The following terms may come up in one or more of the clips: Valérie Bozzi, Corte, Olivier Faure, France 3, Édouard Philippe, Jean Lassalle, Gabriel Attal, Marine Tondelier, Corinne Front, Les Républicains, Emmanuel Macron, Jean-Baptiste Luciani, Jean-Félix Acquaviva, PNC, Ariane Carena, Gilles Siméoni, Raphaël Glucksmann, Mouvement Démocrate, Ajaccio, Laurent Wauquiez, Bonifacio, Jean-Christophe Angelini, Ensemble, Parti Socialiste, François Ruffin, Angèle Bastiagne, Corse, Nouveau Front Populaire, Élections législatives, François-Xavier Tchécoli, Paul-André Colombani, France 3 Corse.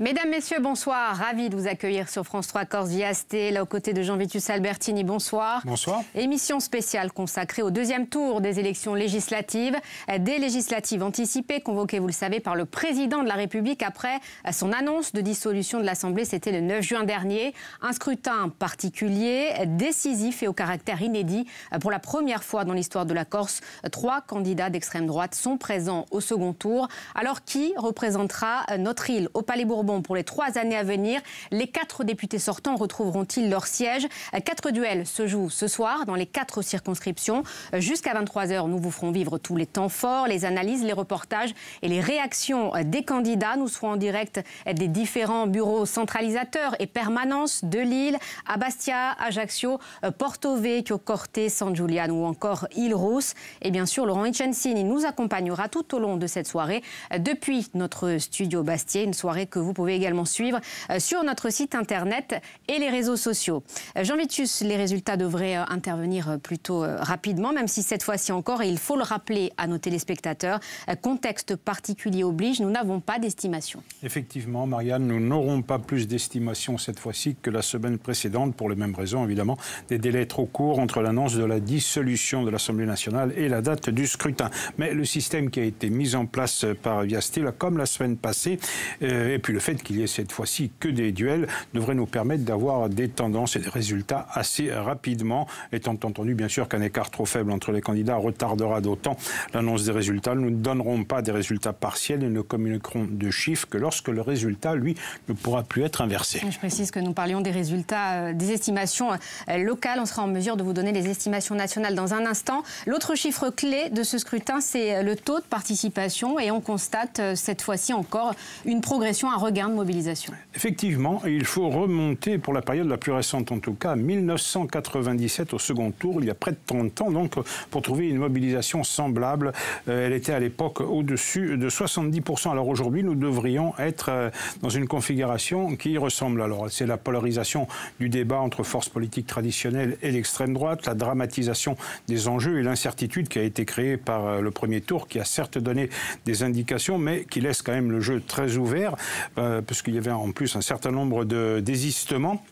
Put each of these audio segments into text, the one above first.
Mesdames, Messieurs, bonsoir. Ravi de vous accueillir sur France 3 Corse via ST, là aux côtés de Jean-Vitus Albertini. Bonsoir. Bonsoir. Émission spéciale consacrée au deuxième tour des élections législatives. Des législatives anticipées, convoquées, vous le savez, par le président de la République après son annonce de dissolution de l'Assemblée. C'était le 9 juin dernier. Un scrutin particulier, décisif et au caractère inédit. Pour la première fois dans l'histoire de la Corse, 3 candidats d'extrême droite sont présents au second tour. Alors, qui représentera notre île au Palais Bourbon pour les 3 années à venir? Les 4 députés sortants retrouveront-ils leur siège? 4 duels se jouent ce soir dans les 4 circonscriptions. Jusqu'à 23h, nous vous ferons vivre tous les temps forts, les analyses, les reportages et les réactions des candidats. Nous serons en direct des différents bureaux centralisateurs et permanences de Lille, à Bastia, Ajaccio, Porto Vecchio, Corte, San Giuliano ou encore Île-Rousse. Et bien sûr, Laurent Marcangeli nous accompagnera tout au long de cette soirée depuis notre studio Bastia. Une soirée que vous pouvez également suivre sur notre site internet et les réseaux sociaux. Jean-Vitus, les résultats devraient intervenir plutôt rapidement, même si cette fois-ci encore, et il faut le rappeler à nos téléspectateurs, contexte particulier oblige, nous n'avons pas d'estimation. Effectivement, Marianne, nous n'aurons pas plus d'estimation cette fois-ci que la semaine précédente, pour les mêmes raisons évidemment, des délais trop courts entre l'annonce de la dissolution de l'Assemblée nationale et la date du scrutin. Mais le système qui a été mis en place par Viastil, comme la semaine passée, et puis le fait qu'il y ait cette fois-ci que des duels devrait nous permettre d'avoir des tendances et des résultats assez rapidement, étant entendu bien sûr qu'un écart trop faible entre les candidats retardera d'autant l'annonce des résultats. Nous ne donnerons pas des résultats partiels et ne communiquerons de chiffres que lorsque le résultat, lui, ne pourra plus être inversé. Je précise que nous parlions des résultats, des estimations locales. On sera en mesure de vous donner les estimations nationales dans un instant. L'autre chiffre clé de ce scrutin, c'est le taux de participation, et on constate cette fois-ci encore une progression, à regard de mobilisation. Effectivement, il faut remonter pour la période la plus récente en tout cas, 1997 au second tour, il y a près de 30 ans donc, pour trouver une mobilisation semblable. Elle était à l'époque au-dessus de 70%. Alors aujourd'hui, nous devrions être dans une configuration qui ressemble. Alors c'est la polarisation du débat entre forces politiques traditionnelles et l'extrême droite, la dramatisation des enjeux et l'incertitude qui a été créée par le premier tour, qui a certes donné des indications, mais qui laisse quand même le jeu très ouvert. Puisqu'il y avait en plus un certain nombre de désistements.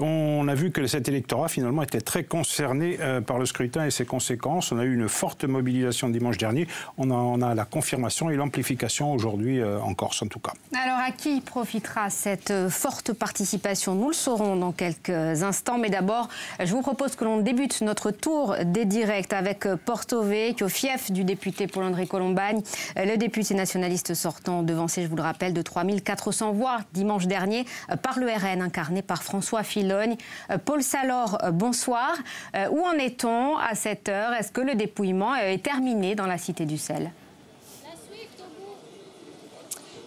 On a vu que cet électorat, finalement, était très concerné par le scrutin et ses conséquences. On a eu une forte mobilisation dimanche dernier. On a la confirmation et l'amplification aujourd'hui en Corse, en tout cas. Alors, à qui profitera cette forte participation? Nous le saurons dans quelques instants. Mais d'abord, je vous propose que l'on débute notre tour des directs avec Porto Vecchio, fief du député Paul-André Colombani, le député nationaliste sortant, devancé, je vous le rappelle, de 3 400 voix dimanche dernier par le RN, incarné par François Filoni. Paul Salor, bonsoir. Où en est-on à cette heure? Est-ce que le dépouillement est terminé dans la cité du sel?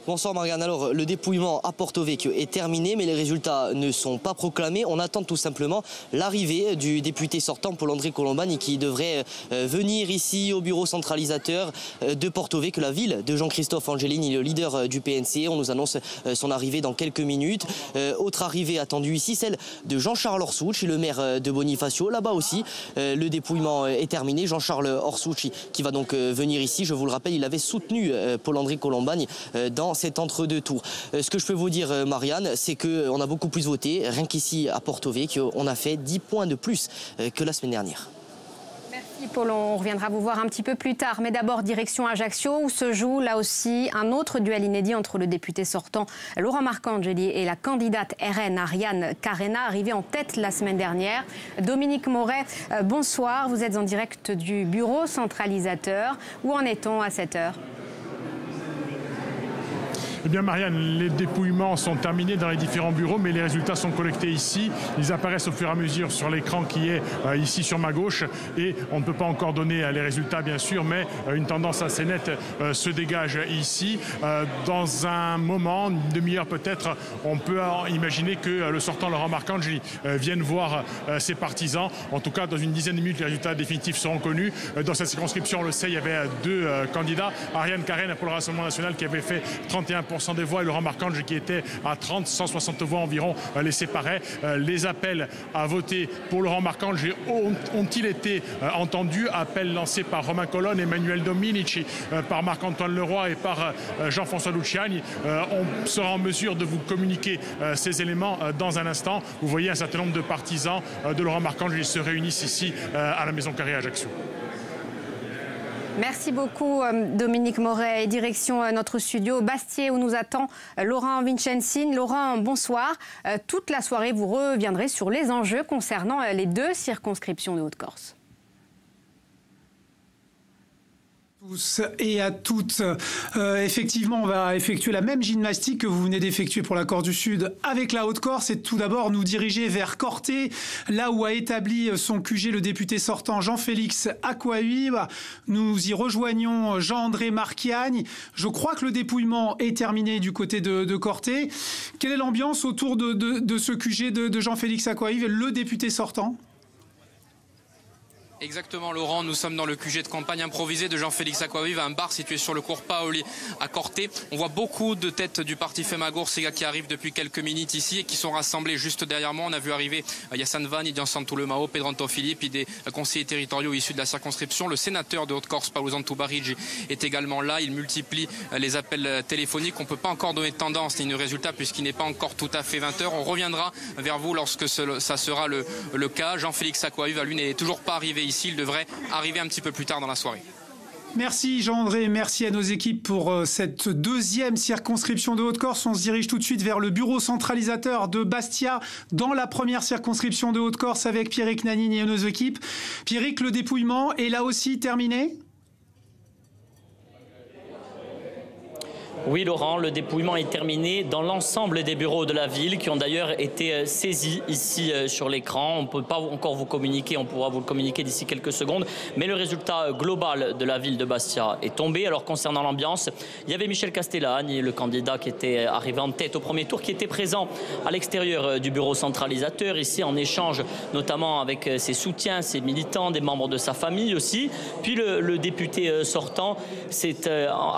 Bonsoir Marianne. Alors le dépouillement à Porto Vecchio est terminé, mais les résultats ne sont pas proclamés. On attend tout simplement l'arrivée du député sortant Paul-André Colombani, qui devrait venir ici au bureau centralisateur de Porto Vecchio, la ville de Jean-Christophe Angelini, le leader du PNC. On nous annonce son arrivée dans quelques minutes. Autre arrivée attendue ici, celle de Jean-Charles Orsucci, le maire de Bonifacio. Là-bas aussi, le dépouillement est terminé. Jean-Charles Orsucci qui va donc venir ici. Je vous le rappelle, il avait soutenu Paul-André Colombani dans cet entre-deux tours. Ce que je peux vous dire, Marianne, c'est qu'on a beaucoup plus voté, rien qu'ici à Porto Vecchio, qu'on a fait 10 points de plus que la semaine dernière. Merci Paul, on reviendra vous voir un petit peu plus tard. Mais d'abord, direction Ajaccio, où se joue là aussi un autre duel inédit entre le député sortant Laurent Marcangeli et la candidate RN Ariane Carena, arrivée en tête la semaine dernière. Dominique Moret, bonsoir, vous êtes en direct du bureau centralisateur. Où en est-on à cette heure? Eh bien Marianne, les dépouillements sont terminés dans les différents bureaux, mais les résultats sont collectés ici. Ils apparaissent au fur et à mesure sur l'écran qui est ici sur ma gauche. Et on ne peut pas encore donner les résultats, bien sûr, mais une tendance assez nette se dégage ici. Dans un moment, une demi-heure peut-être, on peut imaginer que le sortant Laurent Marcangeli vienne voir ses partisans. En tout cas, dans une dizaine de minutes, les résultats définitifs seront connus. Dans cette circonscription, on le sait, il y avait 2 candidats. Ariane Carena pour le Rassemblement National qui avait fait 31%. 40% des voix et Laurent Marcangeli qui était à 30, 160 voix environ les séparaient. Les appels à voter pour Laurent Marcangeli ont-ils été entendus? Appels lancés par Romain Colonne, Emmanuel Dominici, par Marc-Antoine Leroy et par Jean-François Luciani. On sera en mesure de vous communiquer ces éléments dans un instant. Vous voyez un certain nombre de partisans de Laurent Marcangeli se réunissent ici à la Maison Carrée à Ajaccio. Merci beaucoup Dominique Moret et direction notre studio Bastier où nous attend Laurent Vincenzi. Laurent, bonsoir. Toute la soirée, vous reviendrez sur les enjeux concernant les deux circonscriptions de Haute-Corse. Et à toutes. Effectivement, on va effectuer la même gymnastique que vous venez d'effectuer pour la Corse du Sud avec la Haute-Corse et tout d'abord nous diriger vers Corté, là où a établi son QG le député sortant Jean-Félix Acquaviva. Nous y rejoignons Jean-André Marquiani. Je crois que le dépouillement est terminé du côté de Corté. Quelle est l'ambiance autour de ce QG de Jean-Félix Acquaviva, le député sortant ? Exactement Laurent, nous sommes dans le QG de campagne improvisé de Jean-Félix Acquaviva, un bar situé sur le cours Paoli à Corté. On voit beaucoup de têtes du parti Femu a Corsica qui arrivent depuis quelques minutes ici et qui sont rassemblés juste derrière moi. On a vu arriver Yassan Van, Idian Santoulumao, Pedro Antofilippi, des conseillers territoriaux issus de la circonscription. Le sénateur de Haute-Corse, Paolo Zantubarigi, est également là. Il multiplie les appels téléphoniques. On ne peut pas encore donner de tendance ni de résultat puisqu'il n'est pas encore tout à fait 20 h. On reviendra vers vous lorsque ça sera le cas. Jean-Félix Acquaviva, lui, n'est toujours pas arrivé ici. Il devrait arriver un petit peu plus tard dans la soirée. Merci Jean-André, merci à nos équipes pour cette deuxième circonscription de Haute-Corse. On se dirige tout de suite vers le bureau centralisateur de Bastia dans la première circonscription de Haute-Corse avec Pierrick Nanini et nos équipes. Pierrick, le dépouillement est là aussi terminé ? Oui Laurent, le dépouillement est terminé dans l'ensemble des bureaux de la ville qui ont d'ailleurs été saisis ici sur l'écran. On ne peut pas encore vous communiquer, on pourra vous le communiquer d'ici quelques secondes. Mais le résultat global de la ville de Bastia est tombé. Alors concernant l'ambiance, il y avait Michel Castellani, le candidat qui était arrivé en tête au premier tour, qui était présent à l'extérieur du bureau centralisateur, ici en échange notamment avec ses soutiens, ses militants, des membres de sa famille aussi. Puis le député sortant s'est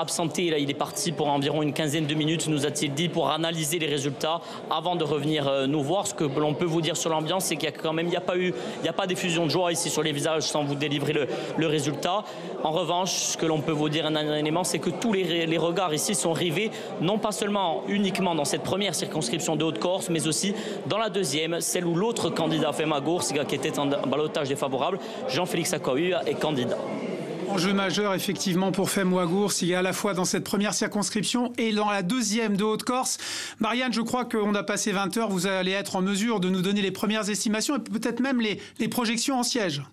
absenté, là, il est parti pour environ une quinzaine de minutes, nous a-t-il dit, pour analyser les résultats avant de revenir nous voir. Ce que l'on peut vous dire sur l'ambiance, c'est qu'il n'y a quand même il n'y a pas d'effusion de joie ici sur les visages sans vous délivrer le résultat. En revanche, ce que l'on peut vous dire un élément, c'est que tous les regards ici sont rivés, non pas seulement uniquement dans cette première circonscription de Haute-Corse, mais aussi dans la deuxième, celle où l'autre candidat Femu a Corsica, qui était en ballottage défavorable, Jean-Félix Acquaviva, est candidat. Enjeu majeur effectivement pour Femu a Corsica, il y a à la fois dans cette première circonscription et dans la deuxième de Haute-Corse. Marianne, je crois qu'on a passé 20 h, vous allez être en mesure de nous donner les premières estimations et peut-être même les projections en siège.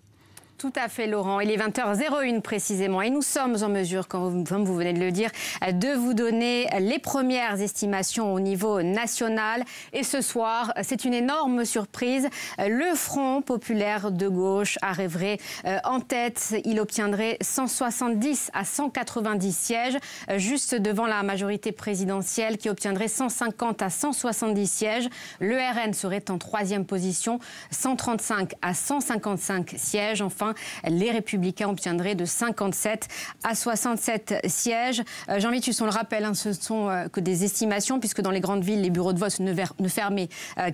Tout à fait, Laurent. Il est 20 h 01 précisément. Et nous sommes en mesure, comme vous venez de le dire, de vous donner les premières estimations au niveau national. Et ce soir, c'est une énorme surprise. Le Front populaire de gauche arriverait en tête. Il obtiendrait 170 à 190 sièges, juste devant la majorité présidentielle qui obtiendrait 150 à 170 sièges. Le RN serait en troisième position, 135 à 155 sièges. Enfin, les Républicains obtiendraient de 57 à 67 sièges. Jean-Vitus, on le rappelle, hein, ce ne sont que des estimations, puisque dans les grandes villes, les bureaux de vote ne fermaient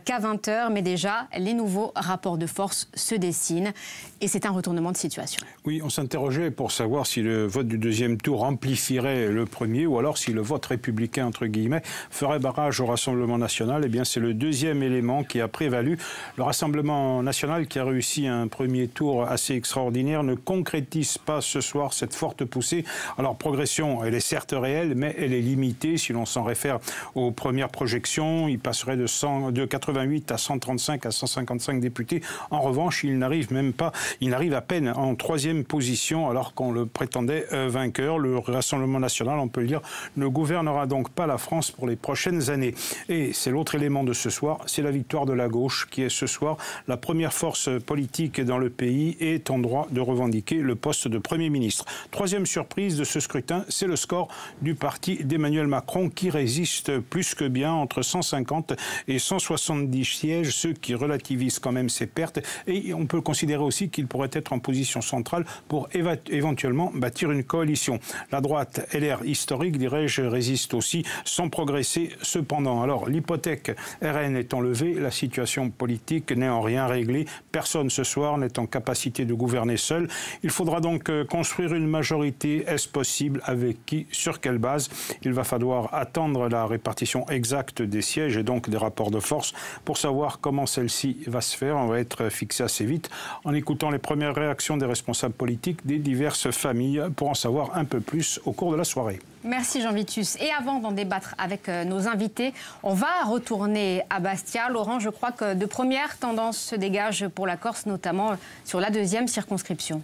qu'à 20 h. Mais déjà, les nouveaux rapports de force se dessinent. Et c'est un retournement de situation. Oui, on s'interrogeait pour savoir si le vote du deuxième tour amplifierait le premier, ou alors si le vote républicain, entre guillemets, ferait barrage au Rassemblement national. Eh bien, c'est le deuxième élément qui a prévalu. Le Rassemblement national, qui a réussi un premier tour assez extraordinaire, ne concrétise pas ce soir cette forte poussée. Alors, progression, elle est certes réelle, mais elle est limitée. Si l'on s'en réfère aux premières projections, il passerait de 88 à 135 à 155 députés. En revanche, il arrive à peine en troisième position, alors qu'on le prétendait vainqueur. Le Rassemblement national, on peut le dire, ne gouvernera donc pas la France pour les prochaines années. Et c'est l'autre élément de ce soir, c'est la victoire de la gauche, qui est ce soir la première force politique dans le pays et est en droit de revendiquer le poste de Premier ministre. Troisième surprise de ce scrutin, c'est le score du parti d'Emmanuel Macron qui résiste plus que bien entre 150 et 170 sièges, ce qui relativise quand même ses pertes. Et on peut considérer aussi qu'il pourrait être en position centrale pour éventuellement bâtir une coalition. La droite LR historique, dirais-je, résiste aussi sans progresser cependant. Alors l'hypothèque RN étant levée, la situation politique n'est en rien réglée. Personne ce soir n'est en capacité de gouverner seul. Il faudra donc construire une majorité. Est-ce possible? Avec qui? Sur quelle base? Il va falloir attendre la répartition exacte des sièges et donc des rapports de force pour savoir comment celle-ci va se faire. On va être fixé assez vite en écoutant les premières réactions des responsables politiques des diverses familles pour en savoir un peu plus au cours de la soirée. Merci Jean Vitus. Et avant d'en débattre avec nos invités, on va retourner à Bastia. Laurent, je crois que de premières tendances se dégagent pour la Corse, notamment sur la deuxième circonscription.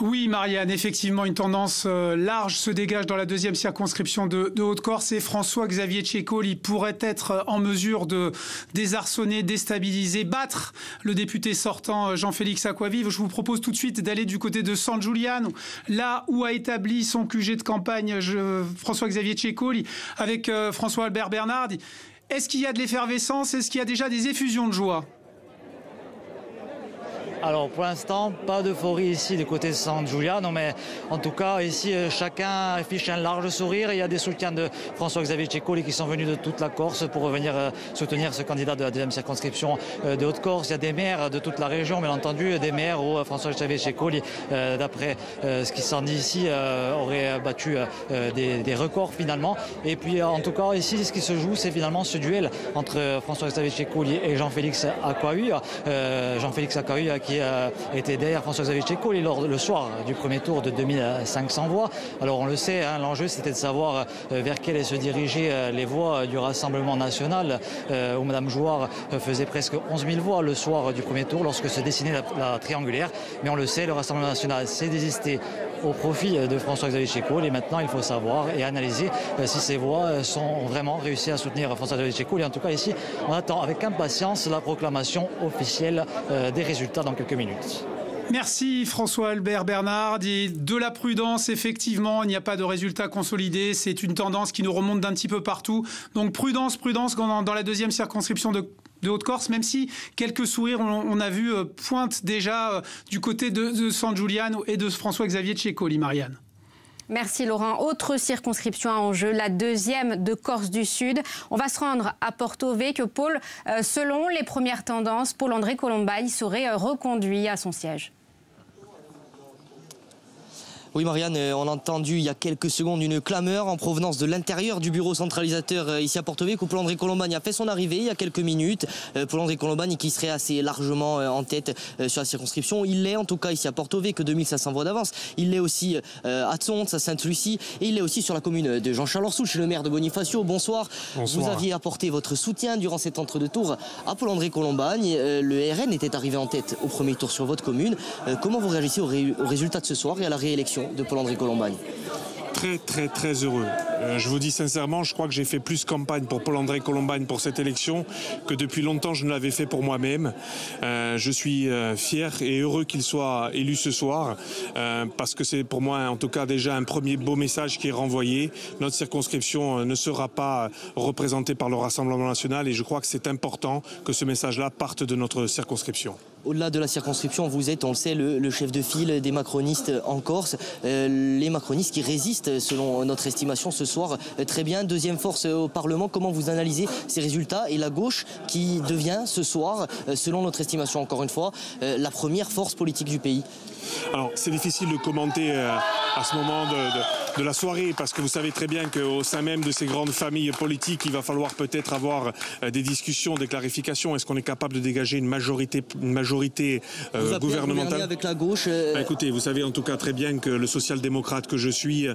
Oui, Marianne, effectivement, une tendance large se dégage dans la deuxième circonscription de Haute-Corse et François-Xavier Tchécoli pourrait être en mesure de désarçonner, déstabiliser, battre le député sortant Jean-Félix Acquaviva. Je vous propose tout de suite d'aller du côté de San Giuliano, là où a établi son QG de campagne François-Xavier Tchécoli avec François-Albert Bernardi. Est-ce qu'il y a de l'effervescence? Est-ce qu'il y a déjà des effusions de joie? Alors pour l'instant, pas d'euphorie ici du côté de San Giuliano, mais en tout cas ici chacun affiche un large sourire. Il y a des soutiens de François-Xavier Tchécoli qui sont venus de toute la Corse pour venir soutenir ce candidat de la deuxième circonscription de Haute-Corse. Il y a des maires de toute la région, bien entendu, des maires où François-Xavier Tchécoli, d'après ce qui s'en dit ici, aurait battu des records finalement. Et puis en tout cas ici, ce qui se joue, c'est finalement ce duel entre François-Xavier Tchécoli et Jean-Félix Acquaviva. Jean-Félix Acquaviva qui était derrière François-Xavier Tchécoli le soir du premier tour de 2500 voix. Alors on le sait, hein, l'enjeu c'était de savoir vers quelles se dirigeaient les voix du Rassemblement National où Mme Jouard faisait presque 11 000 voix le soir du premier tour lorsque se dessinait la triangulaire. Mais on le sait, le Rassemblement National s'est désisté au profit de François-Xavier Tchécoli. Et maintenant, il faut savoir et analyser si ces voix sont vraiment réussies à soutenir François-Xavier Tchécoli. En tout cas, ici, on attend avec impatience la proclamation officielle des résultats dans quelques minutes. Merci François-Albert Bernard. De la prudence, effectivement, il n'y a pas de résultats consolidés. C'est une tendance qui nous remonte d'un petit peu partout. Donc prudence, prudence dans la deuxième circonscription de Haute-Corse, même si quelques sourires, on a vu, pointent déjà du côté de San Giuliano et de François-Xavier Tchécoli, Marianne. Merci Laurent. Autre circonscription à enjeu, la deuxième de Corse du Sud. On va se rendre à Porto Vecchio. Paul, selon les premières tendances, Paul-André Colombani serait reconduit à son siège. Oui Marianne, on a entendu il y a quelques secondes une clameur en provenance de l'intérieur du bureau centralisateur ici à Porto Vecchio où Paul-André Colombani a fait son arrivée il y a quelques minutes. Paul-André Colombani qui serait assez largement en tête sur la circonscription. Il l'est en tout cas ici à Porto Vecchio, 2500 voix d'avance. Il l'est aussi à Tsontes, à Sainte-Lucie et il l'est aussi sur la commune de Jean-Charles Orsoult chez le maire de Bonifacio. Bonsoir. Bonsoir. Vous aviez apporté votre soutien durant cet entre-deux-tours à Paul-André Colombani. Le RN était arrivé en tête au premier tour sur votre commune. Comment vous réagissez au résultat de ce soir et à la réélection de Paul-André Colombani? Très heureux. Je vous dis sincèrement, je crois que j'ai fait plus campagne pour Paul-André Colombani pour cette élection que depuis longtemps je ne l'avais fait pour moi-même. Je suis fier et heureux qu'il soit élu ce soir parce que c'est pour moi en tout cas déjà un premier beau message qui est renvoyé. Notre circonscription ne sera pas représentée par le Rassemblement National et je crois que c'est important que ce message-là parte de notre circonscription. Au-delà de la circonscription, vous êtes, on le sait, le chef de file des macronistes en Corse. Les macronistes qui résistent, selon notre estimation, ce soir très bien. Deuxième force au Parlement, comment vous analysez ces résultats? Et la gauche qui devient ce soir, selon notre estimation encore une fois, la première force politique du pays. Alors, c'est difficile de commenter à ce moment de la soirée parce que vous savez très bien qu'au sein même de ces grandes familles politiques, il va falloir peut-être avoir des discussions, des clarifications. Est-ce qu'on est capable de dégager une majorité gouvernementale avec la gauche Écoutez, vous savez en tout cas très bien que le social-démocrate que je suis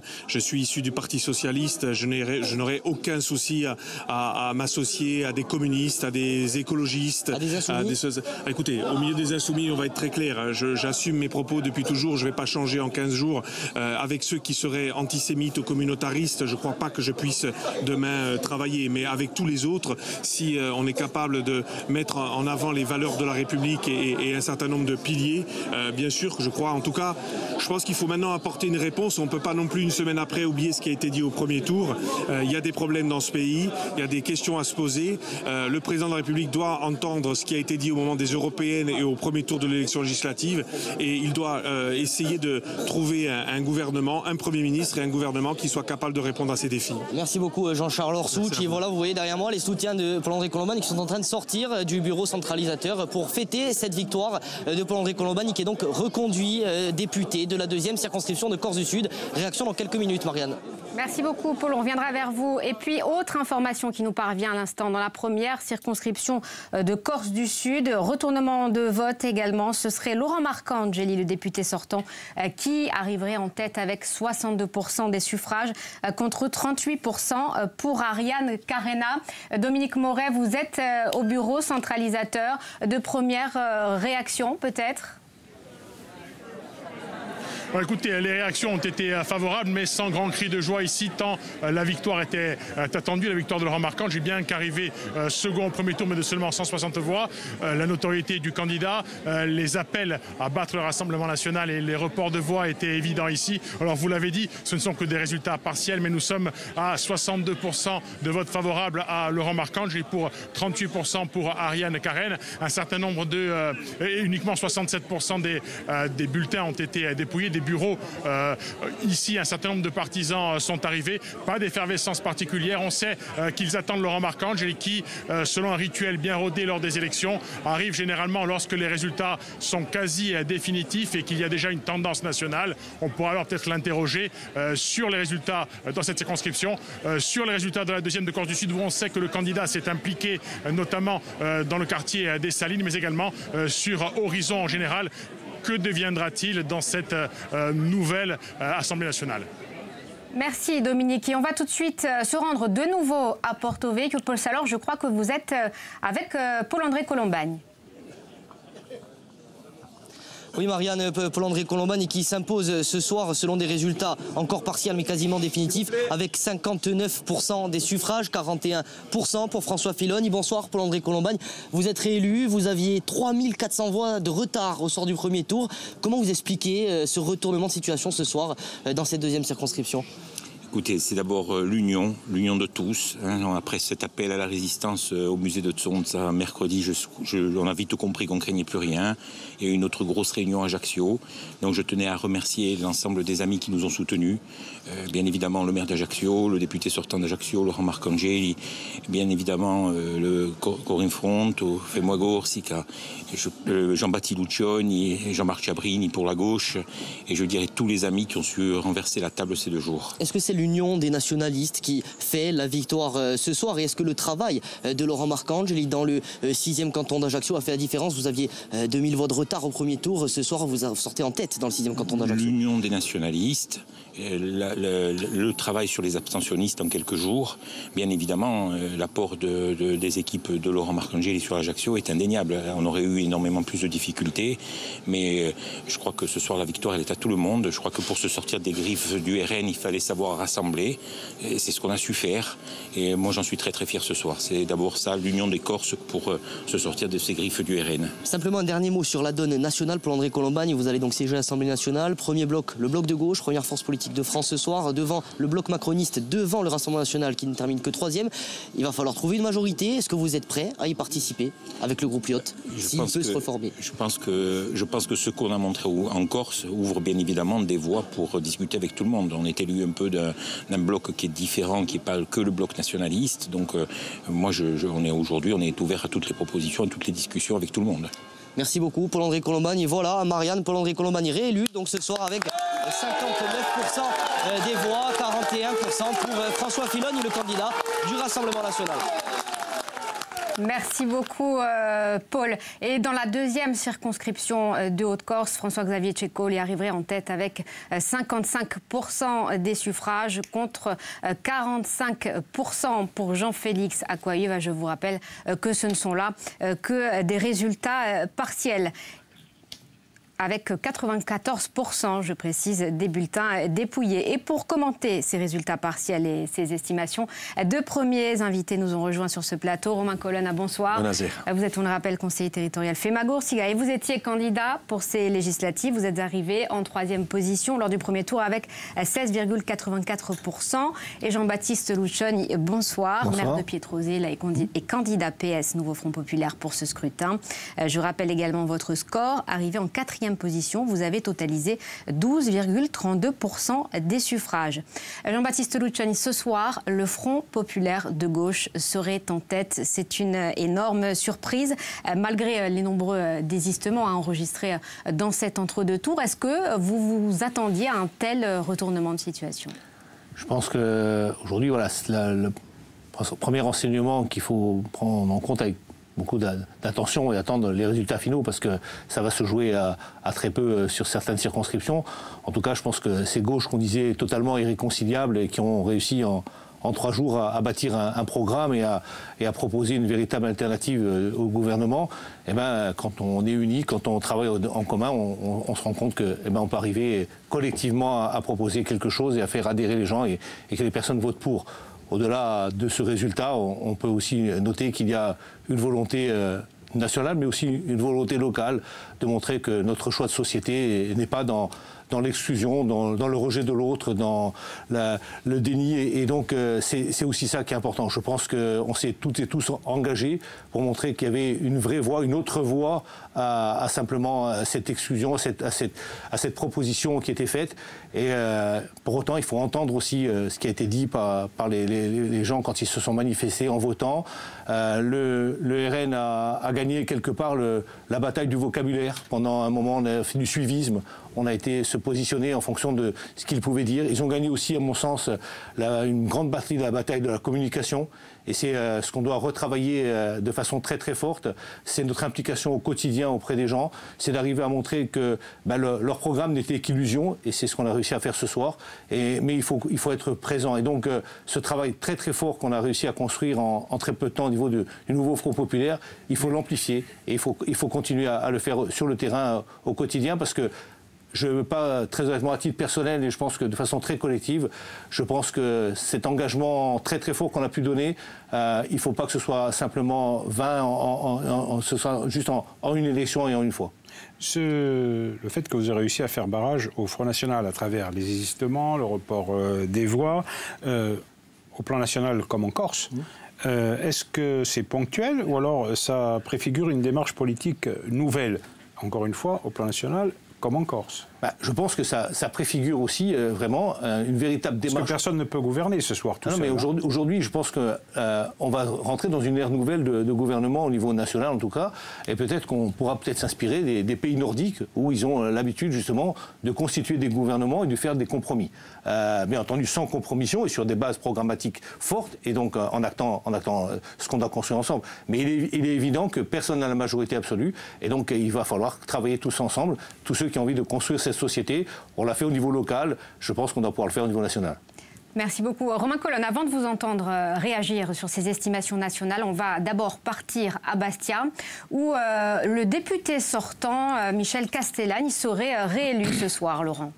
issu du Parti Socialiste. Je n'aurai aucun souci à m'associer à des communistes, à des écologistes. À des insoumis. Écoutez, au milieu des insoumis, on va être très clair. J'assume mes propos mot depuis toujours, je ne vais pas changer en 15 jours, avec ceux qui seraient antisémites ou communautaristes, je ne crois pas que je puisse demain travailler. Mais avec tous les autres, si on est capable de mettre en avant les valeurs de la République et un certain nombre de piliers, bien sûr que je crois, en tout cas, je pense qu'il faut maintenant apporter une réponse. On ne peut pas non plus une semaine après oublier ce qui a été dit au premier tour. Il y a des problèmes dans ce pays, il y a des questions à se poser. Le président de la République doit entendre ce qui a été dit au moment des européennes et au premier tour de l'élection législative, et il doit essayer de trouver un gouvernement, un Premier ministre et un gouvernement qui soit capable de répondre à ces défis. Merci beaucoup Jean-Charles Orsout. Et voilà, vous voyez derrière moi les soutiens de Paul-André Colombani qui sont en train de sortir du bureau centralisateur pour fêter cette victoire de Paul-André Colombani, qui est donc reconduit député de la 2e circonscription de Corse du Sud. Réaction dans quelques minutes, Marianne. Merci beaucoup Paul, on reviendra vers vous. Et puis autre information qui nous parvient à l'instant dans la première circonscription de Corse du Sud, retournement de vote également, ce serait Laurent Marcangeli, le député sortant, qui arriverait en tête avec 62% des suffrages contre 38% pour Ariane Carena. Dominique Moret, vous êtes au bureau centralisateur, de première réaction peut-être? Bon, écoutez, les réactions ont été favorables, mais sans grand cri de joie ici, tant la victoire était attendue, la victoire de Laurent Marcangeli, bien qu'arrivé second au premier tour, mais de seulement 160 voix. La notoriété du candidat, les appels à battre le Rassemblement National et les reports de voix étaient évidents ici. Alors, vous l'avez dit, ce ne sont que des résultats partiels, mais nous sommes à 62% de votes favorables à Laurent Marcangeli pour 38% pour Ariane Carena. Un certain nombre de... uniquement 67% des bulletins ont été dépouillés. Les bureaux ici, un certain nombre de partisans sont arrivés. Pas d'effervescence particulière. On sait qu'ils attendent Laurent Marcangeli qui, selon un rituel bien rodé lors des élections, arrive généralement lorsque les résultats sont quasi définitifs et qu'il y a déjà une tendance nationale. On pourra alors peut-être l'interroger sur les résultats dans cette circonscription, sur les résultats de la 2e de Corse du Sud, où on sait que le candidat s'est impliqué notamment dans le quartier des Salines, mais également sur Horizon en général. Que deviendra-t-il dans cette nouvelle Assemblée nationale? Merci Dominique. Et on va tout de suite se rendre de nouveau à Porto-Vecchio. Paul Salor, je crois que vous êtes avec Paul-André Colombani. Oui, Marianne, Paul-André Colombani qui s'impose ce soir selon des résultats encore partiels mais quasiment définitifs avec 59% des suffrages, 41% pour François Filoni. Bonsoir Paul-André Colombani, vous êtes réélu, vous aviez 3400 voix de retard au sort du premier tour. Comment vous expliquez ce retournement de situation ce soir dans cette 2e circonscription? Écoutez, c'est d'abord l'union, l'union de tous. Après cet appel à la résistance au musée de Tsonza, mercredi, on a vite compris qu'on ne craignait plus rien. Il y a eu une autre grosse réunion à Ajaccio. Donc je tenais à remercier l'ensemble des amis qui nous ont soutenus. Bien évidemment, le maire d'Ajaccio, le député sortant d'Ajaccio, Laurent Marcangeli. Bien évidemment, le Corinne Front, Femu a Corsica, Jean-Baptiste Luccioni, Jean-Marc Chabrini pour la gauche. Et je dirais tous les amis qui ont su renverser la table ces deux jours. Est-ce que c'est l'union des nationalistes qui fait la victoire ce soir? Et est-ce que le travail de Laurent Marcangeli dans le 6e canton d'Ajaccio a fait la différence? Vous aviez 2000 voix de retard au premier tour. Ce soir, vous sortez en tête dans le 6e canton d'Ajaccio. L'union des nationalistes, le travail sur les abstentionnistes en quelques jours. Bien évidemment, l'apport des équipes de Laurent Marcangeli sur Ajaccio est indéniable. On aurait eu énormément plus de difficultés. Mais je crois que ce soir, la victoire, elle est à tout le monde. Je crois que pour se sortir des griffes du RN, il fallait savoir rassembler. C'est ce qu'on a su faire. Et moi, j'en suis très, très fier ce soir. C'est d'abord ça, l'union des Corses pour se sortir de ces griffes du RN. Simplement un dernier mot sur la donne nationale pour André Colombani. Vous allez donc siéger à l'Assemblée nationale. Premier bloc, le bloc de gauche, première force politique de France ce soir, devant le bloc macroniste, devant le Rassemblement National qui ne termine que 3e. Il va falloir trouver une majorité. Est-ce que vous êtes prêt à y participer avec le groupe Lyotte s'il peut se reformer? Je pense que ce qu'on a montré en Corse ouvre bien évidemment des voies pour discuter avec tout le monde. On est élu un peu d'un bloc qui est différent, qui n'est pas que le bloc nationaliste. Donc moi, on est ouvert à toutes les propositions, à toutes les discussions avec tout le monde. Merci beaucoup Paul-André Colombani. Voilà, Marianne, Paul-André Colombani réélu donc ce soir avec 59% des voix, 41% pour François Filoni, le candidat du Rassemblement National. Merci beaucoup Paul. Et dans la 2e circonscription de Haute-Corse, François-Xavier Tchécoli arriverait en tête avec 55% des suffrages contre 45% pour Jean-Félix Acquaviva. Je vous rappelle que ce ne sont là que des résultats partiels. avec 94%, je précise, des bulletins dépouillés. Et pour commenter ces résultats partiels et ces estimations, deux premiers invités nous ont rejoints sur ce plateau. Romain Colonna, bonsoir. Bonsoir. Vous êtes, on le rappelle, conseiller territorial Femu a Corsica et vous étiez candidat pour ces législatives. Vous êtes arrivé en troisième position lors du premier tour avec 16,84%. Et Jean-Baptiste Lucioni, bonsoir. Bonsoir. Maire de Pietrosé et candidat PS, Nouveau Front Populaire, pour ce scrutin. Je rappelle également votre score. Arrivé en quatrième position, vous avez totalisé 12,32% des suffrages. Jean-Baptiste Lucioni, ce soir, le Front Populaire de gauche serait en tête. C'est une énorme surprise, malgré les nombreux désistements enregistrés dans cet entre-deux tours. Est-ce que vous vous attendiez à un tel retournement de situation ? Je pense qu'aujourd'hui, voilà, le premier renseignement qu'il faut prendre en compte avec beaucoup d'attention et attendre les résultats finaux, parce que ça va se jouer à très peu sur certaines circonscriptions. En tout cas, je pense que ces gauches qu'on disait totalement irréconciliables et qui ont réussi en trois jours à bâtir un programme et à proposer une véritable alternative au gouvernement, eh ben, quand on est unis, quand on travaille en commun, on se rend compte que, eh ben, on peut arriver collectivement à proposer quelque chose et à faire adhérer les gens et que les personnes votent pour. Au-delà de ce résultat, on peut aussi noter qu'il y a une volonté nationale, mais aussi une volonté locale de montrer que notre choix de société n'est pas dans l'exclusion, dans le rejet de l'autre, dans le déni. Et donc, c'est aussi ça qui est important. Je pense qu'on s'est toutes et tous engagés pour montrer qu'il y avait une vraie voie, une autre voie à simplement cette exclusion, à cette proposition qui était faite. Et pour autant, il faut entendre aussi ce qui a été dit par les gens quand ils se sont manifestés en votant. Le RN a gagné quelque part la bataille du vocabulaire. Pendant un moment, on a fait du suivisme. On a été se positionner en fonction de ce qu'ils pouvaient dire. Ils ont gagné aussi, à mon sens, une grande partie de la bataille de la communication. Et c'est ce qu'on doit retravailler de façon très très forte. C'est notre implication au quotidien auprès des gens. C'est d'arriver à montrer que leur programme n'était qu'illusion. Et c'est ce qu'on a réussi à faire ce soir. Mais il faut être présent. Et donc ce travail très très fort qu'on a réussi à construire en très peu de temps au niveau du nouveau Front Populaire, il faut l'amplifier. Et il faut continuer à le faire sur le terrain au quotidien, parce que je ne veux pas, très honnêtement, à titre personnel, et je pense que de façon très collective, je pense que cet engagement très très fort qu'on a pu donner, il ne faut pas que ce soit simplement vain, ce soit juste en une élection et en une fois. Le fait que vous avez réussi à faire barrage au Front National à travers les désistements, le report des voix, au plan national comme en Corse, est-ce que c'est ponctuel ou alors ça préfigure une démarche politique nouvelle, encore une fois, au plan national comme en Corse? Je pense que ça préfigure aussi vraiment une véritable démarche. Parce que personne ne peut gouverner ce soir tout seul. Mais aujourd'hui, je pense qu'on va rentrer dans une ère nouvelle de gouvernement au niveau national en tout cas. Et peut-être qu'on pourra s'inspirer des pays nordiques où ils ont l'habitude justement de constituer des gouvernements et de faire des compromis. Bien entendu, sans compromission et sur des bases programmatiques fortes et donc en actant ce qu'on doit construire ensemble. Mais il est évident que personne n'a la majorité absolue et donc il va falloir travailler tous ensemble, tous ceux qui ont envie de construire cette société. On l'a fait au niveau local, je pense qu'on doit pouvoir le faire au niveau national. Merci beaucoup. Romain Colonna, avant de vous entendre réagir sur ces estimations nationales, on va d'abord partir à Bastia, où le député sortant, Michel Castellani, serait réélu ce soir, Laurent.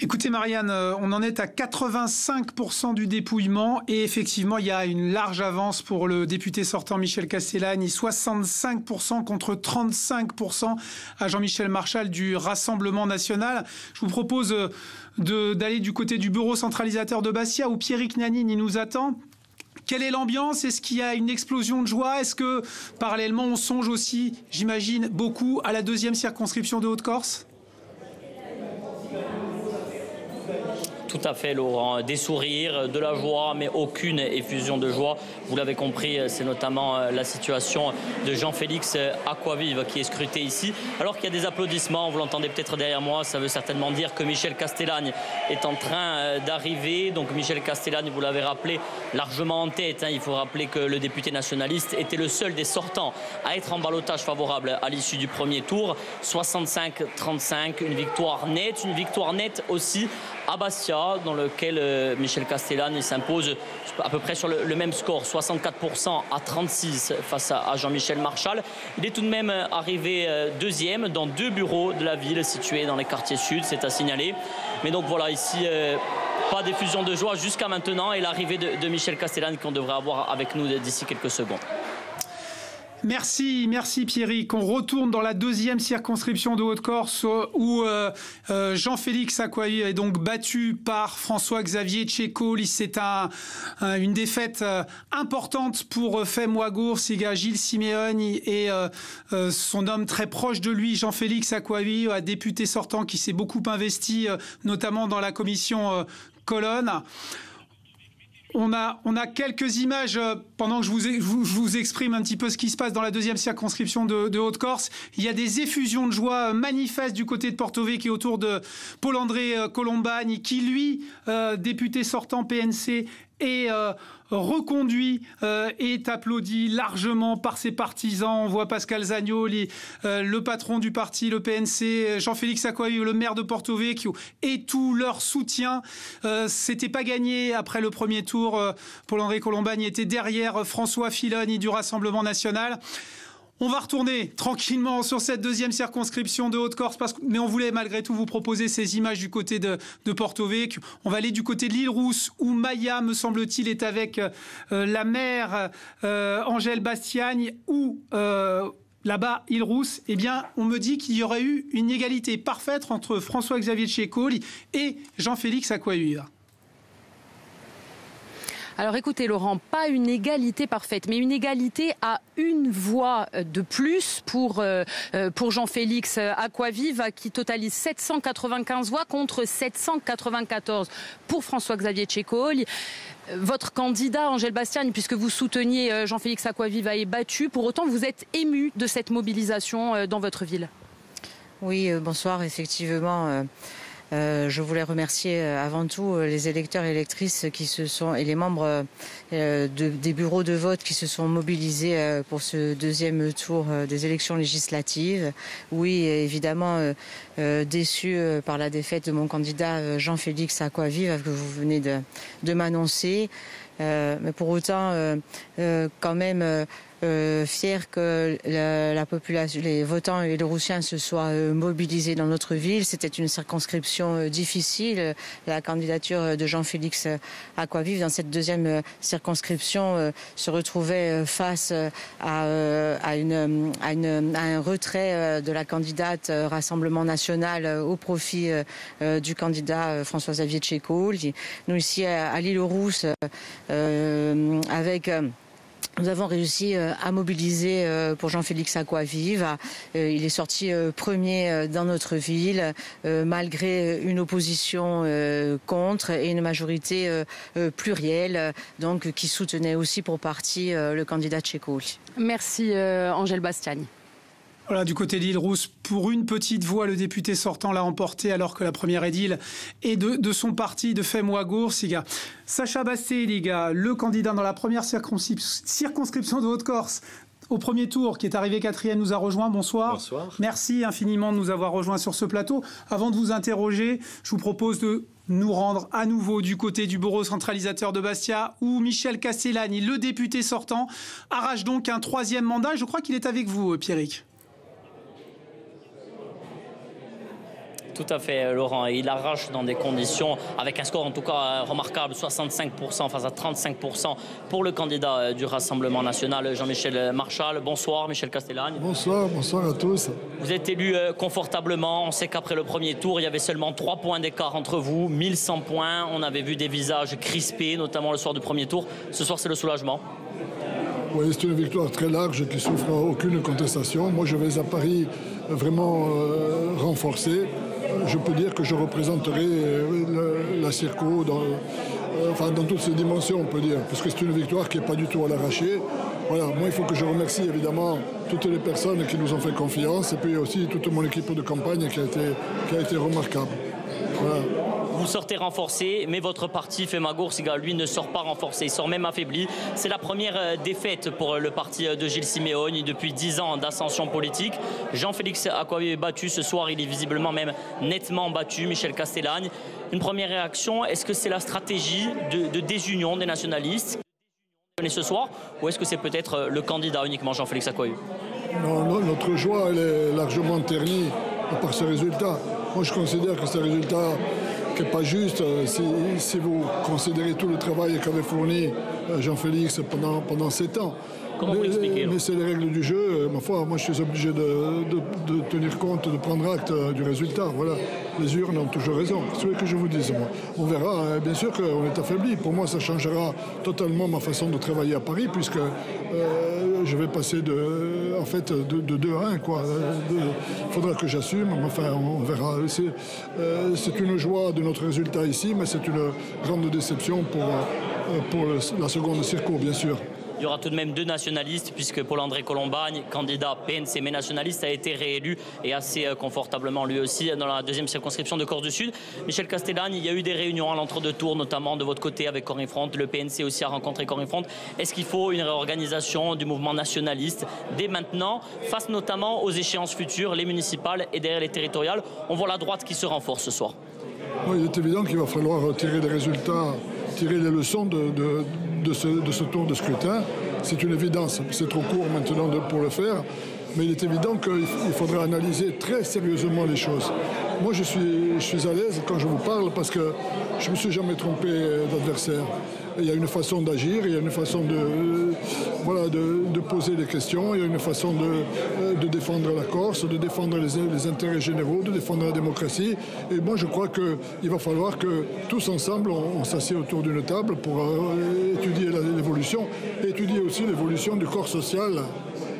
Écoutez Marianne, on en est à 85% du dépouillement et effectivement il y a une large avance pour le député sortant Michel Castellani, 65% contre 35% à Jean-Michel Marchal du Rassemblement National. Je vous propose d'aller du côté du bureau centralisateur de Bastia où Pierrick Nanini nous attend. Quelle est l'ambiance? Est-ce qu'il y a une explosion de joie? Est-ce que parallèlement on songe aussi, j'imagine, beaucoup à la deuxième circonscription de Haute-Corse? Tout à fait, Laurent. Des sourires, de la joie, mais aucune effusion de joie. Vous l'avez compris, c'est notamment la situation de Jean-Félix Acquaviva qui est scruté ici. Alors qu'il y a des applaudissements, vous l'entendez peut-être derrière moi, ça veut certainement dire que Michel Castellani est en train d'arriver. Donc Michel Castellani, vous l'avez rappelé, largement en tête. Il faut rappeler que le député nationaliste était le seul des sortants à être en ballotage favorable à l'issue du premier tour. 65-35, une victoire nette aussi à Bastia, dans lequel Michel Castellani s'impose à peu près sur le même score, 64% à 36 face à Jean-Michel Marchal. Il est tout de même arrivé deuxième dans deux bureaux de la ville situés dans les quartiers sud, c'est à signaler. Mais donc voilà, ici, pas d'effusion de joie jusqu'à maintenant et l'arrivée de Michel Castellani qu'on devrait avoir avec nous d'ici quelques secondes. Merci, merci Pierrick. On retourne dans la deuxième circonscription de Haute-Corse où Jean-Félix Acquaviva est donc battu par François-Xavier Tchécoli. C'est une défaite importante pour Femu a Corsica, Gilles Siméoni et son homme très proche de lui, Jean-Félix Acquaviva, député sortant qui s'est beaucoup investi, notamment dans la commission Colonne. On a quelques images pendant que je vous exprime un petit peu ce qui se passe dans la deuxième circonscription de Haute-Corse. Il y a des effusions de joie manifestes du côté de Porto-Vecchio qui est autour de Paul-André Colombani qui, lui, député sortant PNC, est reconduit et est applaudi largement par ses partisans. On voit Pascal Zagnoli, le patron du parti, le PNC, Jean-Félix Acquaviva, le maire de Porto-Vecchio, et tout leur soutien. C'était pas gagné après le premier tour. Paul-André Colombani était derrière François Filoni du Rassemblement National. On va retourner tranquillement sur cette deuxième circonscription de Haute-Corse, mais on voulait malgré tout vous proposer ces images du côté de Porto-Vecchio. On va aller du côté de l'île Rousse, où Maya, me semble-t-il, est avec la maire Angèle Bastiagne, où là-bas, île Rousse, eh bien, on me dit qu'il y aurait eu une égalité parfaite entre François-Xavier Tchécoli et Jean-Félix Acquaviva. Alors écoutez Laurent, pas une égalité parfaite, mais une égalité à une voix de plus pour Jean-Félix Acquaviva qui totalise 795 voix contre 794 pour François-Xavier Tchécoli. Votre candidat Angèle Bastiagne, puisque vous souteniez Jean-Félix Acquaviva, est battu. Pour autant, vous êtes ému de cette mobilisation dans votre ville. Oui, bonsoir, effectivement. Je voulais remercier avant tout les électeurs et électrices qui se sont, et les membres des bureaux de vote qui se sont mobilisés pour ce deuxième tour des élections législatives. Oui, évidemment, déçu par la défaite de mon candidat Jean-Félix Acquaviva que vous venez de m'annoncer. Mais pour autant, quand même, fier que la population, les votants et les Roussiens se soient mobilisés dans notre ville. C'était une circonscription difficile. La candidature de Jean-Félix Acquaviva dans cette deuxième circonscription se retrouvait face à un retrait de la candidate Rassemblement National au profit du candidat François-Xavier Tchécoli. Nous ici à l'île Rousse, nous avons réussi à mobiliser pour Jean-Félix Acquaviva. Il est sorti premier dans notre ville, malgré une opposition contre et une majorité plurielle, donc qui soutenait aussi pour partie le candidat Tchécoli. Merci Angèle Bastiagne. Voilà, du côté de l'île Rousse, pour une petite voix, le député sortant l'a emporté alors que la première édile est de son parti, de Femu a Corsica. Sacha Bassé, les gars, le candidat dans la première circonscription de Haute-Corse, au premier tour, qui est arrivé quatrième, nous a rejoint. Bonsoir. Bonsoir. Merci infiniment de nous avoir rejoints sur ce plateau. Avant de vous interroger, je vous propose de nous rendre à nouveau du côté du bureau centralisateur de Bastia où Michel Castellani, le député sortant, arrache donc un troisième mandat. Je crois qu'il est avec vous, Pierrick. Tout à fait, Laurent. Il arrache dans des conditions, avec un score en tout cas remarquable, 65% face à 35% pour le candidat du Rassemblement National, Jean-Michel Marchal. Bonsoir, Michel Castellani. Bonsoir, bonsoir à tous. Vous êtes élu confortablement. On sait qu'après le premier tour, il y avait seulement 3 points d'écart entre vous, 1100 points. On avait vu des visages crispés, notamment le soir du premier tour. Ce soir, c'est le soulagement. Oui, c'est une victoire très large qui souffre aucune contestation. Moi, je vais à Paris vraiment renforcé. Je peux dire que je représenterai la circo dans toutes ses dimensions, on peut dire, parce que c'est une victoire qui n'est pas du tout à l'arraché. Voilà, moi, il faut que je remercie évidemment toutes les personnes qui nous ont fait confiance et puis aussi toute mon équipe de campagne qui a été remarquable. Voilà. vous sortez renforcé, mais votre parti Femu a Corsica, lui, ne sort pas renforcé, il sort même affaibli. C'est la première défaite pour le parti de Gilles Siméoni depuis 10 ans d'ascension politique. Jean-Félix Acquaviva est battu ce soir, il est visiblement même nettement battu, Michel Castellani. Une première réaction, est-ce que c'est la stratégie de désunion des nationalistes ce soir, ou est-ce que c'est peut-être le candidat uniquement, Jean-Félix Acquaviva? Non, notre joie, elle est largement ternie par ce résultat. Moi, je considère que ce résultat n'est pas juste. Si vous considérez tout le travail qu'avait fourni Jean-Félix pendant 7 ans. Comment vous l'expliquez? Mais c'est les règles du jeu. Ma foi, moi, je suis obligé de tenir compte, de prendre acte du résultat. Voilà. Les urnes ont toujours raison. C'est ce que je vous dis, moi. On verra. Bien sûr qu'on est affaibli. Pour moi, ça changera totalement ma façon de travailler à Paris, puisque je vais passer de 2 à 1. Il faudra que j'assume. Enfin, on verra. C'est une joie de notre résultat ici, mais c'est une grande déception pour la seconde circo, bien sûr. Il y aura tout de même 2 nationalistes, puisque Paul-André Colombani, candidat PNC mais nationaliste, a été réélu et assez confortablement lui aussi dans la 2e circonscription de Corse du Sud. Michel Castellani, il y a eu des réunions à l'entre-deux tours, notamment de votre côté avec Corifront. Le PNC aussi a rencontré Corifront. Est-ce qu'il faut une réorganisation du mouvement nationaliste dès maintenant, face notamment aux échéances futures, les municipales et derrière les territoriales? On voit la droite qui se renforce ce soir. Oui, il est évident qu'il va falloir tirer des résultats, tirer les leçons de ce tour de scrutin. C'est une évidence, c'est trop court maintenant pour le faire, mais il est évident qu'il faudra analyser très sérieusement les choses. Moi, je suis à l'aise quand je vous parle parce que je ne me suis jamais trompé d'adversaire. Il y a une façon d'agir, il y a une façon de poser des questions, il y a une façon de défendre la Corse, de défendre les intérêts généraux, de défendre la démocratie. Et moi, je crois qu'il va falloir que tous ensemble, on s'assied autour d'une table pour étudier l'évolution, et étudier aussi l'évolution du corps social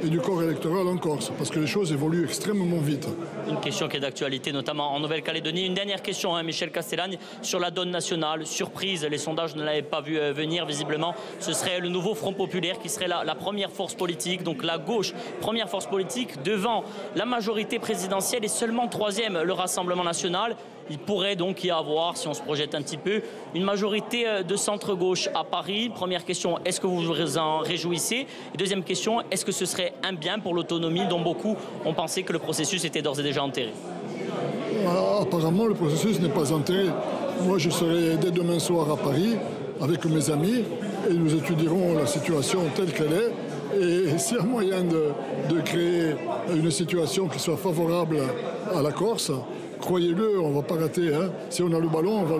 et du corps électoral en Corse, parce que les choses évoluent extrêmement vite. Une question qui est d'actualité, notamment en Nouvelle-Calédonie. Une dernière question, hein, Michel Castellani, sur la donne nationale. Surprise, les sondages ne l'avaient pas vu venir, visiblement. Ce serait le nouveau Front Populaire qui serait la première force politique, donc la gauche, première force politique, devant la majorité présidentielle et seulement 3e, le Rassemblement National. Il pourrait donc y avoir, si on se projette un petit peu, une majorité de centre-gauche à Paris. Première question, est-ce que vous vous en réjouissez? Deuxième question, est-ce que ce serait un bien pour l'autonomie dont beaucoup ont pensé que le processus était d'ores et déjà enterré? Apparemment, le processus n'est pas enterré. Moi, je serai dès demain soir à Paris avec mes amis et nous étudierons la situation telle qu'elle est. Et s'il y a moyen de créer une situation qui soit favorable à la Corse, croyez-le, on ne va pas rater. Hein. Si on a le ballon, on va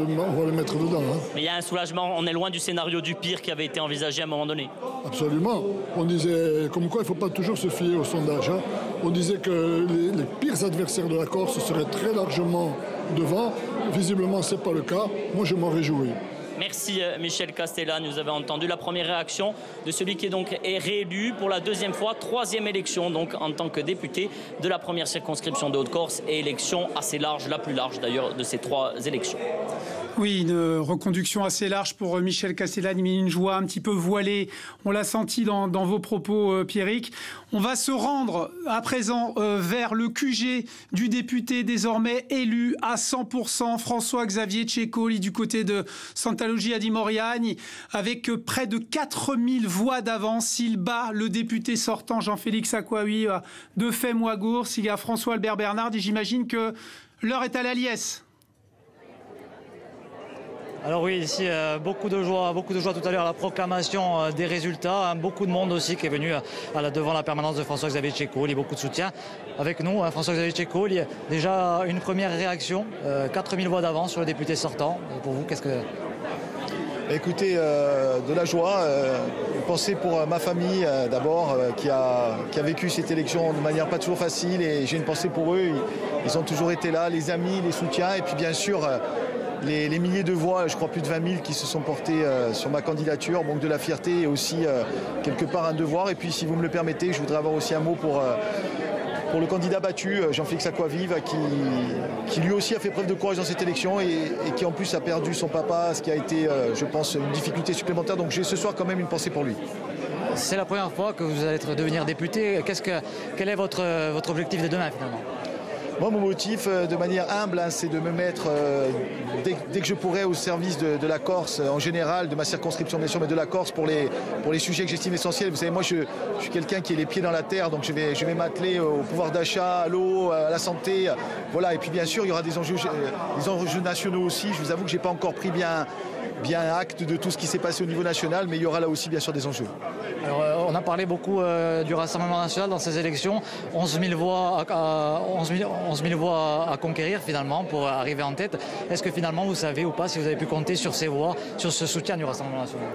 le mettre dedans. Hein. Mais il y a un soulagement, on est loin du scénario du pire qui avait été envisagé à un moment donné. Absolument. On disait, comme quoi il ne faut pas toujours se fier aux sondages. Hein. On disait que les pires adversaires de la Corse seraient très largement devant. Visiblement, ce n'est pas le cas. Moi, je m'en réjouis. Merci Michel Castellani, vous avez entendu la première réaction de celui qui est réélu pour la 2e fois, 3e élection donc en tant que député de la première circonscription de Haute-Corse et élection assez large, la plus large d'ailleurs de ces 3 élections. Oui, une reconduction assez large pour Michel Castellani, mais une joie un petit peu voilée. On l'a senti dans vos propos, Pierrick. On va se rendre à présent vers le QG du député désormais élu à 100%, François-Xavier Tchécoli, du côté de Santa Lucia di Moriani, avec près de 4000 voix d'avance. Il bat le député sortant Jean-Félix Acquaviva de Femu a Corsica, François-Albert Bernard, et j'imagine que l'heure est à la liesse. Alors oui, ici, beaucoup de joie tout à l'heure à la proclamation des résultats. Hein, beaucoup de monde aussi qui est venu devant la permanence de François-Xavier Tchécoli. Beaucoup de soutien avec nous. Hein, François-Xavier Tchécoli, déjà une première réaction. 4000 voix d'avance sur le député sortant. Pour vous, qu'est-ce que... Écoutez, de la joie. Pensez pour ma famille d'abord, qui a vécu cette élection de manière pas toujours facile. Et j'ai une pensée pour eux. Ils ont toujours été là, les amis, les soutiens. Et puis bien sûr... Les milliers de voix, je crois plus de 20 000 qui se sont portées sur ma candidature, donc de la fierté et aussi quelque part un devoir. Et puis si vous me le permettez, je voudrais avoir aussi un mot pour le candidat battu, Jean-Félix Acquaviva, qui lui aussi a fait preuve de courage dans cette élection et qui en plus a perdu son papa, ce qui a été, je pense, une difficulté supplémentaire. Donc j'ai ce soir quand même une pensée pour lui. C'est la première fois que vous allez devenir député. Quel est votre objectif de demain finalement ? Moi, mon motif, de manière humble, hein, c'est de me mettre, dès que je pourrais, au service de la Corse en général, de ma circonscription bien sûr, mais de la Corse pour les sujets que j'estime essentiels. Vous savez, moi, je suis quelqu'un qui a les pieds dans la terre, donc je vais m'atteler au pouvoir d'achat, à l'eau, à la santé. Voilà. Et puis, bien sûr, il y aura des enjeux nationaux aussi. Je vous avoue que je n'ai pas encore pris bien acte de tout ce qui s'est passé au niveau national, mais il y aura là aussi bien sûr des enjeux. Alors on a parlé beaucoup du Rassemblement National dans ces élections, 11 000 voix à conquérir finalement pour arriver en tête. Est-ce que finalement vous savez ou pas si vous avez pu compter sur ces voix, sur ce soutien du Rassemblement National?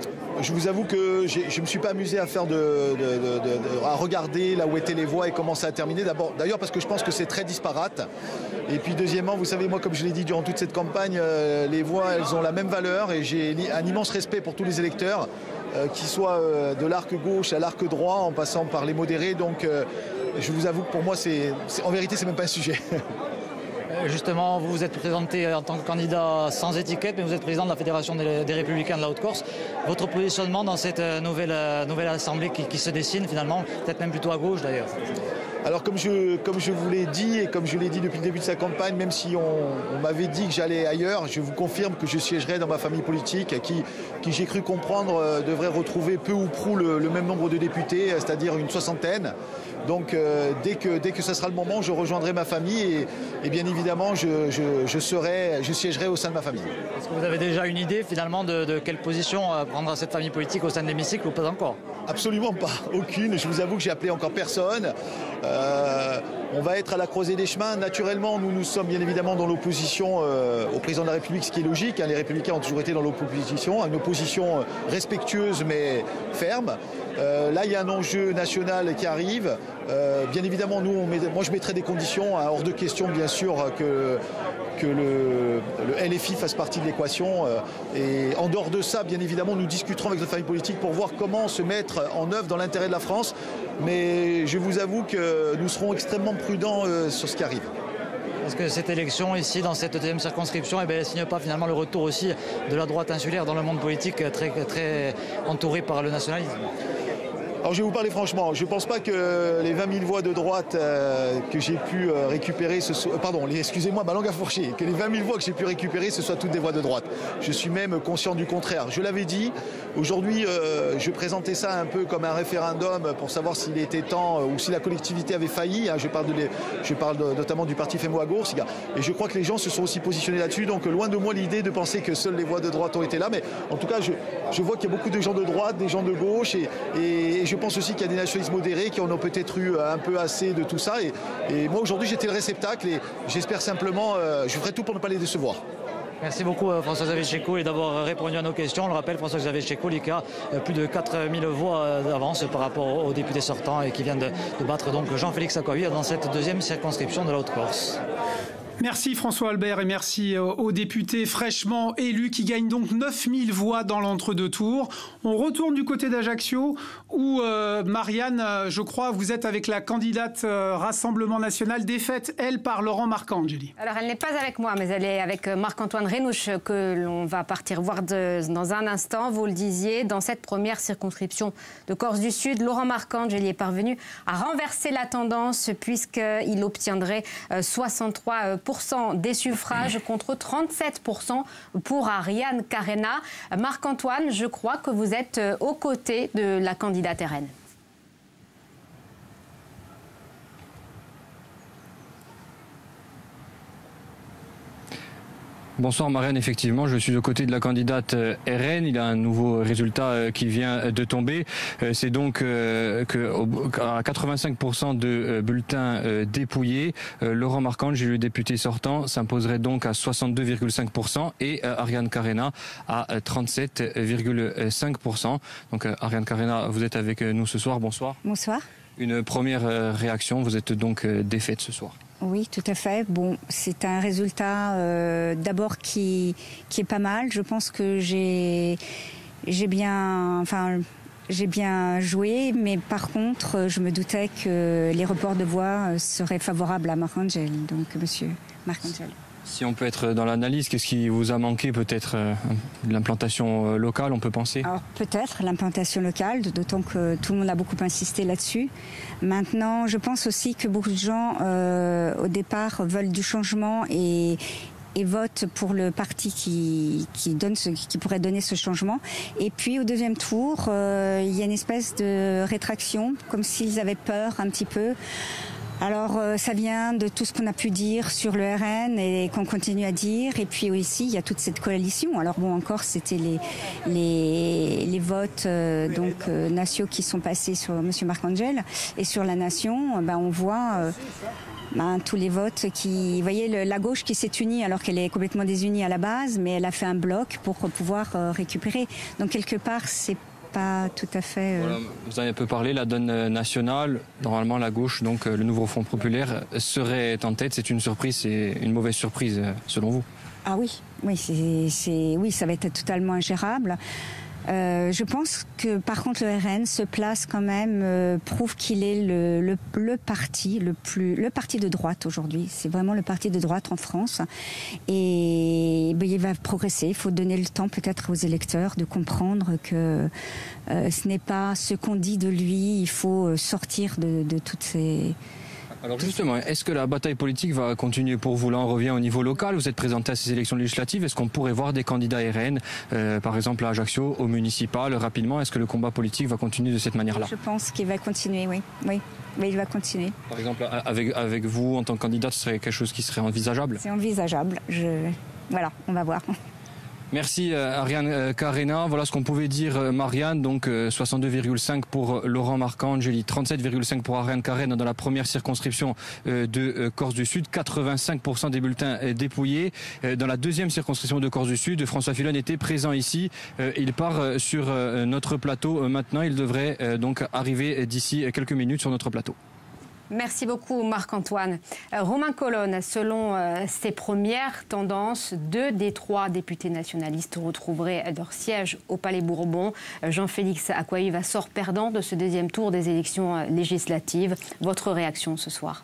Je vous avoue que je ne me suis pas amusé à faire à regarder là où étaient les voix et comment ça a terminé. D'ailleurs parce que je pense que c'est très disparate. Et puis deuxièmement, vous savez, moi comme je l'ai dit durant toute cette campagne, les voix elles ont la même valeur et j'ai un immense respect pour tous les électeurs, qu'ils soient de l'arc gauche à l'arc droit, en passant par les modérés. Donc je vous avoue que pour moi, en vérité, c'est même pas un sujet. Justement, vous vous êtes présenté en tant que candidat sans étiquette, mais vous êtes président de la Fédération des Républicains de la Haute-Corse. Votre positionnement dans cette nouvelle assemblée qui se dessine finalement, peut-être même plutôt à gauche d'ailleurs? Alors comme je vous l'ai dit et comme je l'ai dit depuis le début de sa campagne, même si on m'avait dit que j'allais ailleurs, je vous confirme que je siégerai dans ma famille politique qui j'ai cru comprendre, devrait retrouver peu ou prou le même nombre de députés, c'est-à-dire une soixantaine. Donc dès que ça sera le moment, je rejoindrai ma famille et bien évidemment je siégerai au sein de ma famille. Est-ce que vous avez déjà une idée finalement de quelle position prendra cette famille politique au sein de l'hémicycle ou pas encore? Absolument pas, aucune. Je vous avoue que j'ai appelé encore personne. On va être à la croisée des chemins. Naturellement, nous sommes bien évidemment dans l'opposition au président de la République, ce qui est logique. Hein. Les Républicains ont toujours été dans l'opposition, une opposition respectueuse mais ferme. Là, il y a un enjeu national qui arrive. Bien évidemment, moi, je mettrai des conditions, hein, hors de question, bien sûr, que le LFI fasse partie de l'équation. Et en dehors de ça, bien évidemment, nous discuterons avec notre famille politique pour voir comment se mettre en œuvre dans l'intérêt de la France. Mais je vous avoue que nous serons extrêmement prudents sur ce qui arrive. Parce que cette élection ici, dans cette deuxième circonscription, eh bien, elle ne signe pas finalement le retour aussi de la droite insulaire dans le monde politique très, très entouré par le nationalisme. Alors je vais vous parler franchement, je ne pense pas que les 20 000 voix de droite que j'ai pu récupérer, excusez-moi, ma langue à fourcher, que les 20 000 voix que j'ai pu récupérer, ce soient toutes des voix de droite. Je suis même conscient du contraire. Je l'avais dit, aujourd'hui je présentais ça un peu comme un référendum pour savoir s'il était temps ou si la collectivité avait failli. Hein, je parle notamment du parti Femu a Corsica. Et je crois que les gens se sont aussi positionnés là-dessus, donc loin de moi l'idée de penser que seules les voix de droite ont été là. Mais en tout cas, je vois qu'il y a beaucoup de gens de droite, des gens de gauche et je pense aussi qu'il y a des nationalistes modérés qui en ont peut-être eu un peu assez de tout ça. Et moi, aujourd'hui, j'étais le réceptacle et j'espère simplement, je ferai tout pour ne pas les décevoir. Merci beaucoup François-Xavier Tchécoli d'avoir répondu à nos questions. On le rappelle, François-Xavier Tchécoli qui a plus de 4000 voix d'avance par rapport aux députés sortants et qui vient de battre donc Jean-Félix Acquaviva dans cette deuxième circonscription de la Haute-Corse. Merci François Albert et merci aux députés fraîchement élus qui gagnent donc 9000 voix dans l'entre-deux tours. On retourne du côté d'Ajaccio où Marianne, je crois, vous êtes avec la candidate Rassemblement National, défaite, elle, par Laurent Marcangeli. Alors elle n'est pas avec moi, mais elle est avec Marc-Antoine Rénouche que l'on va partir voir dans un instant. Vous le disiez, dans cette première circonscription de Corse du Sud, Laurent Marcangeli est parvenu à renverser la tendance puisqu'il obtiendrait 63% des suffrages contre 37% pour Ariane Carena. Marc-Antoine, je crois que vous êtes aux côtés de la candidate RN. Bonsoir Marianne, effectivement je suis aux côtés de la candidate RN, il y a un nouveau résultat qui vient de tomber, c'est donc qu'à 85% de bulletins dépouillés, Laurent Marcangeli, le député sortant, s'imposerait donc à 62,5% et Ariane Carena à 37,5%. Donc Ariane Carena, vous êtes avec nous ce soir, bonsoir. Bonsoir. Une première réaction, vous êtes donc défaite ce soir. Oui, tout à fait. Bon, c'est un résultat d'abord qui est pas mal. Je pense que j'ai bien joué, mais par contre, je me doutais que les reports de voix seraient favorables à Marcangeli, donc Monsieur Marcangeli. Si on peut être dans l'analyse, qu'est-ce qui vous a manqué peut-être l'implantation locale, on peut penser? Alors peut-être l'implantation locale, d'autant que tout le monde a beaucoup insisté là-dessus. Maintenant, je pense aussi que beaucoup de gens, au départ, veulent du changement et vote pour le parti qui pourrait donner ce changement. Et puis au deuxième tour, il y a une espèce de rétraction, comme s'ils avaient peur un petit peu. Alors ça vient de tout ce qu'on a pu dire sur le RN et qu'on continue à dire. Et puis aussi, il y a toute cette coalition. Alors bon, en Corse, c'était les votes nationaux qui sont passés sur M. Marcangeli. Et sur la nation, on voit... tous les votes qui... Vous voyez, la gauche qui s'est unie alors qu'elle est complètement désunie à la base, mais elle a fait un bloc pour pouvoir récupérer. Donc quelque part, c'est pas tout à fait... Voilà, vous avez un peu parlé, la donne nationale, normalement la gauche, donc le Nouveau Front Populaire, serait en tête. C'est une surprise, c'est une mauvaise surprise, selon vous? Ah oui, oui, ça va être totalement ingérable. Je pense que par contre le RN se place quand même, prouve qu'il est le parti le parti de droite aujourd'hui. C'est vraiment le parti de droite en France et il va progresser. Il faut donner le temps peut-être aux électeurs de comprendre que ce n'est pas ce qu'on dit de lui. Il faut sortir de toutes ces... Alors justement, est-ce que la bataille politique va continuer pour vous? Là, on revient au niveau local. Vous êtes présenté à ces élections législatives. Est-ce qu'on pourrait voir des candidats RN, par exemple à Ajaccio, au municipal, rapidement? Est-ce que le combat politique va continuer de cette manière-là? Je pense qu'il va continuer, oui. Mais il va continuer. Par exemple, avec vous, en tant que candidate, ce serait quelque chose qui serait envisageable? C'est envisageable. Voilà, on va voir. Merci Ariane Carena. Voilà ce qu'on pouvait dire, Marianne. Donc 62,5 pour Laurent Marcangeli, 37,5 pour Ariane Carena dans la première circonscription de Corse du Sud, 85% des bulletins dépouillés. Dans la deuxième circonscription de Corse du Sud, François Filoni était présent ici. Il part sur notre plateau maintenant. Il devrait donc arriver d'ici quelques minutes sur notre plateau. Merci beaucoup Marc-Antoine. Romain Colonne, selon ses premières tendances, 2 des 3 députés nationalistes retrouveraient leur siège au Palais Bourbon. Jean-Félix Acquaviva sort perdant de ce deuxième tour des élections législatives. Votre réaction ce soir?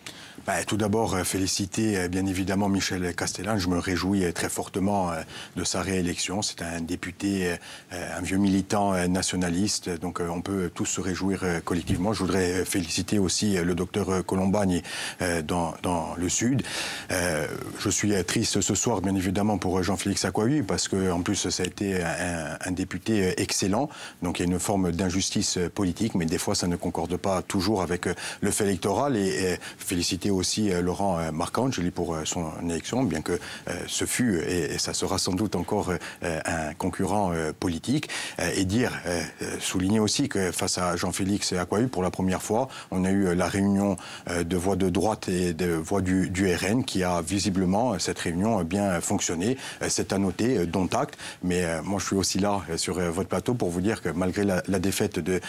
Tout d'abord, féliciter bien évidemment Michel Castellani. Je me réjouis très fortement de sa réélection. C'est un député, un vieux militant nationaliste. Donc on peut tous se réjouir collectivement. Je voudrais féliciter aussi le docteur Colombani dans le Sud. Je suis triste ce soir, bien évidemment, pour Jean-Félix Acquaviva, parce qu'en plus, ça a été un député excellent. Donc il y a une forme d'injustice politique, mais des fois, ça ne concorde pas toujours avec le fait électoral. Et féliciter aussi Laurent Marcangeli pour son élection, bien que ce fut et ça sera sans doute encore un concurrent politique, et souligner aussi que face à Jean-Félix Acquaviva, pour la première fois, on a eu la réunion de voix de droite et de voix du RN qui a visiblement, cette réunion, bien fonctionné. C'est à noter, dont acte, mais moi je suis aussi là sur votre plateau pour vous dire que malgré la défaite de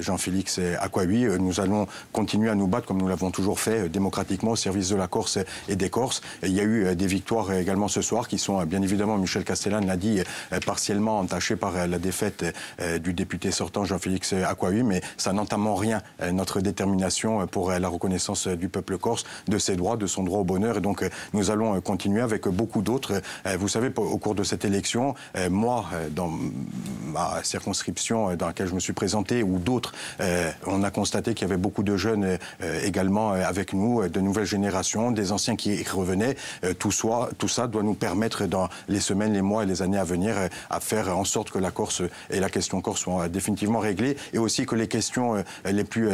Jean-Félix Acquaviva, nous allons continuer à nous battre comme nous l'avons toujours fait démocratiquement, au service de la Corse et des Corses. Il y a eu des victoires également ce soir qui sont, bien évidemment, Michel Castellani l'a dit, partiellement entachées par la défaite du député sortant Jean-Félix Acquaviva, mais ça n'entame en rien notre détermination pour la reconnaissance du peuple corse, de ses droits, de son droit au bonheur. Et donc nous allons continuer avec beaucoup d'autres. Vous savez, au cours de cette élection, moi, dans ma circonscription dans laquelle je me suis présenté, ou d'autres, on a constaté qu'il y avait beaucoup de jeunes également avec nous, de nouvelles générations, des anciens qui revenaient. Tout ça doit nous permettre, dans les semaines, les mois et les années à venir, à faire en sorte que la Corse et la question corse soient définitivement réglées, et aussi que les questions les plus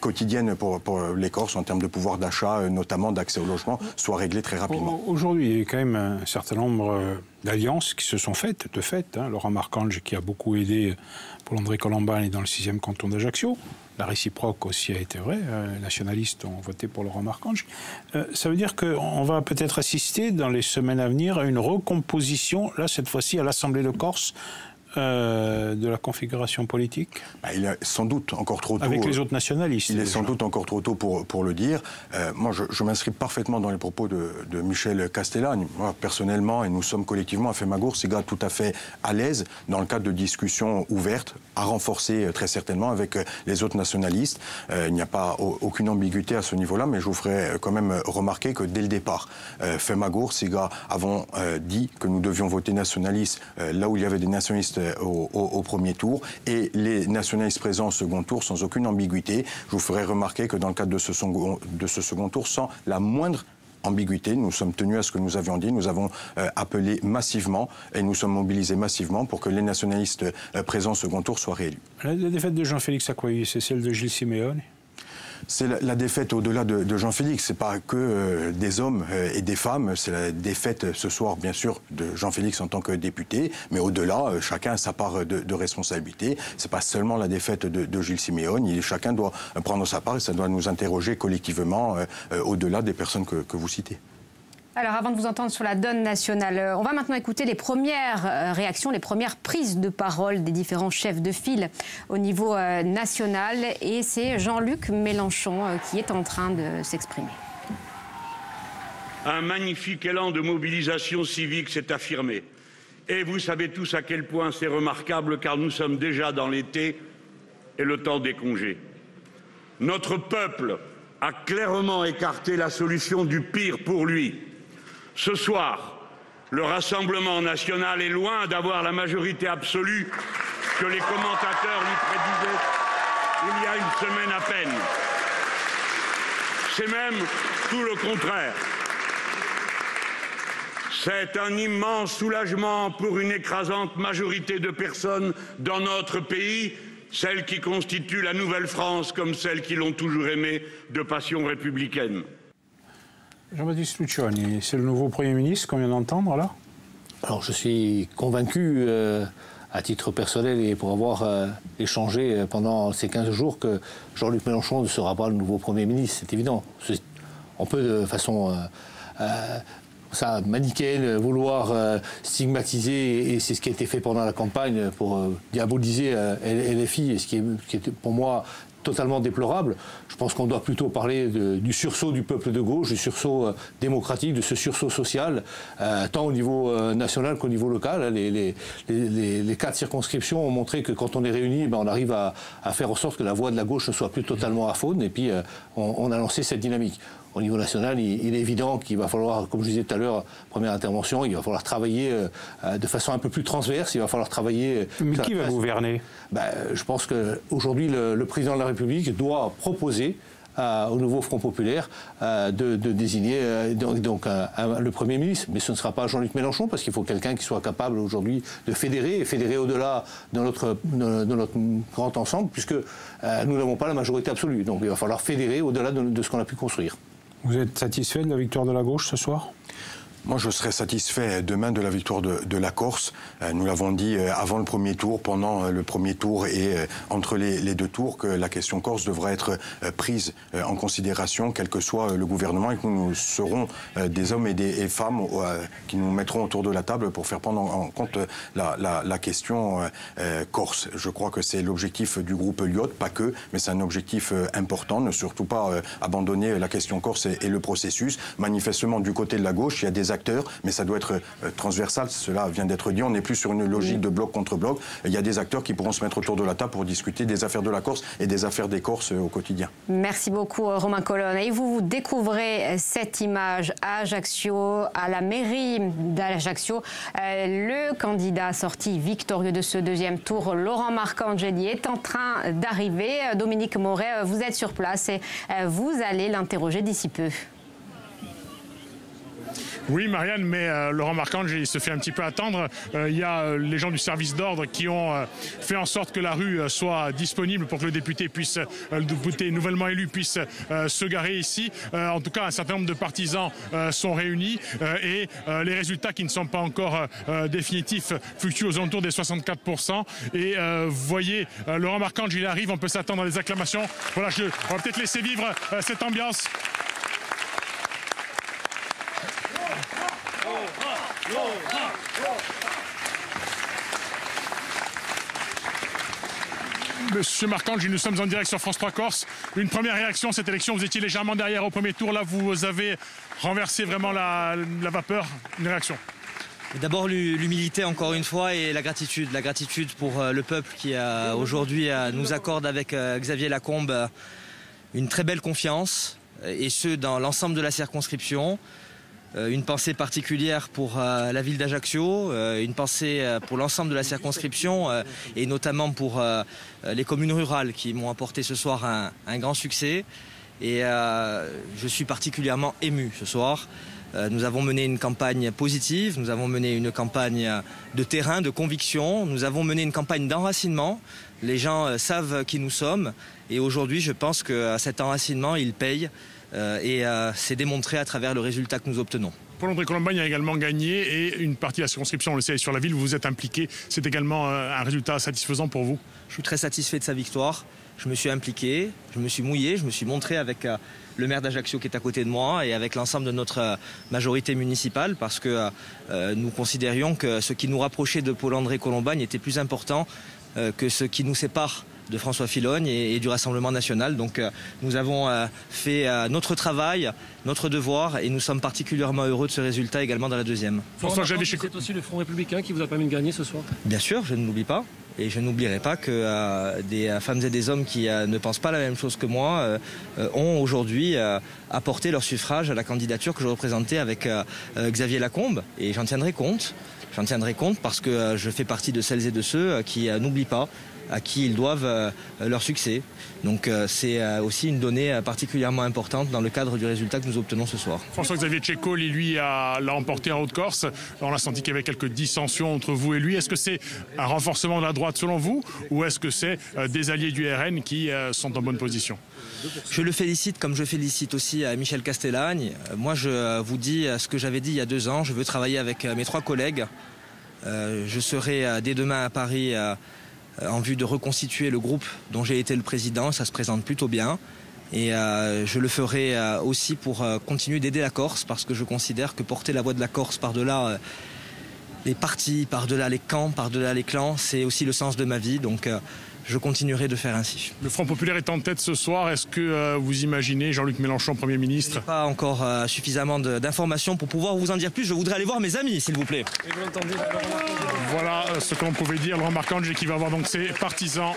quotidiennes pour les Corses, en termes de pouvoir d'achat, notamment d'accès au logement, soient réglées très rapidement. Aujourd'hui, il y a quand même un certain nombre d'alliances qui se sont faites, de fait. Laurent Marcangeli qui a beaucoup aidé Paul-André Colombani dans le 6e canton d'Ajaccio. La réciproque aussi a été vraie. Les nationalistes ont voté pour Laurent Marcangeli. Ça veut dire qu'on va peut-être assister dans les semaines à venir à une recomposition, là cette fois-ci à l'Assemblée de Corse, de la configuration politique ? Il est sans doute encore trop tôt. Avec les autres nationalistes. Il est sans doute encore trop tôt pour le dire. Moi, je m'inscris parfaitement dans les propos de Michel Castellani. Moi, personnellement, et nous sommes collectivement à Femu a Corsica tout à fait à l'aise dans le cadre de discussions ouvertes, à renforcer très certainement avec les autres nationalistes. Il n'y a pas aucune ambiguïté à ce niveau-là, mais je vous ferai quand même remarquer que dès le départ, Femu a Corsica avons dit que nous devions voter nationalistes là où il y avait des nationalistes au premier tour et les nationalistes présents au second tour sans aucune ambiguïté. Je vous ferai remarquer que dans le cadre de ce second tour, sans la moindre ambiguïté, nous sommes tenus à ce que nous avions dit, nous avons appelé massivement et nous sommes mobilisés massivement pour que les nationalistes présents au second tour soient réélus. La défaite de Jean-Félix Acquaviva, c'est celle de Gilles Siméoni ? C'est la défaite au-delà de Jean-Félix. Ce n'est pas que des hommes et des femmes. C'est la défaite ce soir, bien sûr, de Jean-Félix en tant que député. Mais au-delà, chacun a sa part de responsabilité. Ce n'est pas seulement la défaite de Gilles Siméoni. Chacun doit prendre sa part et ça doit nous interroger collectivement au-delà des personnes que vous citez. Alors, avant de vous entendre sur la donne nationale, on va maintenant écouter les premières réactions, les premières prises de parole des différents chefs de file au niveau national. Et c'est Jean-Luc Mélenchon qui est en train de s'exprimer. Un magnifique élan de mobilisation civique s'est affirmé. Et vous savez tous à quel point c'est remarquable, car nous sommes déjà dans l'été et le temps des congés. Notre peuple a clairement écarté la solution du pire pour lui. Ce soir, le Rassemblement national est loin d'avoir la majorité absolue que les commentateurs lui prédisaient il y a une semaine à peine. C'est même tout le contraire. C'est un immense soulagement pour une écrasante majorité de personnes dans notre pays, celles qui constituent la nouvelle France comme celles qui l'ont toujours aimée de passion républicaine. Jean-Baptiste Luciani, c'est le nouveau Premier ministre qu'on vient d'entendre, là ? Alors, je suis convaincu, à titre personnel et pour avoir échangé pendant ces 15 jours, que Jean-Luc Mélenchon ne sera pas le nouveau Premier ministre, c'est évident. On peut, de façon manichéenne, vouloir stigmatiser, et c'est ce qui a été fait pendant la campagne, pour diaboliser LFI, et ce qui était pour moi totalement déplorable. Je pense qu'on doit plutôt parler du sursaut du peuple de gauche, du sursaut démocratique, de ce sursaut social, tant au niveau national qu'au niveau local. Hein, les quatre circonscriptions ont montré que quand on est réunis, ben, on arrive à faire en sorte que la voix de la gauche ne soit plus totalement aphone, et puis on a lancé cette dynamique. Au niveau national, il est évident qu'il va falloir, comme je disais tout à l'heure, première intervention, il va falloir travailler de façon un peu plus transverse, il va falloir travailler... Mais qui va gouverner ? Ben, je pense qu'aujourd'hui, le président de la République doit proposer au Nouveau Front Populaire de désigner le Premier ministre. Mais ce ne sera pas Jean-Luc Mélenchon, parce qu'il faut quelqu'un qui soit capable aujourd'hui de fédérer, et fédérer au-delà de notre grand ensemble, puisque nous n'avons pas la majorité absolue. Donc il va falloir fédérer au-delà de ce qu'on a pu construire. Vous êtes satisfait de la victoire de la gauche ce soir ? Moi, je serais satisfait demain de la victoire de la Corse. Nous l'avons dit avant le premier tour, pendant le premier tour et entre les deux tours, que la question corse devra être prise en considération, quel que soit le gouvernement, et que nous serons des hommes et des femmes qui nous mettrons autour de la table pour faire prendre en compte la question corse. Je crois que c'est l'objectif du groupe Lyotte, pas que, mais c'est un objectif important. Ne surtout pas abandonner la question corse et le processus. Manifestement, du côté de la gauche, il y a des acteurs, mais ça doit être transversal, cela vient d'être dit, on n'est plus sur une logique de bloc contre bloc, il y a des acteurs qui pourront se mettre autour de la table pour discuter des affaires de la Corse et des affaires des Corses au quotidien. Merci beaucoup Romain Colonne. Et vous découvrez cette image à Ajaccio, à la mairie d'Ajaccio, le candidat sorti victorieux de ce deuxième tour, Laurent Marcangeli, est en train d'arriver. Dominique Moret, vous êtes sur place et vous allez l'interroger d'ici peu. Oui Marianne, mais Laurent Marcangeli se fait un petit peu attendre. Il y a les gens du service d'ordre qui ont fait en sorte que la rue soit disponible pour que le député puisse, nouvellement élu puisse se garer ici. En tout cas, un certain nombre de partisans sont réunis et les résultats qui ne sont pas encore définitifs fluctuent aux alentours des 64%. Et vous voyez, Laurent Marcangeli arrive, on peut s'attendre à des acclamations. Voilà, on va peut-être laisser vivre cette ambiance. Monsieur Marcangeli, nous sommes en direct sur France 3 Corse. Une première réaction à cette élection, vous étiez légèrement derrière au premier tour. Là, vous avez renversé vraiment la vapeur. Une réaction? D'abord l'humilité encore une fois et la gratitude pour le peuple qui aujourd'hui nous accorde avec Xavier Lacombe une très belle confiance et ce dans l'ensemble de la circonscription. Une pensée particulière pour la ville d'Ajaccio, une pensée pour l'ensemble de la circonscription et notamment pour les communes rurales qui m'ont apporté ce soir un grand succès. Et je suis particulièrement ému ce soir. Nous avons mené une campagne positive, nous avons mené une campagne de terrain, de conviction, nous avons mené une campagne d'enracinement. Les gens savent qui nous sommes et aujourd'hui je pense que cet enracinement il paye. Et c'est démontré à travers le résultat que nous obtenons. Paul-André Colombani a également gagné et une partie de la circonscription, on le sait, sur la ville où vous êtes impliqué. C'est également un résultat satisfaisant pour vous? Je suis très satisfait de sa victoire. Je me suis impliqué, je me suis mouillé, je me suis montré avec le maire d'Ajaccio qui est à côté de moi et avec l'ensemble de notre majorité municipale parce que nous considérions que ce qui nous rapprochait de Paul-André Colombani était plus important que ce qui nous sépare de François Filoni et du Rassemblement National. Donc nous avons fait notre travail, notre devoir et nous sommes particulièrement heureux de ce résultat également dans la deuxième. François-Xavier Tchécoli, c'est aussi le Front Républicain qui vous a permis de gagner ce soir? Bien sûr, je ne l'oublie pas et je n'oublierai pas que des femmes et des hommes qui ne pensent pas la même chose que moi ont aujourd'hui apporté leur suffrage à la candidature que je représentais avec Xavier Lacombe et j'en tiendrai compte. J'en tiendrai compte parce que je fais partie de celles et de ceux qui n'oublient pas à qui ils doivent leur succès. Donc c'est aussi une donnée particulièrement importante dans le cadre du résultat que nous obtenons ce soir. François-Xavier Tchécoli, lui, l'a emporté en Haute-Corse. On a senti qu'il y avait quelques dissensions entre vous et lui. Est-ce que c'est un renforcement de la droite selon vous ou est-ce que c'est des alliés du RN qui sont en bonne position? Je le félicite comme je félicite aussi Michel Castellani. Moi je vous dis ce que j'avais dit il y a 2 ans. Je veux travailler avec mes 3 collègues. Je serai dès demain à Paris en vue de reconstituer le groupe dont j'ai été le président. Ça se présente plutôt bien. Et je le ferai aussi pour continuer d'aider la Corse parce que je considère que porter la voix de la Corse par-delà les partis, par-delà les camps, par-delà les clans, c'est aussi le sens de ma vie. Donc je continuerai de faire ainsi. Le Front Populaire est en tête ce soir. Est-ce que vous imaginez Jean-Luc Mélenchon, Premier ministre? Je n'ai pas encore suffisamment d'informations pour pouvoir vous en dire plus. Je voudrais aller voir mes amis, s'il vous plaît. Et vous l'entendez, voilà ce que l'on pouvait dire. Laurent Marcangeli qui va avoir donc ses partisans.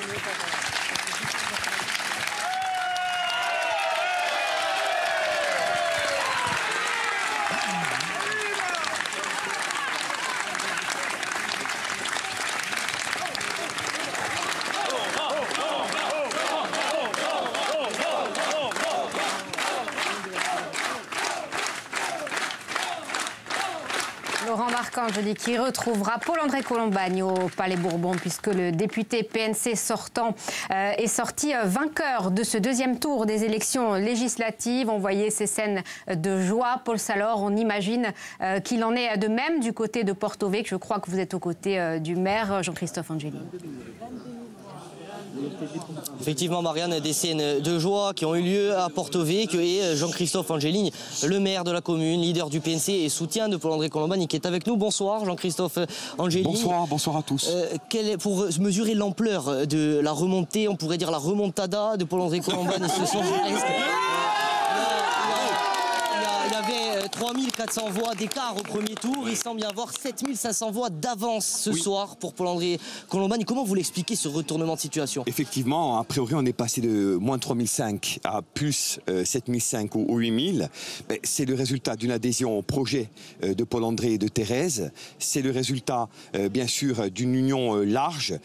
Marcangeli qui retrouvera Paul-André Colombani au Palais Bourbon puisque le député PNC sortant est sorti vainqueur de ce 2e tour des élections législatives. On voyait ces scènes de joie. Paul Salor, on imagine qu'il en est de même du côté de Porto-Vec. Je crois que vous êtes aux côtés du maire Jean-Christophe Angeli. Effectivement, Marianne, des scènes de joie qui ont eu lieu à Porto-Vec et Jean-Christophe Angeli, le maire de la commune, leader du PNC et soutien de Paul-André Colombani qui est avec nous. Bonsoir Jean-Christophe Angeli. Bonsoir, bonsoir à tous. Pour mesurer l'ampleur de la remontée, on pourrait dire la remontada de Paul-André Colombani ce soir. Il avait 3400 voix d'écart au premier tour. Il semble y avoir 7500 voix d'avance ce soir pour Paul-André Colombani. Comment vous l'expliquez ce retournement de situation? Effectivement, a priori, on est passé de moins 3500 à plus 7500 ou 8000. C'est le résultat d'une adhésion au projet de Paul-André et de Thérèse. C'est le résultat, bien sûr, d'une union large,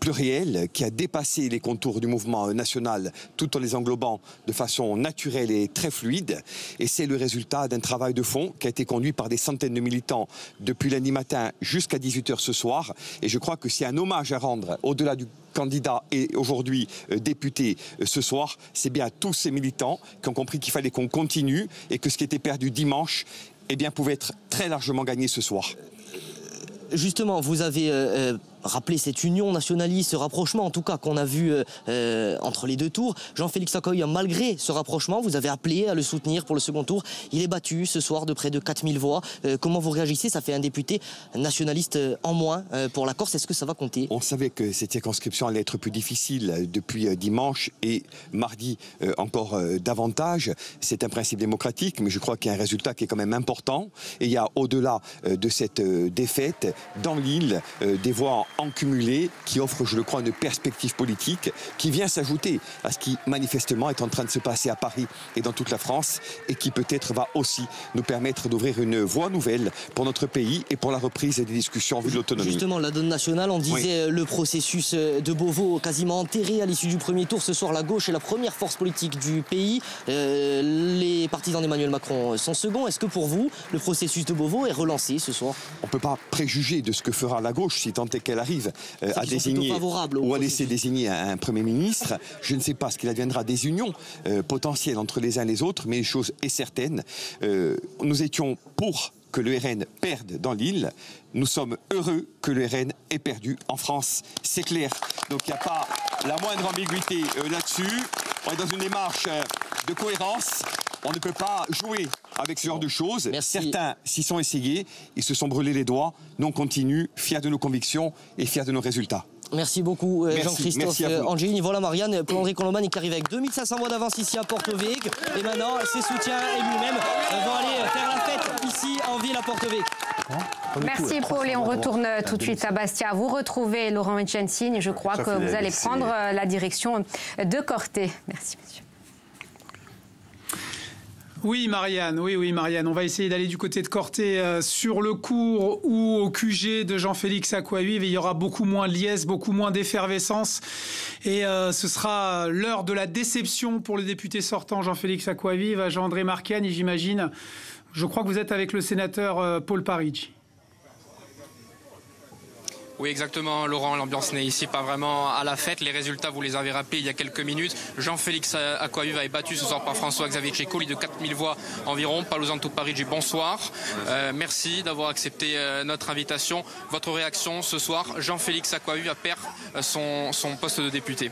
plurielle, qui a dépassé les contours du mouvement national tout en les englobant de façon naturelle et très fluide. Et c'est le résultat d'un travail de fond qui a été conduit par des centaines de militants depuis lundi matin jusqu'à 18h ce soir. Et je crois que c'est un hommage à rendre au-delà du candidat et aujourd'hui député ce soir, c'est bien à tous ces militants qui ont compris qu'il fallait qu'on continue et que ce qui était perdu dimanche eh bien, pouvait être très largement gagné ce soir. Justement, vous avez rappeler cette union nationaliste, ce rapprochement en tout cas qu'on a vu entre les deux tours. Jean-Félix Acquaviva, malgré ce rapprochement, vous avez appelé à le soutenir pour le second tour. Il est battu ce soir de près de 4000 voix. Comment vous réagissez? Ça fait un député nationaliste en moins pour la Corse. Est-ce que ça va compter? On savait que cette circonscription allait être plus difficile depuis dimanche et mardi encore davantage. C'est un principe démocratique, mais je crois qu'il y a un résultat qui est quand même important. Et il y a au-delà de cette défaite, dans l'île, des voix en cumulé qui offrent, je le crois, une perspective politique qui vient s'ajouter à ce qui manifestement est en train de se passer à Paris et dans toute la France et qui peut-être va aussi nous permettre d'ouvrir une voie nouvelle pour notre pays et pour la reprise des discussions en vue de l'autonomie. Justement, la donne nationale, on disait oui. Le processus de Beauvau quasiment enterré à l'issue du premier tour. Ce soir, la gauche est la première force politique du pays. Les partisans d'Emmanuel Macron sont seconds. Est-ce que pour vous, le processus de Beauvau est relancé ce soir? On ne peut pas préjuger de ce que fera la gauche si tant est qu'elle arrive à désigner ou à laisser désigner un Premier ministre. Je ne sais pas ce qu'il adviendra des unions potentielles entre les uns et les autres, mais une chose est certaine, nous étions pour que le RN perde dans l'île. Nous sommes heureux que le RN ait perdu en France. C'est clair. Donc il n'y a pas la moindre ambiguïté là-dessus. On est dans une démarche de cohérence. On ne peut pas jouer avec ce genre de choses. Merci. Certains s'y sont essayés, ils se sont brûlés les doigts. Nous, on continue, fiers de nos convictions et fiers de nos résultats. Merci beaucoup, Jean-Christophe Angelini. Voilà, Marianne, Paul-André Colombani qui arrive avec 2500 voix d'avance ici à Porto-Vec. Et maintenant, ses soutiens et lui-même vont aller faire la fête ici en ville à Porto-Vec. Merci Paul, et on retourne tout de suite à Bastia. Vous retrouvez Laurent Vincenzi et je crois que vous allez prendre la direction de Corte. Merci, monsieur. Oui Marianne, on va essayer d'aller du côté de Corte sur le cours ou au QG de Jean-Félix Acquaviva. Il y aura beaucoup moins de liesse, beaucoup moins d'effervescence et ce sera l'heure de la déception pour le député sortant Jean-Félix Acquaviva, Jean-André Marquiani, j'imagine. Je crois que vous êtes avec le sénateur Paul Parigi. Oui, exactement, Laurent. L'ambiance n'est ici pas vraiment à la fête. Les résultats, vous les avez rappelés il y a quelques minutes. Jean-Félix Acquaviva est battu ce soir par François-Xavier Tchécoli de 4000 voix environ. Paolo Santo Parigi, bonsoir. Merci d'avoir accepté notre invitation. Votre réaction ce soir, Jean-Félix Acquaviva perd son poste de député.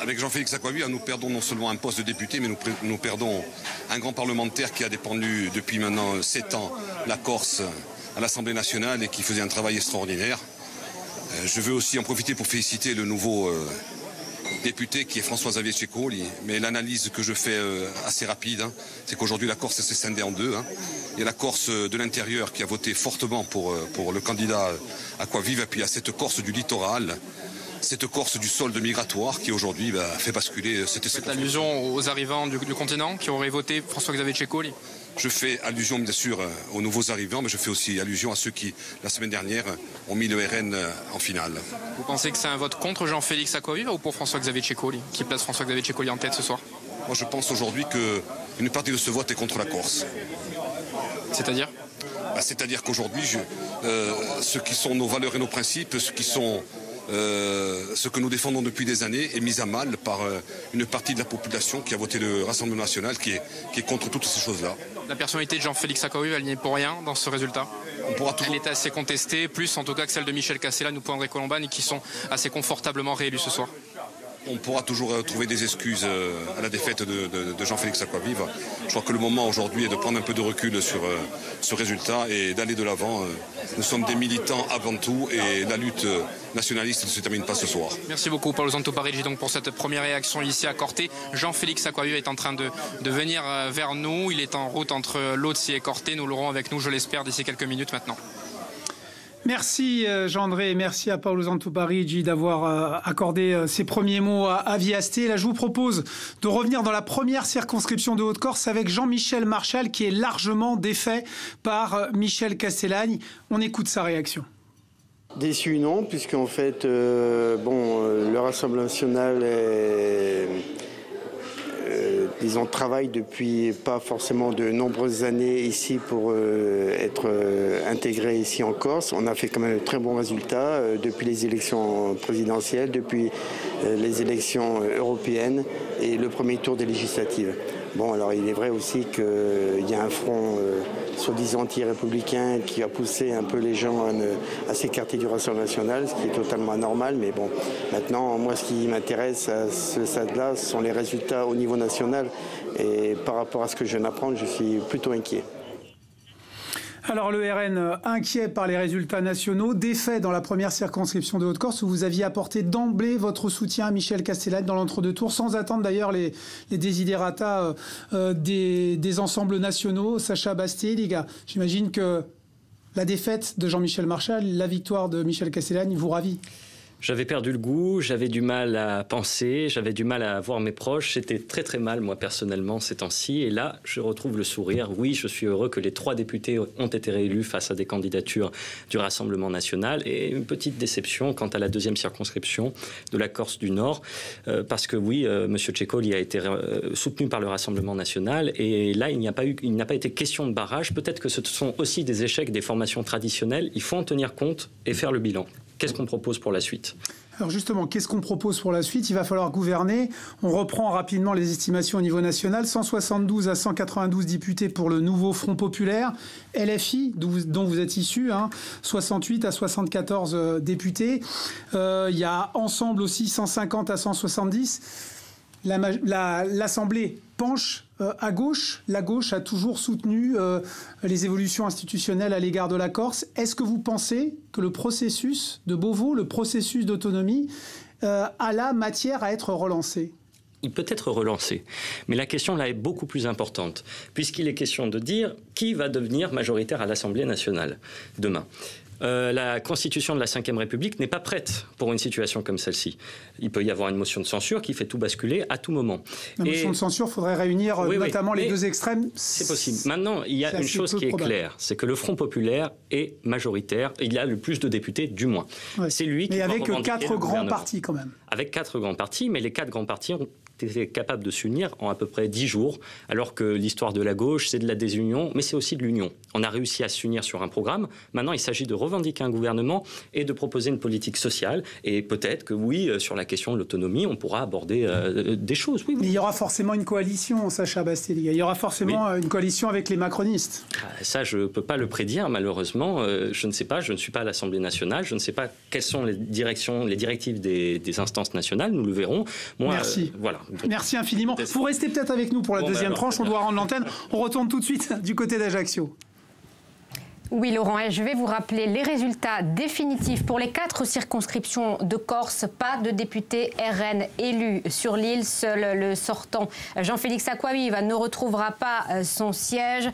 Avec Jean-Félix Acquaviva, nous perdons non seulement un poste de député, mais nous perdons un grand parlementaire qui a dépendu depuis maintenant 7 ans la Corse à l'Assemblée nationale et qui faisait un travail extraordinaire. Je veux aussi en profiter pour féliciter le nouveau député qui est François-Xavier Tchécoli. Mais l'analyse que je fais assez rapide, hein, c'est qu'aujourd'hui la Corse s'est scindée en deux. Hein. Il y a la Corse de l'intérieur qui a voté fortement pour le candidat Acquaviva, et puis il y a cette Corse du littoral, cette Corse du solde migratoire qui aujourd'hui fait basculer cette espèce. Vous faites allusion aux arrivants du continent qui auraient voté François-Xavier Tchécoli? Je fais allusion, bien sûr, aux nouveaux arrivants, mais je fais aussi allusion à ceux qui, la semaine dernière, ont mis le RN en finale. Vous pensez que c'est un vote contre Jean-Félix Acquaviva ou pour François-Xavier Tchécoli, qui place François-Xavier Tchécoli en tête ce soir? Moi, je pense aujourd'hui qu'une partie de ce vote est contre la Corse. C'est-à-dire? C'est-à-dire qu'aujourd'hui, ce qui sont nos valeurs et nos principes, ce que nous défendons depuis des années est mis à mal par une partie de la population qui a voté le Rassemblement National, qui est contre toutes ces choses-là. La personnalité de Jean-Félix Acquaviva, elle n'y est pour rien dans ce résultat. Elle est assez contestée, plus en tout cas que celle de Michel Castellani ou Paul-André Colombani, qui sont assez confortablement réélus ce soir. On pourra toujours trouver des excuses à la défaite de Jean-Félix Acquaviva. Je crois que le moment aujourd'hui est de prendre un peu de recul sur ce résultat et d'aller de l'avant. Nous sommes des militants avant tout et la lutte nationaliste ne se termine pas ce soir. Merci beaucoup Paolo Santo Parigi donc pour cette première réaction ici à Corte. Jean-Félix Acquaviva est en train de venir vers nous. Il est en route entre Lotzi et Corte. Nous l'aurons avec nous, je l'espère, d'ici quelques minutes maintenant. Merci Jean-André, merci à Paolo Santo Parigi d'avoir accordé ses premiers mots à Viasté. Là, je vous propose de revenir dans la première circonscription de Haute-Corse avec Jean-Michel Marchal qui est largement défait par Michel Castellani. On écoute sa réaction. Déçu, non, puisqu'en fait, le Rassemblement National travaille depuis pas forcément de nombreuses années ici pour être intégré ici en Corse. On a fait quand même de très bons résultats depuis les élections présidentielles, depuis les élections européennes et le premier tour des législatives. Bon, alors il est vrai aussi qu'il y a un front soi-disant anti-républicain qui a poussé un peu les gens à s'écarter du Rassemblement National, ce qui est totalement anormal. Mais bon, maintenant, moi, ce qui m'intéresse à ce stade-là, ce sont les résultats au niveau national. Et par rapport à ce que je viens d'apprendre, je suis plutôt inquiet. Alors le RN inquiet par les résultats nationaux, défait dans la première circonscription de Haute-Corse où vous aviez apporté d'emblée votre soutien à Michel Castellani dans l'entre-deux tours, sans attendre d'ailleurs les desiderata des ensembles nationaux, Sacha Basté, les gars. J'imagine que la défaite de Jean-Michel Marchal, la victoire de Michel Castellani vous ravit. J'avais perdu le goût, j'avais du mal à penser, j'avais du mal à voir mes proches. J'étais très très mal, moi, personnellement, ces temps-ci. Et là, je retrouve le sourire. Oui, je suis heureux que les 3 députés ont été réélus face à des candidatures du Rassemblement National. Et une petite déception quant à la 2e circonscription de la Corse du Nord. Parce que oui, M. Tchécoli a été soutenu par le Rassemblement National. Et là, il n'a pas été question de barrage. Peut-être que ce sont aussi des échecs des formations traditionnelles. Il faut en tenir compte et faire le bilan. Qu'est-ce qu'on propose pour la suite ? Alors justement, qu'est-ce qu'on propose pour la suite ? Il va falloir gouverner. On reprend rapidement les estimations au niveau national. 172 à 192 députés pour le Nouveau Front Populaire. LFI, dont vous êtes issus, hein, 68 à 74 députés. Il y a Ensemble aussi, 150 à 170. L'Assemblée penche à gauche. La gauche a toujours soutenu les évolutions institutionnelles à l'égard de la Corse. Est-ce que vous pensez que le processus de Beauvau, le processus d'autonomie, a la matière à être relancé ? Il peut être relancé. Mais la question là est beaucoup plus importante, puisqu'il est question de dire qui va devenir majoritaire à l'Assemblée nationale demain. La constitution de la Ve République n'est pas prête pour une situation comme celle-ci. Il peut y avoir une motion de censure qui fait tout basculer à tout moment. Motion de censure, il faudrait réunir notamment les deux extrêmes. C'est possible. Maintenant, il y a une chose qui est claire, c'est que le Front populaire est majoritaire. Il a le plus de députés, du moins. Ouais. C'est lui qui doit revendiquer le gouvernement. Mais avec 4 grands partis, quand même. Avec 4 grands partis, mais les 4 grands partis ont été capables de s'unir en à peu près 10 jours, alors que l'histoire de la gauche, c'est de la désunion, mais c'est aussi de l'union. On a réussi à s'unir sur un programme. Maintenant, il s'agit de revendiquer un gouvernement et de proposer une politique sociale. Et peut-être que oui, sur la question de l'autonomie, on pourra aborder des choses. Oui, oui. Mais il y aura forcément une coalition, Sacha Bastelli. Il y aura forcément une coalition avec les macronistes. Ça, je ne peux pas le prédire, malheureusement. Je ne sais pas, je ne suis pas à l'Assemblée nationale. Je ne sais pas quelles sont les directions, les directives des instances nationales. Nous le verrons. Moi, merci. Voilà. Merci infiniment. Vous restez peut-être avec nous pour la deuxième tranche. On doit rendre l'antenne. On retourne tout de suite du côté d'Ajaccio. Oui, Laurent, je vais vous rappeler les résultats définitifs pour les 4 circonscriptions de Corse. Pas de député RN élu sur l'île. Seul le sortant Jean-Félix Acquaviva ne retrouvera pas son siège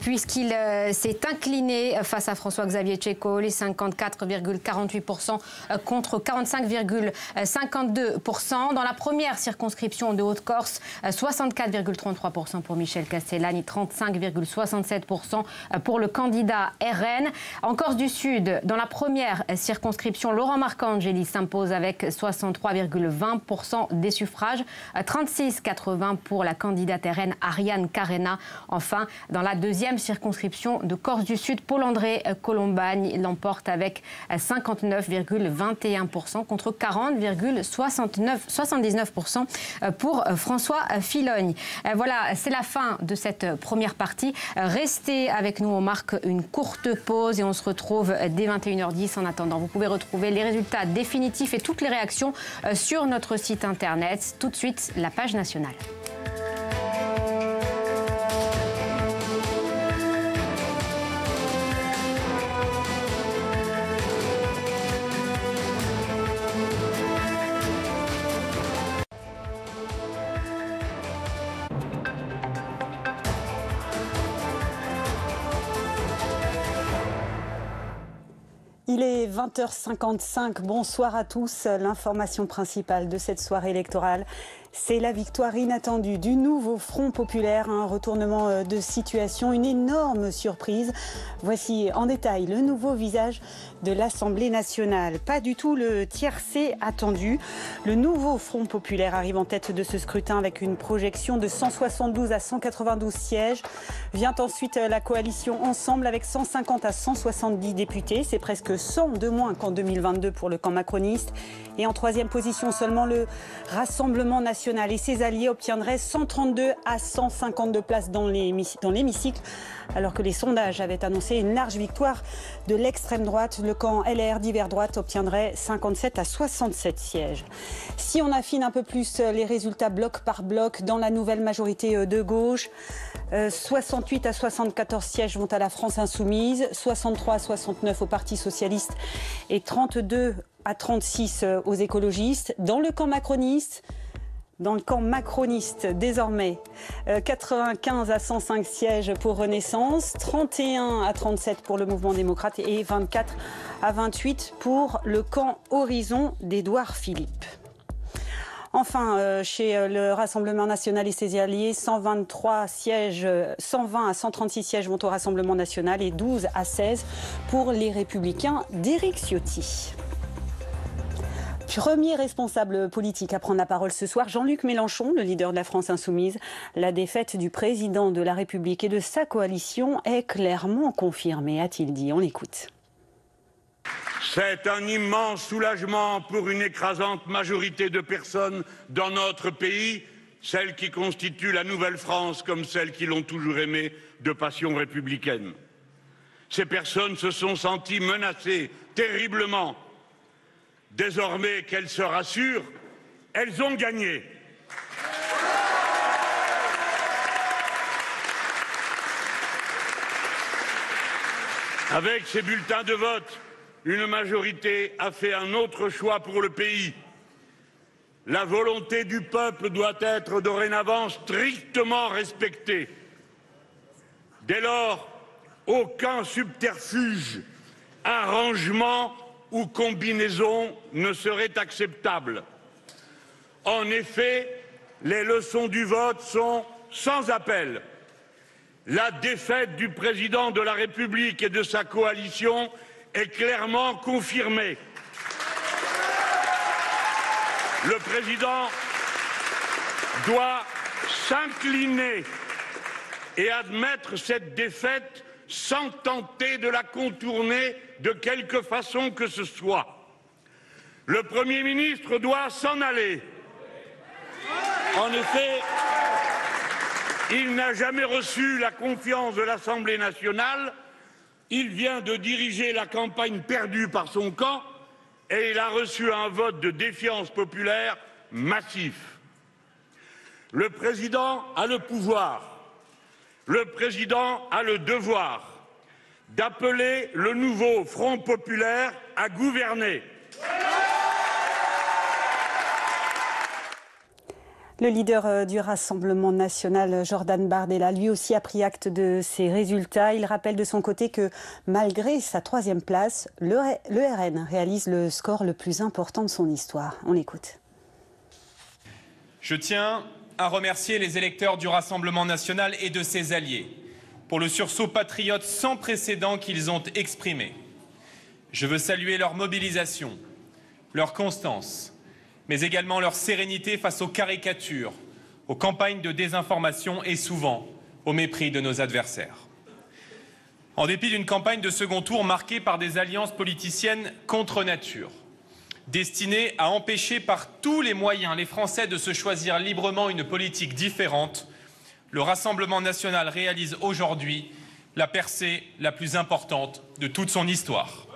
puisqu'il s'est incliné face à François-Xavier Tchécoli, 54,48% contre 45,52%. Dans la première circonscription de Haute-Corse, 64,33% pour Michel Castellani, 35,67% pour le candidat RN. En Corse du Sud, dans la première circonscription, Laurent Marcangeli s'impose avec 63,20% des suffrages, 36,80% pour la candidate RN Ariane Carena. Enfin, dans la deuxième circonscription de Corse du Sud, Paul-André Colombani l'emporte avec 59,21% contre 40,79% pour François Filoni. Voilà, c'est la fin de cette première partie. Restez avec nous, on marque une courte pause et on se retrouve dès 21h10. En attendant, vous pouvez retrouver les résultats définitifs et toutes les réactions sur notre site internet. Tout de suite, la page nationale. Il est 20h55, bonsoir à tous. L'information principale de cette soirée électorale, c'est la victoire inattendue du Nouveau Front Populaire, un retournement de situation, une énorme surprise. Voici en détail le nouveau visage de l'Assemblée nationale. Pas du tout le tiercé attendu. Le Nouveau Front Populaire arrive en tête de ce scrutin avec une projection de 172 à 192 sièges. Vient ensuite la coalition Ensemble avec 150 à 170 députés. C'est presque 100 de moins qu'en 2022 pour le camp macroniste. Et en 3e position seulement le Rassemblement National National et ses alliés obtiendraient 132 à 152 places dans l'hémicycle, alors que les sondages avaient annoncé une large victoire de l'extrême droite. Le camp LR d'hiver droite obtiendrait 57 à 67 sièges. Si on affine un peu plus les résultats bloc par bloc dans la nouvelle majorité de gauche, 68 à 74 sièges vont à la France Insoumise, 63 à 69 au Parti Socialiste et 32 à 36 aux écologistes. Dans le camp macroniste, désormais, 95 à 105 sièges pour Renaissance, 31 à 37 pour le mouvement démocrate et 24 à 28 pour le camp Horizon d'Édouard Philippe. Enfin, chez le Rassemblement National et ses alliés, 120 à 136 sièges vont au Rassemblement National et 12 à 16 pour les Républicains d'Éric Ciotti. Premier responsable politique à prendre la parole ce soir, Jean-Luc Mélenchon, le leader de la France Insoumise. La défaite du président de la République et de sa coalition est clairement confirmée, a-t-il dit. On l'écoute. C'est un immense soulagement pour une écrasante majorité de personnes dans notre pays, celles qui constituent la nouvelle France comme celles qui l'ont toujours aimée de passion républicaine. Ces personnes se sont senties menacées terriblement. Désormais qu'elles se rassurent, elles ont gagné. Avec ces bulletins de vote, une majorité a fait un autre choix pour le pays. La volonté du peuple doit être dorénavant strictement respectée. Dès lors, aucun subterfuge, arrangement ou combinaison ne serait acceptable. En effet, les leçons du vote sont sans appel. La défaite du président de la République et de sa coalition est clairement confirmée. Le président doit s'incliner et admettre cette défaite sans tenter de la contourner de quelque façon que ce soit. Le Premier ministre doit s'en aller. En effet, il n'a jamais reçu la confiance de l'Assemblée nationale. Il vient de diriger la campagne perdue par son camp et il a reçu un vote de défiance populaire massif. Le président a le pouvoir. Le président a le devoir d'appeler le nouveau Front Populaire à gouverner. Le leader du Rassemblement National, Jordan Bardella, lui aussi a pris acte de ces résultats. Il rappelle de son côté que, malgré sa troisième place, le RN réalise le score le plus important de son histoire. On l'écoute. Je tiens à remercier les électeurs du Rassemblement National et de ses alliés pour le sursaut patriote sans précédent qu'ils ont exprimé. Je veux saluer leur mobilisation, leur constance, mais également leur sérénité face aux caricatures, aux campagnes de désinformation et souvent au mépris de nos adversaires. En dépit d'une campagne de second tour marquée par des alliances politiciennes contre nature, destinée à empêcher par tous les moyens les Français de se choisir librement une politique différente, le Rassemblement national réalise aujourd'hui la percée la plus importante de toute son histoire.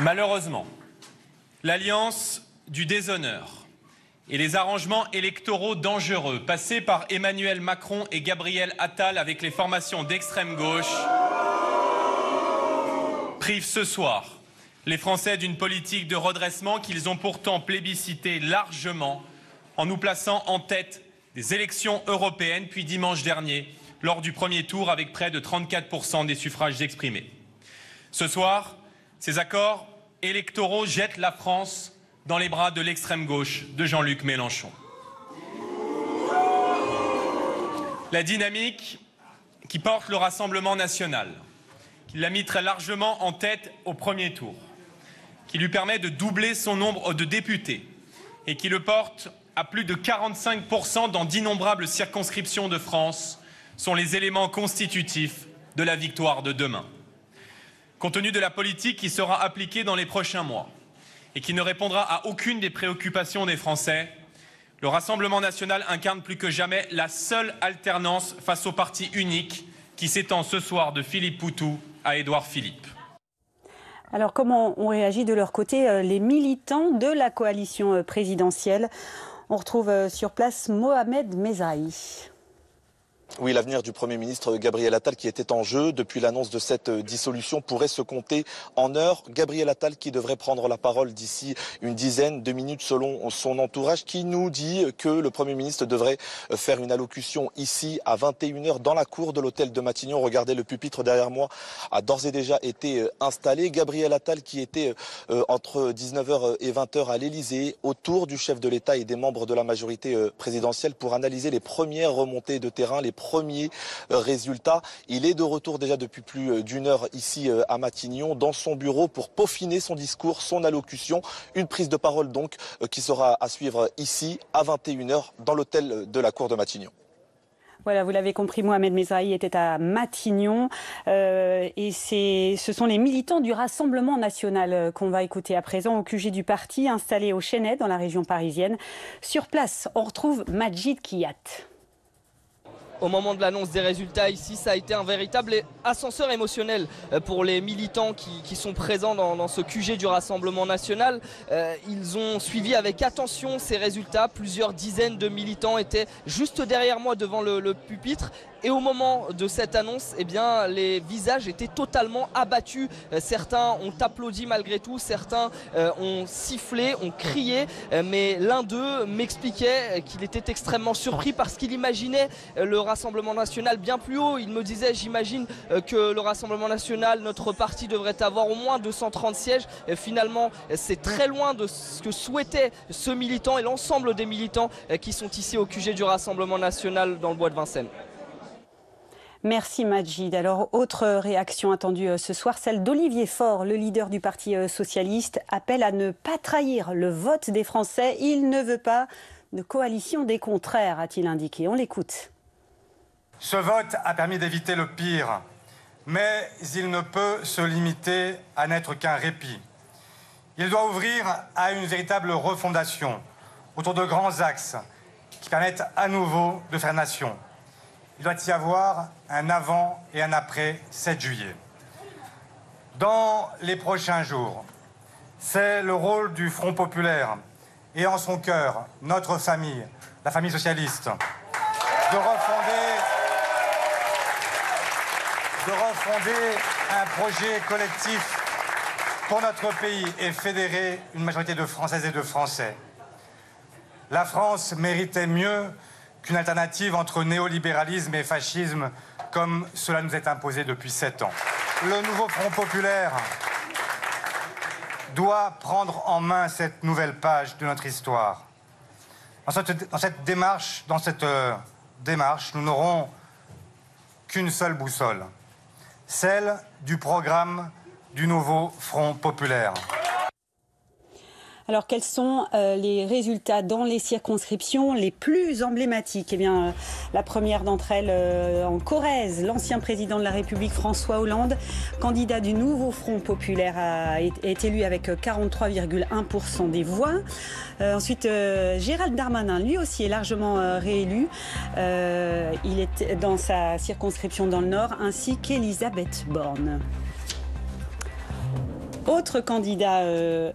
Malheureusement, l'alliance du déshonneur et les arrangements électoraux dangereux passés par Emmanuel Macron et Gabriel Attal avec les formations d'extrême gauche privent ce soir les Français d'une politique de redressement qu'ils ont pourtant plébiscitée largement en nous plaçant en tête des élections européennes, puis dimanche dernier, lors du premier tour, avec près de 34% des suffrages exprimés. Ce soir, ces accords électoraux jettent la France dans les bras de l'extrême gauche de Jean-Luc Mélenchon. La dynamique qui porte le Rassemblement national, qui l'a mis très largement en tête au premier tour, qui lui permet de doubler son nombre de députés et qui le porte à plus de 45% dans d'innombrables circonscriptions de France, sont les éléments constitutifs de la victoire de demain. compte tenu de la politique qui sera appliquée dans les prochains mois et qui ne répondra à aucune des préoccupations des Français, le Rassemblement national incarne plus que jamais la seule alternance face au parti unique qui s'étend ce soir de Philippe Poutou à Édouard Philippe. Alors comment ont réagi de leur côté les militants de la coalition présidentielle? On retrouve sur place Mohamed Mezahi. Oui, l'avenir du Premier ministre Gabriel Attal qui était en jeu depuis l'annonce de cette dissolution pourrait se compter en heures. Gabriel Attal qui devrait prendre la parole d'ici une dizaine de minutes selon son entourage, qui nous dit que le Premier ministre devrait faire une allocution ici à 21h dans la cour de l'hôtel de Matignon. Regardez, le pupitre derrière moi a d'ores et déjà été installé. Gabriel Attal qui était entre 19h et 20h à l'Elysée autour du chef de l'État et des membres de la majorité présidentielle pour analyser les premières remontées de terrain, les premier résultat. Il est de retour déjà depuis plus d'une heure ici à Matignon dans son bureau pour peaufiner son discours, son allocution. Une prise de parole donc qui sera à suivre ici à 21h dans l'hôtel de la cour de Matignon. Voilà, vous l'avez compris, Mohamed Mezahi était à Matignon et ce sont les militants du Rassemblement National qu'on va écouter à présent au QG du parti installé au Chesnay dans la région parisienne. Sur place, on retrouve Majid Kiyat. Au moment de l'annonce des résultats ici, ça a été un véritable ascenseur émotionnel pour les militants qui sont présents dans ce QG du Rassemblement National. Ils ont suivi avec attention ces résultats. Plusieurs dizaines de militants étaient juste derrière moi devant le pupitre. Et au moment de cette annonce, eh bien, les visages étaient totalement abattus. Certains ont applaudi malgré tout, certains ont sifflé, ont crié. Mais l'un d'eux m'expliquait qu'il était extrêmement surpris parce qu'il imaginait le Rassemblement National bien plus haut. Il me disait, j'imagine que le Rassemblement National, notre parti, devrait avoir au moins 230 sièges. Et finalement, c'est très loin de ce que souhaitait ce militant et l'ensemble des militants qui sont ici au QG du Rassemblement National dans le bois de Vincennes. Merci Majid. Alors, autre réaction attendue ce soir, celle d'Olivier Faure, le leader du Parti socialiste, appelle à ne pas trahir le vote des Français. Il ne veut pas de coalition des contraires, a-t-il indiqué. On l'écoute. Ce vote a permis d'éviter le pire, mais il ne peut se limiter à n'être qu'un répit. Il doit ouvrir à une véritable refondation autour de grands axes qui permettent à nouveau de faire nation. Il doit y avoir un avant et un après 7 juillet. Dans les prochains jours, c'est le rôle du Front populaire et en son cœur, notre famille, la famille socialiste, de refonder un projet collectif pour notre pays et fédérer une majorité de Françaises et de Français. La France méritait mieux qu'une alternative entre néolibéralisme et fascisme, comme cela nous est imposé depuis 7 ans. Le nouveau Front populaire doit prendre en main cette nouvelle page de notre histoire. Dans cette démarche, nous n'aurons qu'une seule boussole, celle du programme du nouveau Front populaire. Alors, quels sont les résultats dans les circonscriptions les plus emblématiques? Eh bien, la première d'entre elles en Corrèze, l'ancien président de la République François Hollande, candidat du Nouveau Front Populaire, est élu avec 43,1% des voix. Ensuite, Gérald Darmanin, lui aussi, est largement réélu. Il est dans sa circonscription dans le Nord, ainsi qu'Elisabeth Borne. Autre candidat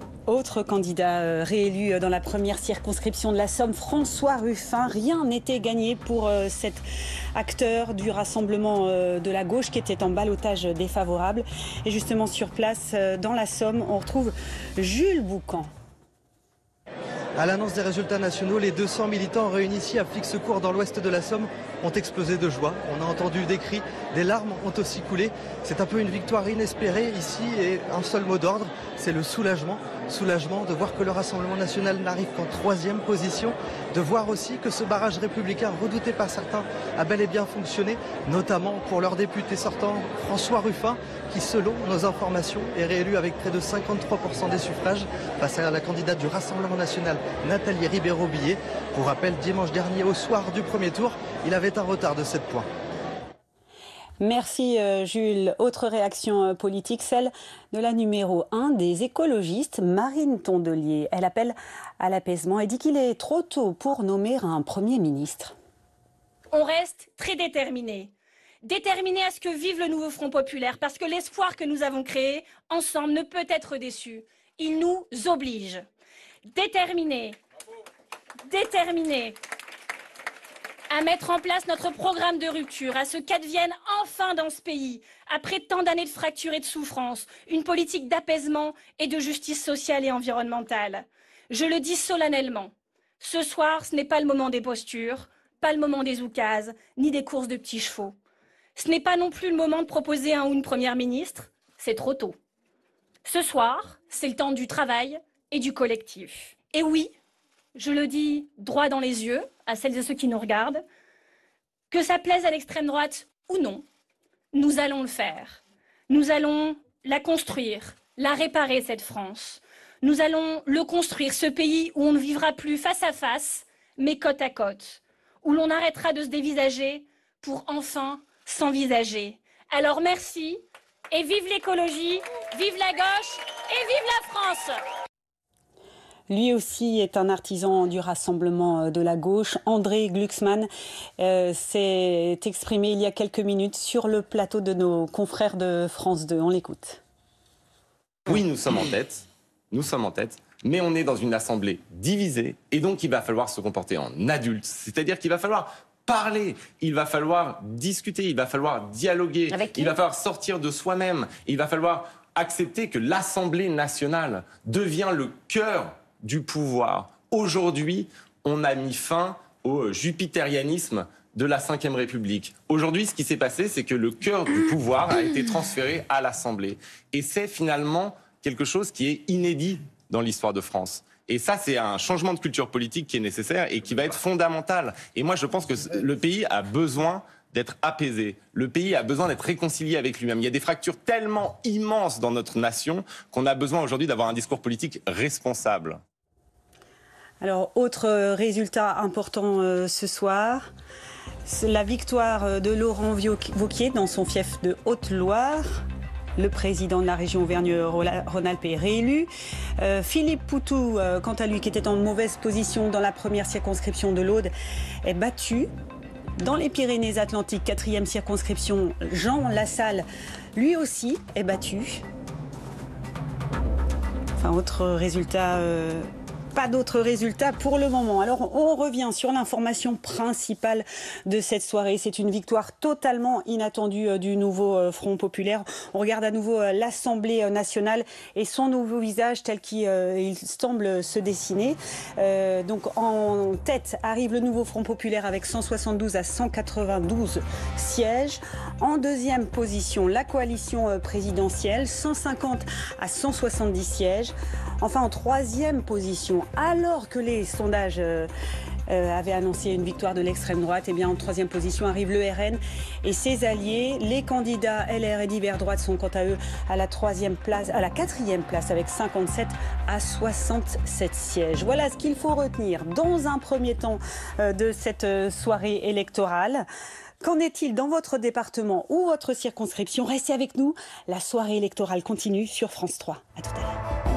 réélu dans la première circonscription de la Somme, François Ruffin. Rien n'était gagné pour cet acteur du rassemblement de la gauche qui était en ballotage défavorable. Et justement sur place dans la Somme, on retrouve Jules Boucan. À l'annonce des résultats nationaux, les 200 militants réunis ici à Flix-Secours dans l'ouest de la Somme ont explosé de joie. On a entendu des cris, des larmes ont aussi coulé. C'est un peu une victoire inespérée ici et un seul mot d'ordre, c'est le soulagement. Soulagement de voir que le Rassemblement national n'arrive qu'en 3e position, de voir aussi que ce barrage républicain redouté par certains a bel et bien fonctionné, notamment pour leur député sortant François Ruffin, qui selon nos informations est réélu avec près de 53% des suffrages face à la candidate du Rassemblement national Nathalie Ribeiro-Billet. Pour rappel, dimanche dernier au soir du premier tour, il avait un retard de 7 points. Merci Jules. Autre réaction politique, celle de la numéro 1 des écologistes, Marine Tondelier. Elle appelle à l'apaisement et dit qu'il est trop tôt pour nommer un Premier ministre. On reste très déterminés. Déterminés à ce que vive le nouveau Front Populaire, parce que l'espoir que nous avons créé ensemble ne peut être déçu. Il nous oblige. Déterminés, déterminés à mettre en place notre programme de rupture, à ce qu'advienne enfin dans ce pays, après tant d'années de fractures et de souffrances, une politique d'apaisement et de justice sociale et environnementale. Je le dis solennellement, ce soir, ce n'est pas le moment des postures, pas le moment des oukases, ni des courses de petits chevaux. Ce n'est pas non plus le moment de proposer un ou une première ministre, c'est trop tôt. Ce soir, c'est le temps du travail et du collectif. Et oui, je le dis droit dans les yeux à celles et ceux qui nous regardent, que ça plaise à l'extrême droite ou non, nous allons le faire. Nous allons la construire, la réparer cette France. Nous allons le construire, ce pays où on ne vivra plus face à face, mais côte à côte, où l'on arrêtera de se dévisager pour enfin s'envisager. Alors merci et vive l'écologie, vive la gauche et vive la France! Lui aussi est un artisan du rassemblement de la gauche. André Glucksmann s'est exprimé il y a quelques minutes sur le plateau de nos confrères de France 2. On l'écoute. Oui, nous sommes en tête. Nous sommes en tête. Mais on est dans une assemblée divisée. Et donc, il va falloir se comporter en adulte. C'est-à-dire qu'il va falloir parler, il va falloir discuter, il va falloir dialoguer. Avec qui ? Il va falloir sortir de soi-même. Il va falloir accepter que l'Assemblée nationale devient le cœur du pouvoir. Aujourd'hui, on a mis fin au jupitérianisme de la Ve République. Aujourd'hui, ce qui s'est passé, c'est que le cœur du pouvoir a été transféré à l'Assemblée. Et c'est finalement quelque chose qui est inédit dans l'histoire de France. Et ça, c'est un changement de culture politique qui est nécessaire et qui va être fondamental. Et moi, je pense que le pays a besoin d'être apaisé. Le pays a besoin d'être réconcilié avec lui-même. Il y a des fractures tellement immenses dans notre nation qu'on a besoin aujourd'hui d'avoir un discours politique responsable. Alors, autre résultat important ce soir, la victoire de Laurent Wauquiez dans son fief de Haute-Loire. Le président de la région Auvergne-Rhône-Alpes est réélu. Philippe Poutou, quant à lui, qui était en mauvaise position dans la première circonscription de l'Aude, est battu. Dans les Pyrénées-Atlantiques, 4e circonscription, Jean Lassalle, lui aussi, est battu. Enfin, autre résultat... Pas d'autres résultats pour le moment. Alors, on revient sur l'information principale de cette soirée. C'est une victoire totalement inattendue du nouveau Front Populaire. On regarde à nouveau l'Assemblée nationale et son nouveau visage tel qu'il semble se dessiner. Donc, en tête arrive le nouveau Front Populaire avec 172 à 192 sièges. En deuxième position, la coalition présidentielle, 150 à 170 sièges. Enfin, en troisième position, alors que les sondages avaient annoncé une victoire de l'extrême droite, eh bien, en troisième position arrive le RN et ses alliés. Les candidats LR et divers droites sont quant à eux à la quatrième place avec 57 à 67 sièges. Voilà ce qu'il faut retenir dans un premier temps de cette soirée électorale. Qu'en est-il dans votre département ou votre circonscription? Restez avec nous, la soirée électorale continue sur France 3. À tout à l'heure.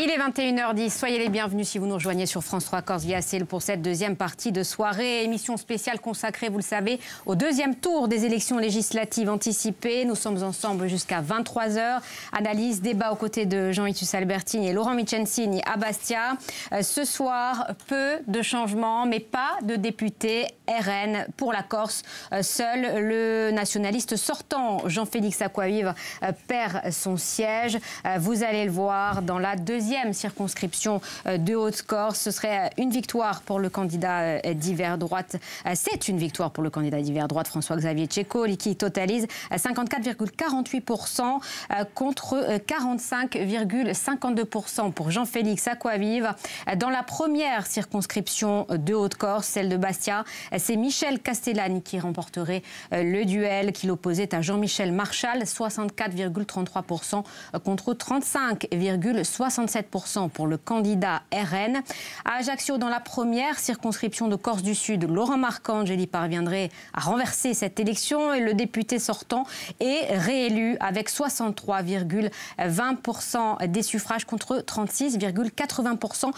Il est 21h10, soyez les bienvenus si vous nous rejoignez sur France 3 Corse via CL pour cette deuxième partie de soirée. Émission spéciale consacrée, vous le savez, au deuxième tour des élections législatives anticipées. Nous sommes ensemble jusqu'à 23h. Analyse, débat aux côtés de Jean-Yves Albertini et Laurent Marcangeli à Bastia. Ce soir, peu de changements, mais pas de députés RN pour la Corse. Seul le nationaliste sortant, Jean-Félix Acquaviva, perd son siège. Vous allez le voir dans la deuxième circonscription de Haute-Corse. Ce serait une victoire pour le candidat d'hiver droite. C'est une victoire pour le candidat d'hiver droite, François-Xavier Tchécoli, qui totalise 54,48% contre 45,52% pour Jean-Félix Acquaviva. Dans la première circonscription de Haute-Corse, celle de Bastia, c'est Michel Castellani qui remporterait le duel qui l'opposait à Jean-Michel Marchal, 64,33% contre 35,67% pour le candidat RN. À Ajaccio, dans la première circonscription de Corse du Sud, Laurent Marcangeli parviendrait à renverser cette élection et le député sortant est réélu avec 63,20% des suffrages contre 36,80%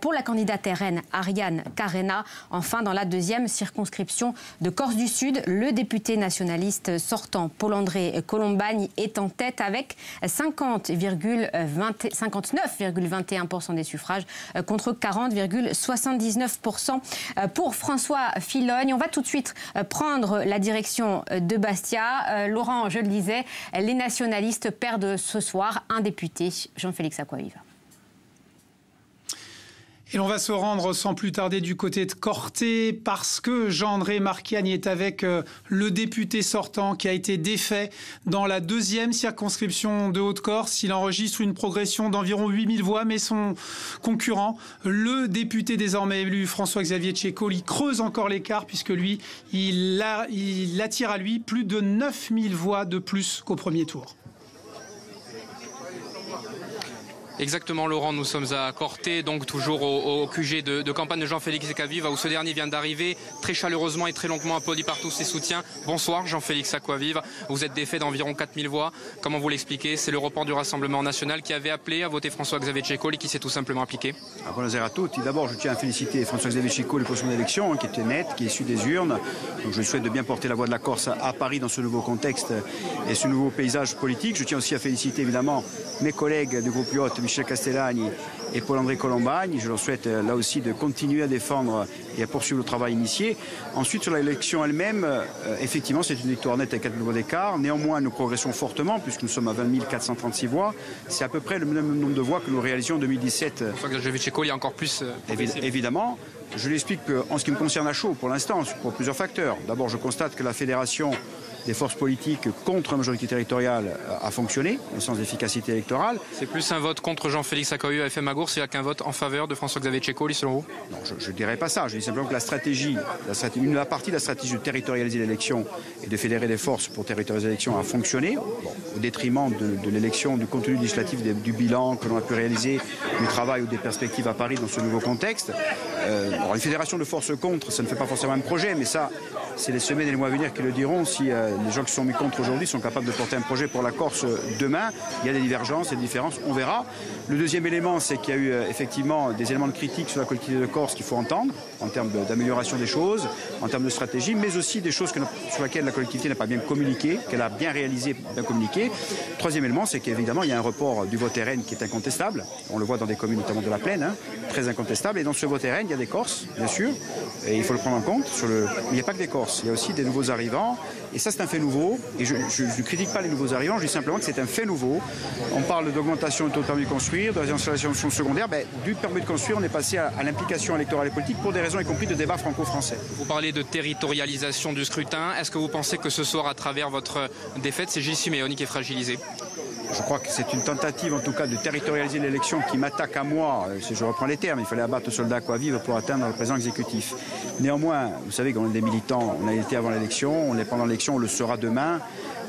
pour la candidate RN Ariane Carena. Enfin, dans la deuxième circonscription de Corse du Sud, le député nationaliste sortant Paul-André Colombani est en tête avec 59,21% des suffrages contre 40,79% pour François Filoni. On va tout de suite prendre la direction de Bastia. Laurent, je le disais, les nationalistes perdent ce soir un député, Jean-Félix Acquaviva. Et l'on va se rendre sans plus tarder du côté de Corte parce que Jean-André Marquiani est avec le député sortant qui a été défait dans la deuxième circonscription de Haute-Corse. Il enregistre une progression d'environ 8000 voix, mais son concurrent, le député désormais élu François-Xavier Tchécoli, creuse encore l'écart puisque lui, il attire à lui plus de 9000 voix de plus qu'au premier tour. Exactement, Laurent, nous sommes à Corte, donc toujours au QG de campagne de Jean-Félix Acquaviva, où ce dernier vient d'arriver, très chaleureusement et très longuement applaudi par tous ses soutiens. Bonsoir Jean-Félix Acquaviva, vous êtes défait d'environ 4000 voix. Comment vous l'expliquez? C'est le report du Rassemblement National qui avait appelé à voter François-Xavier Tchécoli, qui s'est tout simplement appliqué. Bonjour à tous. D'abord, je tiens à féliciter François-Xavier Tchécoli pour son élection, qui était nette, qui est issue des urnes. Donc, je lui souhaite de bien porter la voix de la Corse à Paris dans ce nouveau contexte et ce nouveau paysage politique. Je tiens aussi à féliciter évidemment mes collègues du groupe Haute, Michel Castellani et Paul-André Colombani. Je leur souhaite là aussi de continuer à défendre et à poursuivre le travail initié. Ensuite, sur l'élection elle-même, effectivement, c'est une victoire nette à 4000 voix d'écart. Néanmoins, nous progressons fortement puisque nous sommes à 20 436 voix. C'est à peu près le même nombre de voix que nous réalisions en 2017. François-Xavier Tchécoli, il y a encore plus. Évidemment. Je l'explique qu'en ce qui me concerne à chaud, pour l'instant, pour plusieurs facteurs. D'abord, je constate que la fédération des forces politiques contre la majorité territoriale a fonctionné, au sens d'efficacité électorale. C'est plus un vote contre Jean-Félix Acquaviva et Femu a Corsica qu'un vote en faveur de François-Xavier Tchécoli, selon vous? Non, je ne dirais pas ça. Je dis simplement que la partie de la stratégie de territorialiser l'élection et de fédérer les forces pour territorialiser l'élection a fonctionné, au détriment de l'élection, du contenu législatif, du bilan que l'on a pu réaliser, du travail ou des perspectives à Paris dans ce nouveau contexte. Alors, une fédération de forces contre, ça ne fait pas forcément un projet, mais ça, c'est les semaines et les mois à venir qui le diront. Si les gens qui sont mis contre aujourd'hui sont capables de porter un projet pour la Corse demain, il y a des divergences et des différences, on verra. Le deuxième élément, c'est qu'il y a eu effectivement des éléments de critique sur la collectivité de Corse qu'il faut entendre, en termes d'amélioration des choses, en termes de stratégie, mais aussi des choses sur lesquelles la collectivité n'a pas bien communiqué, qu'elle a bien réalisé, bien communiqué. Troisième élément, c'est qu'évidemment, il y a un report du vote RN qui est incontestable. On le voit dans des communes, notamment de la Plaine, hein, très incontestable. Et dans ce vote RN, il y a des Corses, bien sûr, et il faut le prendre en compte. Il n'y a pas que des Corses, il y a aussi des nouveaux arrivants. Et ça, c'est un fait nouveau. Et je ne critique pas les nouveaux arrivants, je dis simplement que c'est un fait nouveau. On parle d'augmentation du taux de permis de construire, de la installation secondaire. Ben, du permis de construire, on est passé à l'implication électorale et politique pour des raisons y compris de débat franco-français. Vous parlez de territorialisation du scrutin. Est-ce que vous pensez que ce soir, à travers votre défaite, c'est Gilles Siméoni qui est fragilisé? Je crois que c'est une tentative, en tout cas, de territorialiser l'élection qui m'attaque à moi. Si je reprends les termes, il fallait abattre le soldat Acquaviva pour atteindre le président exécutif. Néanmoins, vous savez qu'on est des militants, on a été avant l'élection, on l'est pendant l'élection, on le sera demain.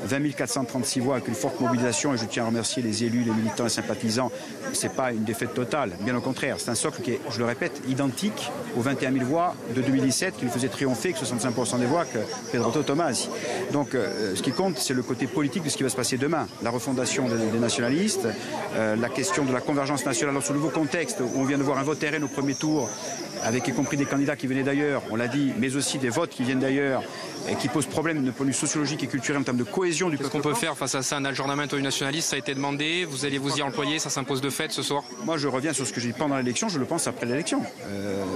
20 436 voix avec une forte mobilisation, et je tiens à remercier les élus, les militants et sympathisants. Ce n'est pas une défaite totale, bien au contraire. C'est un socle qui est, je le répète, identique aux 21 000 voix de 2017 qui nous faisaient triompher, que 65% des voix que Pedro Tomasi. Donc ce qui compte, c'est le côté politique de ce qui va se passer demain. La refondation des nationalistes, la question de la convergence nationale dans ce nouveau contexte où on vient de voir un vote RN au premier tour, avec y compris des candidats qui venaient d'ailleurs, on l'a dit, mais aussi des votes qui viennent d'ailleurs et qui posent problème de point de vue sociologique et culturel en termes de cohésion du peuple. Qu'est-ce qu'on peut faire face à ça? Un ajournement au nationaliste, ça a été demandé, vous allez vous y employer, ça s'impose de fait ce soir? Moi je reviens sur ce que j'ai dit pendant l'élection, je le pense après l'élection.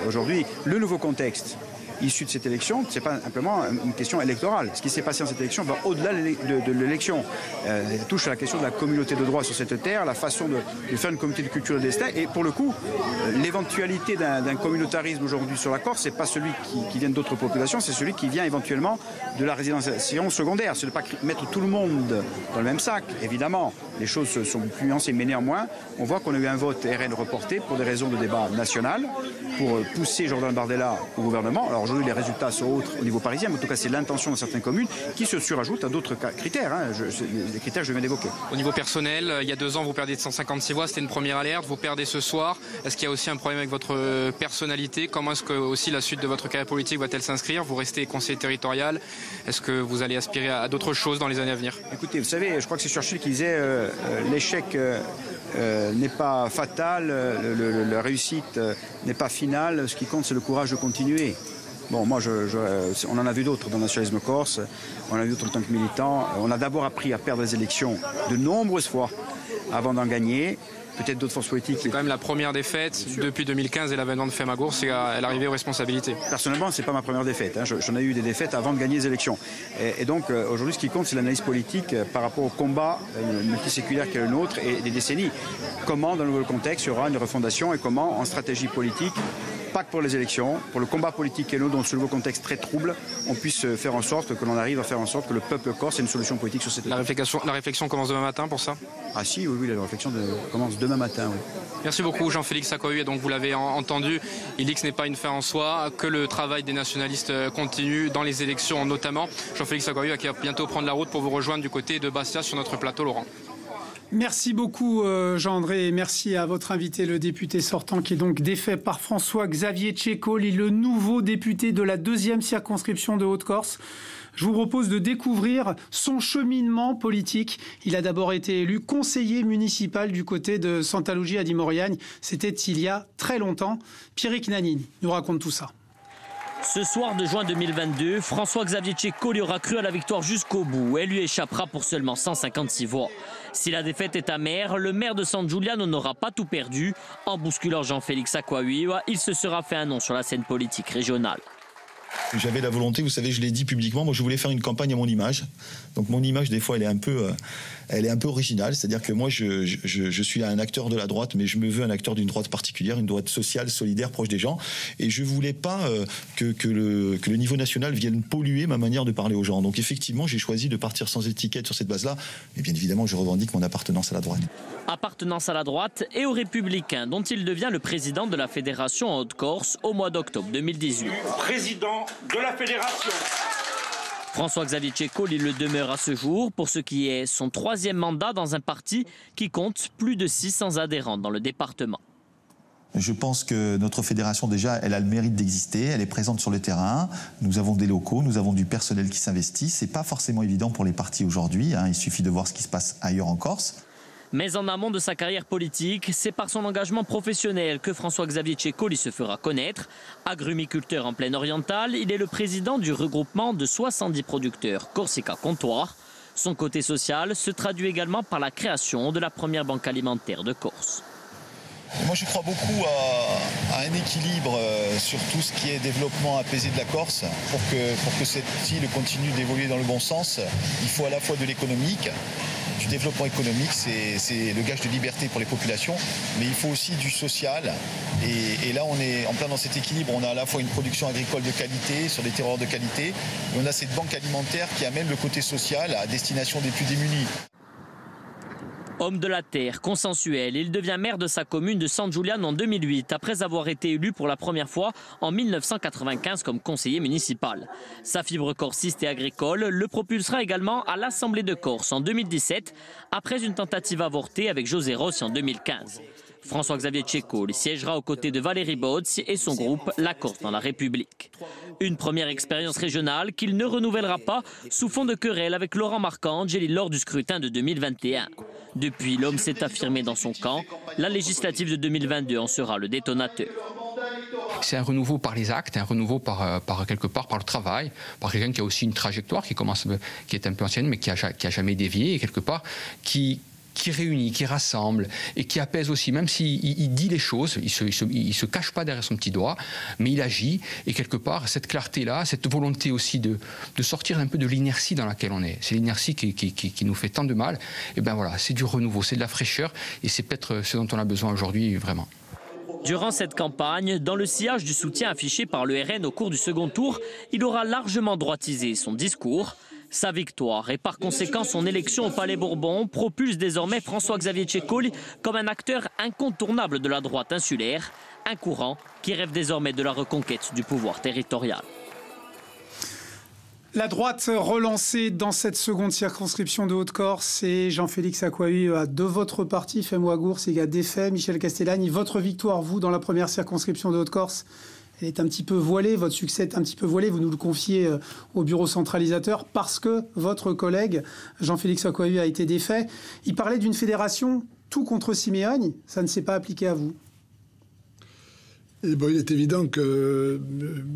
Aujourd'hui, le nouveau contexte issu de cette élection, ce n'est pas simplement une question électorale. Ce qui s'est passé dans cette élection va au-delà de l'élection. Elle touche à la question de la communauté de droit sur cette terre, la façon de faire une communauté de culture et de destin. Et pour le coup, l'éventualité d'un communautarisme aujourd'hui sur la Corse, ce n'est pas celui qui vient d'autres populations, c'est celui qui vient éventuellement de la résidentialisation secondaire. C'est de ne pas mettre tout le monde dans le même sac, évidemment. Les choses sont plus nuancées, mais néanmoins, on voit qu'on a eu un vote RN reporté pour des raisons de débat national, pour pousser Jordan Bardella au gouvernement. Alors, aujourd'hui, les résultats sont autres au niveau parisien, mais en tout cas, c'est l'intention de certaines communes qui se surajoutent à d'autres critères. Hein. Les critères que je viens d'évoquer. Au niveau personnel, il y a 2 ans, vous perdez 156 voix, c'était une première alerte, vous perdez ce soir. Est-ce qu'il y a aussi un problème avec votre personnalité? Comment est-ce que aussi la suite de votre carrière politique va-t-elle s'inscrire? Vous restez conseiller territorial. Est-ce que vous allez aspirer à d'autres choses dans les années à venir? Écoutez, vous savez, je crois que c'est Churchill qui disait l'échec n'est pas fatal, la réussite n'est pas finale, ce qui compte, c'est le courage de continuer. Bon, moi, on en a vu d'autres dans le nationalisme corse, on en a vu d'autres en tant que militants. On a d'abord appris à perdre les élections de nombreuses fois avant d'en gagner. Peut-être d'autres forces politiques. C'est quand même la première défaite depuis 2015 et l'avènement de Femu a Corsica, elle arrivait aux responsabilités. Personnellement, ce n'est pas ma première défaite. Hein. J'en ai eu des défaites avant de gagner les élections. Et donc, aujourd'hui, ce qui compte, c'est l'analyse politique par rapport au combat multiséculaire qui est le nôtre et des décennies. Comment, dans le nouveau contexte, il y aura une refondation et comment, en stratégie politique, pas que pour les élections, pour le combat politique et nous, dans ce nouveau contexte très trouble, on puisse faire en sorte que l'on arrive à faire en sorte que le peuple corse ait une solution politique sur cette question. La réflexion commence demain matin pour ça? Ah si, oui, la réflexion commence demain matin, oui. Merci beaucoup Jean-Félix Acquaviva. Donc vous l'avez entendu, l'IX n'est pas une fin en soi, que le travail des nationalistes continue dans les élections notamment. Jean-Félix Acquaviva qui va bientôt prendre la route pour vous rejoindre du côté de Bastia sur notre plateau, Laurent. Merci beaucoup Jean-André, et merci à votre invité, le député sortant qui est donc défait par François-Xavier Tchécoli, le nouveau député de la 2e circonscription de Haute-Corse. Je vous propose de découvrir son cheminement politique. Il a d'abord été élu conseiller municipal du côté de Santa Lugia di Moriagne. C'était il y a très longtemps. Pierrick Nanini nous raconte tout ça. Ce soir de juin 2022, François-Xavier Tchécoli aura cru à la victoire jusqu'au bout. Elle lui échappera pour seulement 156 voix. Si la défaite est amère, le maire de San Giuliano n'aura pas tout perdu. En bousculant Jean-Félix Acquaviva, il se sera fait un nom sur la scène politique régionale. J'avais la volonté, vous savez, je l'ai dit publiquement, moi je voulais faire une campagne à mon image. Donc mon image, des fois, elle est un peu originale. C'est-à-dire que moi, je suis un acteur de la droite, mais je me veux un acteur d'une droite particulière, une droite sociale, solidaire, proche des gens. Et je ne voulais pas que le niveau national vienne polluer ma manière de parler aux gens. Donc effectivement, j'ai choisi de partir sans étiquette sur cette base-là. Mais bien évidemment, je revendique mon appartenance à la droite. Appartenance à la droite et aux Républicains, dont il devient le président de la Fédération en Haute-Corse au mois d'octobre 2018. Président de la Fédération. François-Xavier Tchécoli le demeure à ce jour pour ce qui est son 3e mandat dans un parti qui compte plus de 600 adhérents dans le département. Je pense que notre fédération, déjà, elle a le mérite d'exister, elle est présente sur le terrain, nous avons des locaux, nous avons du personnel qui s'investit, c'est pas forcément évident pour les partis aujourd'hui, hein. Il suffit de voir ce qui se passe ailleurs en Corse. Mais en amont de sa carrière politique, c'est par son engagement professionnel que François-Xavier Tchécoli se fera connaître. Agrumiculteur en plaine orientale, il est le président du regroupement de 70 producteurs Corsica Comptoir. Son côté social se traduit également par la création de la première banque alimentaire de Corse. Moi je crois beaucoup à un équilibre sur tout ce qui est développement apaisé de la Corse. Pour que cette île continue d'évoluer dans le bon sens, il faut à la fois de l'économique, du développement économique, c'est le gage de liberté pour les populations, mais il faut aussi du social. Et là, on est en plein dans cet équilibre. On a à la fois une production agricole de qualité, sur des terroirs de qualité, et on a cette banque alimentaire qui amène le côté social à destination des plus démunis. Homme de la terre, consensuel, il devient maire de sa commune de San Giuliano en 2008, après avoir été élu pour la première fois en 1995 comme conseiller municipal. Sa fibre corsiste et agricole le propulsera également à l'Assemblée de Corse en 2017, après une tentative avortée avec José Rossi en 2015. François-Xavier Tchécoli siégera aux côtés de Valérie Bozzi et son groupe La Corse dans la République. Une première expérience régionale qu'il ne renouvellera pas sous fond de querelle avec Laurent Marcangeli lors du scrutin de 2021. Depuis, l'homme s'est affirmé dans son camp. La législative de 2022 en sera le détonateur. C'est un renouveau par les actes, un renouveau par quelque part par le travail, par quelqu'un qui a aussi une trajectoire qui commence, qui est un peu ancienne mais qui a jamais dévié et quelque part qui réunit, qui rassemble et qui apaise aussi, même s'il dit les choses, il se cache pas derrière son petit doigt, mais il agit, et quelque part, cette clarté-là, cette volonté aussi de sortir un peu de l'inertie dans laquelle on est, c'est l'inertie qui nous fait tant de mal, et bien voilà, c'est du renouveau, c'est de la fraîcheur, et c'est peut-être ce dont on a besoin aujourd'hui, vraiment. Durant cette campagne, dans le sillage du soutien affiché par le RN au cours du second tour, il aura largement droitisé son discours. Sa victoire et par conséquent son élection au Palais Bourbon propulse désormais François-Xavier Tchécoli comme un acteur incontournable de la droite insulaire, un courant qui rêve désormais de la reconquête du pouvoir territorial. La droite relancée dans cette seconde circonscription de Haute-Corse, c'est Jean-Félix Acquaviva de votre parti, Femu a Corsica, défait Michel Castellani. Votre victoire, vous, dans la première circonscription de Haute-Corse, elle est un petit peu voilée, votre succès est un petit peu voilé, vous nous le confiez au bureau centralisateur parce que votre collègue Jean-Félix Acquaviva a été défait. Il parlait d'une fédération tout contre Siméoni, ça ne s'est pas appliqué à vous. Et bon, il est évident que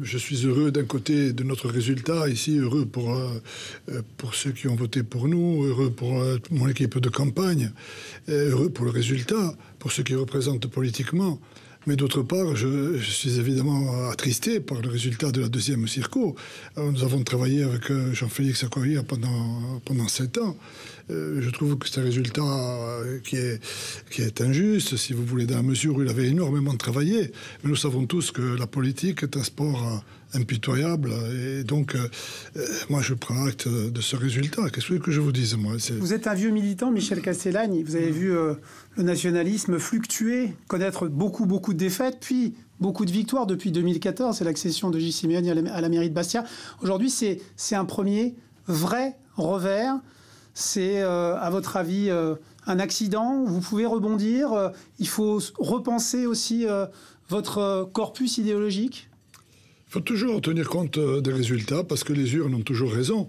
je suis heureux d'un côté de notre résultat ici, heureux pour ceux qui ont voté pour nous, heureux pour mon équipe de campagne, heureux pour le résultat, pour ceux qui représentent politiquement. Mais d'autre part, je suis évidemment attristé par le résultat de la deuxième circo. Alors, nous avons travaillé avec Jean-Félix Acquaviva pendant 7 ans. Je trouve que c'est un résultat qui est injuste, si vous voulez, dans la mesure où il avait énormément travaillé. Mais nous savons tous que la politique est un sport impitoyable. Et donc, moi, je prends acte de ce résultat. Qu'est-ce que je vous dise, moi? Vous êtes un vieux militant, Michel Castellani. Vous avez vu le nationalisme fluctuer, connaître beaucoup de défaites, puis beaucoup de victoires depuis 2014. C'est l'accession de Gilles Siméoni à la mairie de Bastia. Aujourd'hui, c'est un premier vrai revers. C'est, à votre avis, un accident? Vous pouvez rebondir? Il faut repenser aussi votre corpus idéologique? Il faut toujours tenir compte des résultats parce que les urnes ont toujours raison.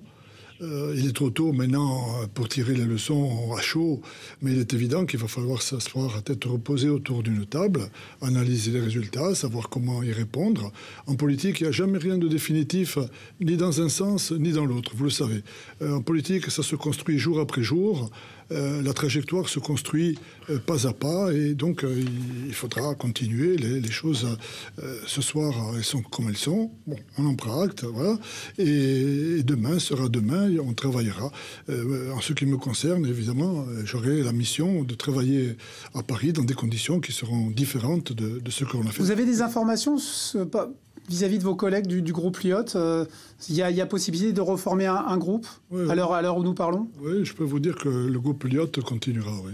Il est trop tôt maintenant pour tirer les leçons à chaud, mais il est évident qu'il va falloir s'asseoir à tête reposée autour d'une table, analyser les résultats, savoir comment y répondre. En politique, il n'y a jamais rien de définitif, ni dans un sens, ni dans l'autre, vous le savez. En politique, ça se construit jour après jour. La trajectoire se construit pas à pas et donc il faudra continuer les choses. Ce soir, elles sont comme elles sont. Bon, on en prend acte, voilà. Et demain sera demain et on travaillera. En ce qui me concerne, évidemment, j'aurai la mission de travailler à Paris dans des conditions qui seront différentes de ce qu'on a fait. Vous avez des informations vis-à-vis de vos collègues du groupe Lyotte, il y a possibilité de reformer un groupe, oui. À l'heure où nous parlons? Oui, je peux vous dire que le groupe Lyotte continuera, oui.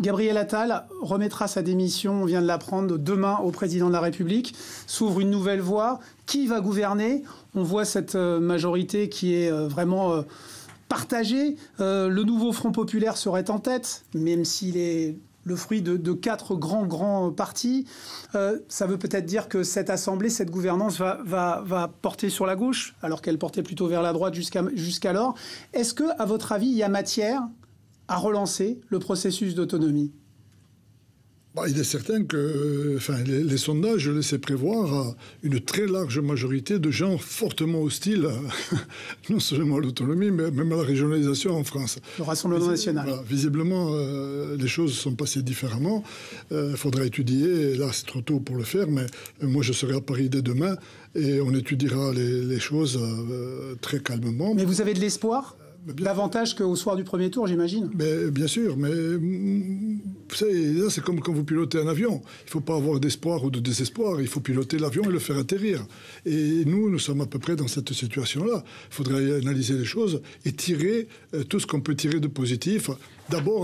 Gabriel Attal remettra sa démission, on vient de l'apprendre, demain au président de la République. S'ouvre une nouvelle voie. Qui va gouverner? On voit cette majorité qui est vraiment partagée. Le nouveau Front Populaire serait en tête, même s'il est le fruit de 4 grands partis. Ça veut peut-être dire que cette assemblée, cette gouvernance va porter sur la gauche, alors qu'elle portait plutôt vers la droite jusqu'alors. Est-ce que, à votre avis, il y a matière à relancer le processus d'autonomie? Bah, il est certain que les sondages laissaient prévoir une très large majorité de gens fortement hostiles, non seulement à l'autonomie, mais même à la régionalisation en France. Le Rassemblement National. Voilà, visiblement, les choses sont passées différemment. Il faudra étudier, et là c'est trop tôt pour le faire, mais moi je serai à Paris dès demain et on étudiera les choses très calmement. Mais vous avez de l'espoir? Davantage qu'au soir du premier tour, j'imagine. Bien sûr, mais là, c'est comme quand vous pilotez un avion. Il ne faut pas avoir d'espoir ou de désespoir. Il faut piloter l'avion et le faire atterrir. Et nous, nous sommes à peu près dans cette situation-là. Il faudrait analyser les choses et tirer tout ce qu'on peut tirer de positif. D'abord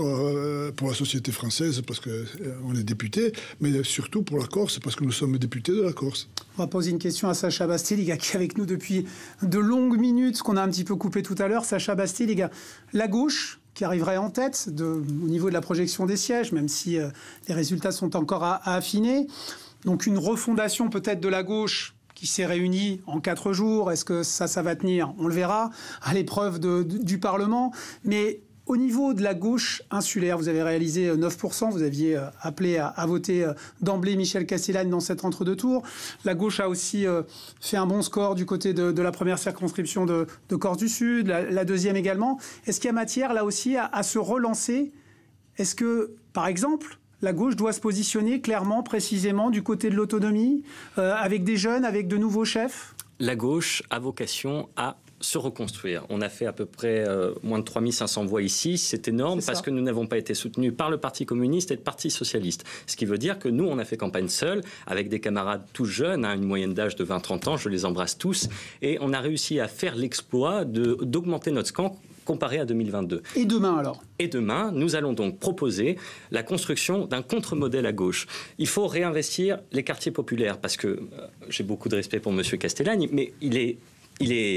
pour la société française, parce qu'on est député, mais surtout pour la Corse, parce que nous sommes députés de la Corse. On va poser une question à Sacha Bastiliga, qui est avec nous depuis de longues minutes, qu'on a un petit peu coupé tout à l'heure. Sacha Bastiliga, la gauche, qui arriverait en tête au niveau de la projection des sièges, même si les résultats sont encore à affiner. Donc une refondation peut-être de la gauche qui s'est réunie en 4 jours. Est-ce que ça va tenir? On le verra, à l'épreuve du Parlement. Mais... au niveau de la gauche insulaire, vous avez réalisé 9%. Vous aviez appelé à voter d'emblée Michel Castellani dans cet entre-deux-tours. La gauche a aussi fait un bon score du côté de la première circonscription de Corse du Sud, la deuxième également. Est-ce qu'il y a matière, là aussi, à se relancer? Est-ce que, par exemple, la gauche doit se positionner clairement, précisément, du côté de l'autonomie, avec des jeunes, avec de nouveaux chefs? La gauche a vocation à se reconstruire. On a fait à peu près moins de 3500 voix ici. C'est énorme parce que nous n'avons pas été soutenus par le Parti communiste et le Parti socialiste. Ce qui veut dire que nous, on a fait campagne seule, avec des camarades tous jeunes, à une moyenne d'âge de 20-30 ans, je les embrasse tous, et on a réussi à faire l'exploit d'augmenter notre score comparé à 2022. Et demain alors? Et demain, nous allons donc proposer la construction d'un contre-modèle à gauche. Il faut réinvestir les quartiers populaires parce que j'ai beaucoup de respect pour M. Castellani, mais il est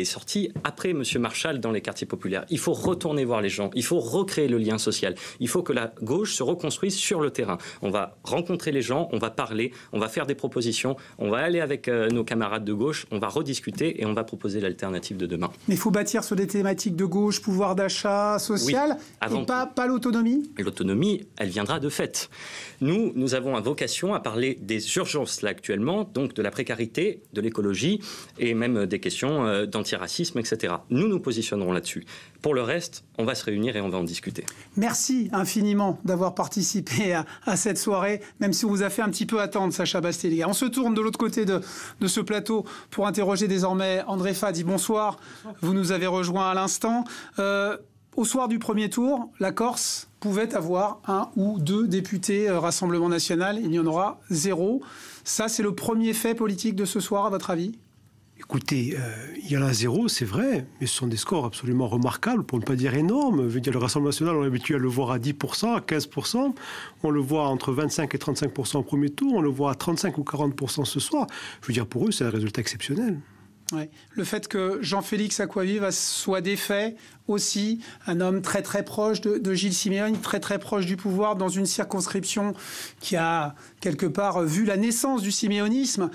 sorti après M. Marchal dans les quartiers populaires. Il faut retourner voir les gens. Il faut recréer le lien social. Il faut que la gauche se reconstruise sur le terrain. On va rencontrer les gens, on va parler, on va faire des propositions, on va aller avec nos camarades de gauche, on va rediscuter et on va proposer l'alternative de demain. Mais il faut bâtir sur des thématiques de gauche, pouvoir d'achat, social, oui, et pas l'autonomie. L'autonomie, elle viendra de fait. Nous avons vocation à parler des urgences là actuellement, donc de la précarité, de l'écologie et même des questions d'antiracisme, etc. Nous nous positionnerons là-dessus. Pour le reste, on va se réunir et on va en discuter. Merci infiniment d'avoir participé à cette soirée, même si on vous a fait un petit peu attendre, Sacha Bastiliga. On se tourne de l'autre côté de ce plateau pour interroger désormais André Fadi. Bonsoir, vous nous avez rejoint à l'instant. Au soir du premier tour, la Corse pouvait avoir 1 ou 2 députés Rassemblement National. Il n'y en aura 0. Ça, c'est le premier fait politique de ce soir, à votre avis? Écoutez, il y en a 0, c'est vrai, mais ce sont des scores absolument remarquables, pour ne pas dire énormes. Je veux dire, le Rassemblement National, on est habitué à le voir à 10%, à 15%. On le voit entre 25 et 35% au premier tour. On le voit à 35 ou 40% ce soir. Je veux dire, pour eux, c'est un résultat exceptionnel. Ouais. Le fait que Jean-Félix Acquaviva soit défait aussi, un homme très très proche de Gilles Siméoni, très très proche du pouvoir, dans une circonscription qui a quelque part vu la naissance du siméonisme,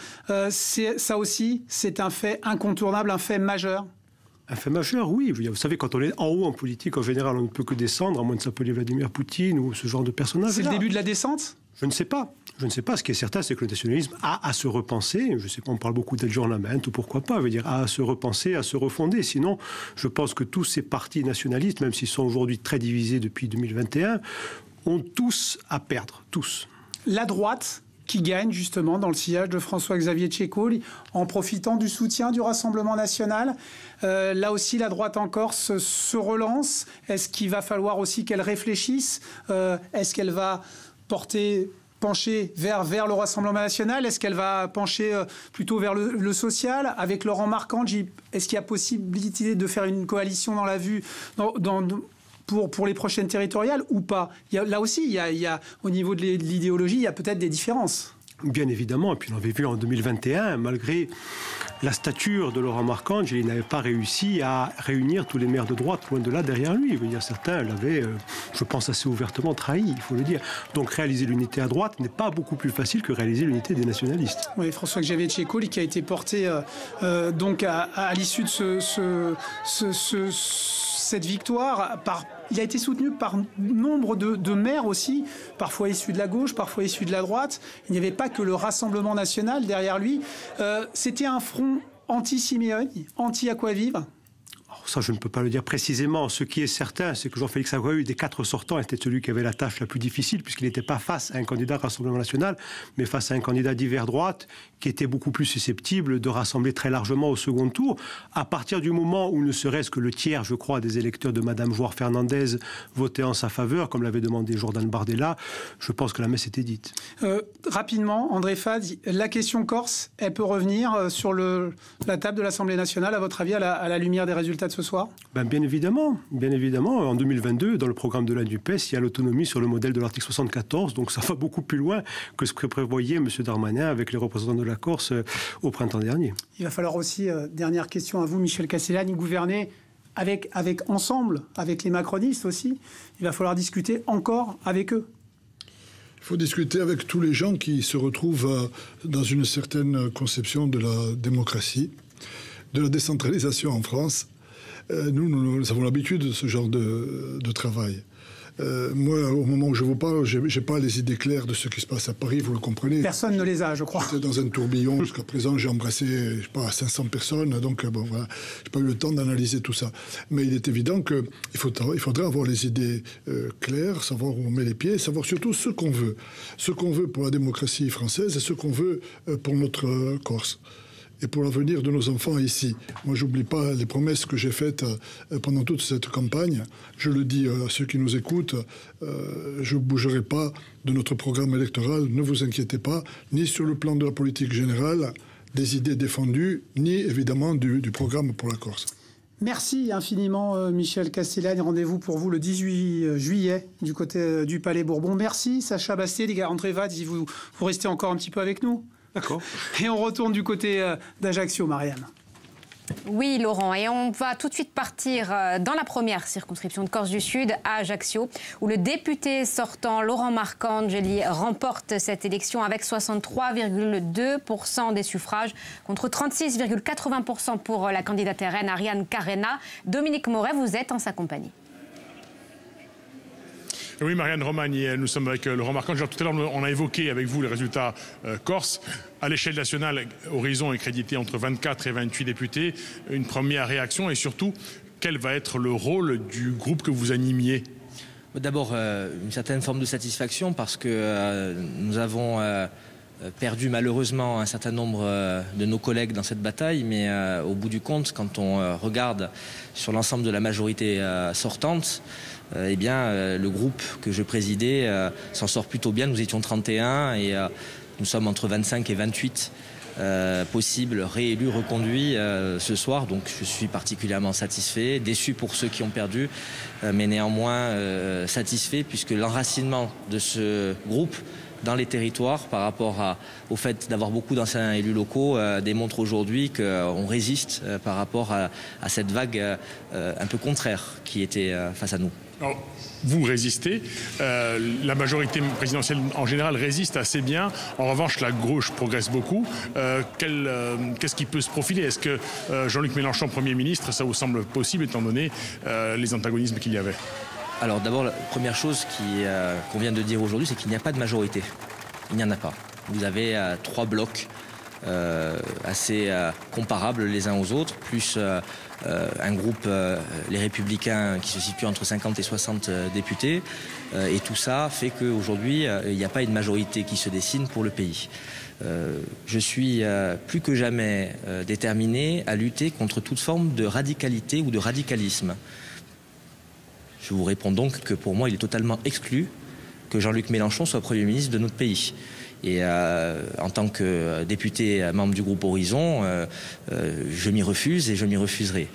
ça aussi c'est un fait incontournable, un fait majeur. Un fait majeur, oui. Vous savez, quand on est en haut en politique, en général, on ne peut que descendre, à moins de s'appeler Vladimir Poutine ou ce genre de personnage. C'est le début de la descente ? Je ne sais pas. Je ne sais pas. Ce qui est certain, c'est que le nationalisme a à se repenser. Je sais pas, on parle beaucoup d'adjournament ou pourquoi pas. Je veux dire, a à se repenser, à se refonder. Sinon, je pense que tous ces partis nationalistes, même s'ils sont aujourd'hui très divisés depuis 2021, ont tous à perdre. Tous. La droite qui gagne justement dans le sillage de François-Xavier Tchécoli en profitant du soutien du Rassemblement National. Là aussi, la droite en Corse se relance. Est-ce qu'il va falloir aussi qu'elle réfléchisse? Est-ce qu'elle va pencher vers le Rassemblement National? Est-ce qu'elle va pencher plutôt vers le social? Avec Laurent Marcangeli, est-ce qu'il y a possibilité de faire une coalition dans la vue pour les prochaines territoriales ou pas? Là aussi, au niveau de l'idéologie, il y a peut-être des différences. Bien évidemment, et puis on l'avait vu en 2021, malgré la stature de Laurent Marcangeli, il n'avait pas réussi à réunir tous les maires de droite, loin de là, derrière lui. Il y a certains l'avaient, je pense, assez ouvertement trahi, il faut le dire. Donc réaliser l'unité à droite n'est pas beaucoup plus facile que réaliser l'unité des nationalistes. Oui, François-Xavier Tchécoli qui a été porté donc à l'issue de cette victoire par... Il a été soutenu par nombre de maires aussi, parfois issus de la gauche, parfois issus de la droite. Il n'y avait pas que le Rassemblement National derrière lui. C'était un front anti-Siméoni, anti-Aquaviva. Alors ça, je ne peux pas le dire précisément. Ce qui est certain, c'est que Jean-Félix Acquaviva, des 4 sortants, était celui qui avait la tâche la plus difficile, puisqu'il n'était pas face à un candidat Rassemblement National, mais face à un candidat d'hiver droite, qui était beaucoup plus susceptible de rassembler très largement au second tour. À partir du moment où ne serait-ce que le tiers, je crois, des électeurs de Mme Jouard-Fernandez votaient en sa faveur, comme l'avait demandé Jordan Bardella, je pense que la messe était dite. Rapidement, André Fadj, la question corse, elle peut revenir sur la table de l'Assemblée nationale, à votre avis, à la lumière des résultats de ce soir? Bien évidemment. En 2022, dans le programme de la NUPES, il y a l'autonomie sur le modèle de l'article 74, donc ça va beaucoup plus loin que ce que prévoyait M. Darmanin avec les représentants de la Corse au printemps dernier. Il va falloir aussi, dernière question à vous, Michel Castellani, gouverner avec Ensemble, avec les macronistes aussi. Il va falloir discuter encore avec eux. Il faut discuter avec tous les gens qui se retrouvent dans une certaine conception de la démocratie, de la décentralisation en France. Nous avons l'habitude de ce genre de travail. Moi, au moment où je vous parle, je n'ai pas les idées claires de ce qui se passe à Paris, vous le comprenez. Personne ne les a, je crois. J'étais dans un tourbillon jusqu'à présent, j'ai embrassé, je sais pas, 500 personnes, donc bon, voilà, j'ai pas eu le temps d'analyser tout ça. Mais il est évident qu'il faudrait avoir les idées claires, savoir où on met les pieds, savoir surtout ce qu'on veut. Ce qu'on veut pour la démocratie française et ce qu'on veut pour notre Corse. Et pour l'avenir de nos enfants ici. Moi, je n'oublie pas les promesses que j'ai faites pendant toute cette campagne. Je le dis à ceux qui nous écoutent, je ne bougerai pas de notre programme électoral, ne vous inquiétez pas, ni sur le plan de la politique générale, des idées défendues, ni évidemment du programme pour la Corse. Merci infiniment, Michel Castellani. Rendez-vous pour vous le 18 juillet du côté du Palais Bourbon. Merci, Sacha Basté, les gars, André Vaz, vous restez encore un petit peu avec nous. D'accord. Et on retourne du côté d'Ajaccio, Marianne. Oui, Laurent. Et on va tout de suite partir dans la première circonscription de Corse du Sud, à Ajaccio, où le député sortant Laurent Marcangeli remporte cette élection avec 63,2% des suffrages contre 36,80% pour la candidate RN Ariane Carena. Dominique Moret, vous êtes en sa compagnie. Oui, Marianne Romagni, nous sommes avec Laurent Marcangeli. Tout à l'heure, on a évoqué avec vous les résultats corses. À l'échelle nationale, Horizon est crédité entre 24 et 28 députés. Une première réaction et surtout, quel va être le rôle du groupe que vous animiez ? D'abord, une certaine forme de satisfaction parce que nous avons perdu malheureusement un certain nombre de nos collègues dans cette bataille, mais au bout du compte, quand on regarde sur l'ensemble de la majorité sortante, eh bien, le groupe que je présidais s'en sort plutôt bien. Nous étions 31 et nous sommes entre 25 et 28 possibles réélus, reconduits ce soir. Donc je suis particulièrement satisfait, déçu pour ceux qui ont perdu, mais néanmoins satisfait puisque l'enracinement de ce groupe dans les territoires par rapport au fait d'avoir beaucoup d'anciens élus locaux démontre aujourd'hui qu'on résiste par rapport à cette vague un peu contraire qui était face à nous. Alors, vous résistez. La majorité présidentielle en général résiste assez bien. En revanche, la gauche progresse beaucoup. Qu'est-ce qui peut se profiler? Est-ce que Jean-Luc Mélenchon, Premier ministre, ça vous semble possible étant donné les antagonismes qu'il y avait? Alors d'abord, la première chose qu'on vient de dire aujourd'hui, c'est qu'il n'y a pas de majorité. Il n'y en a pas. Vous avez 3 blocs assez comparables les uns aux autres, plus un groupe, les Républicains, qui se situe entre 50 et 60 députés. Et tout ça fait qu'aujourd'hui, il n'y a pas une majorité qui se dessine pour le pays. Je suis plus que jamais déterminé à lutter contre toute forme de radicalité ou de radicalisme. Je vous réponds donc que pour moi, il est totalement exclu que Jean-Luc Mélenchon soit Premier ministre de notre pays. Et en tant que député membre du groupe Horizon, je m'y refuse et je m'y refuserai.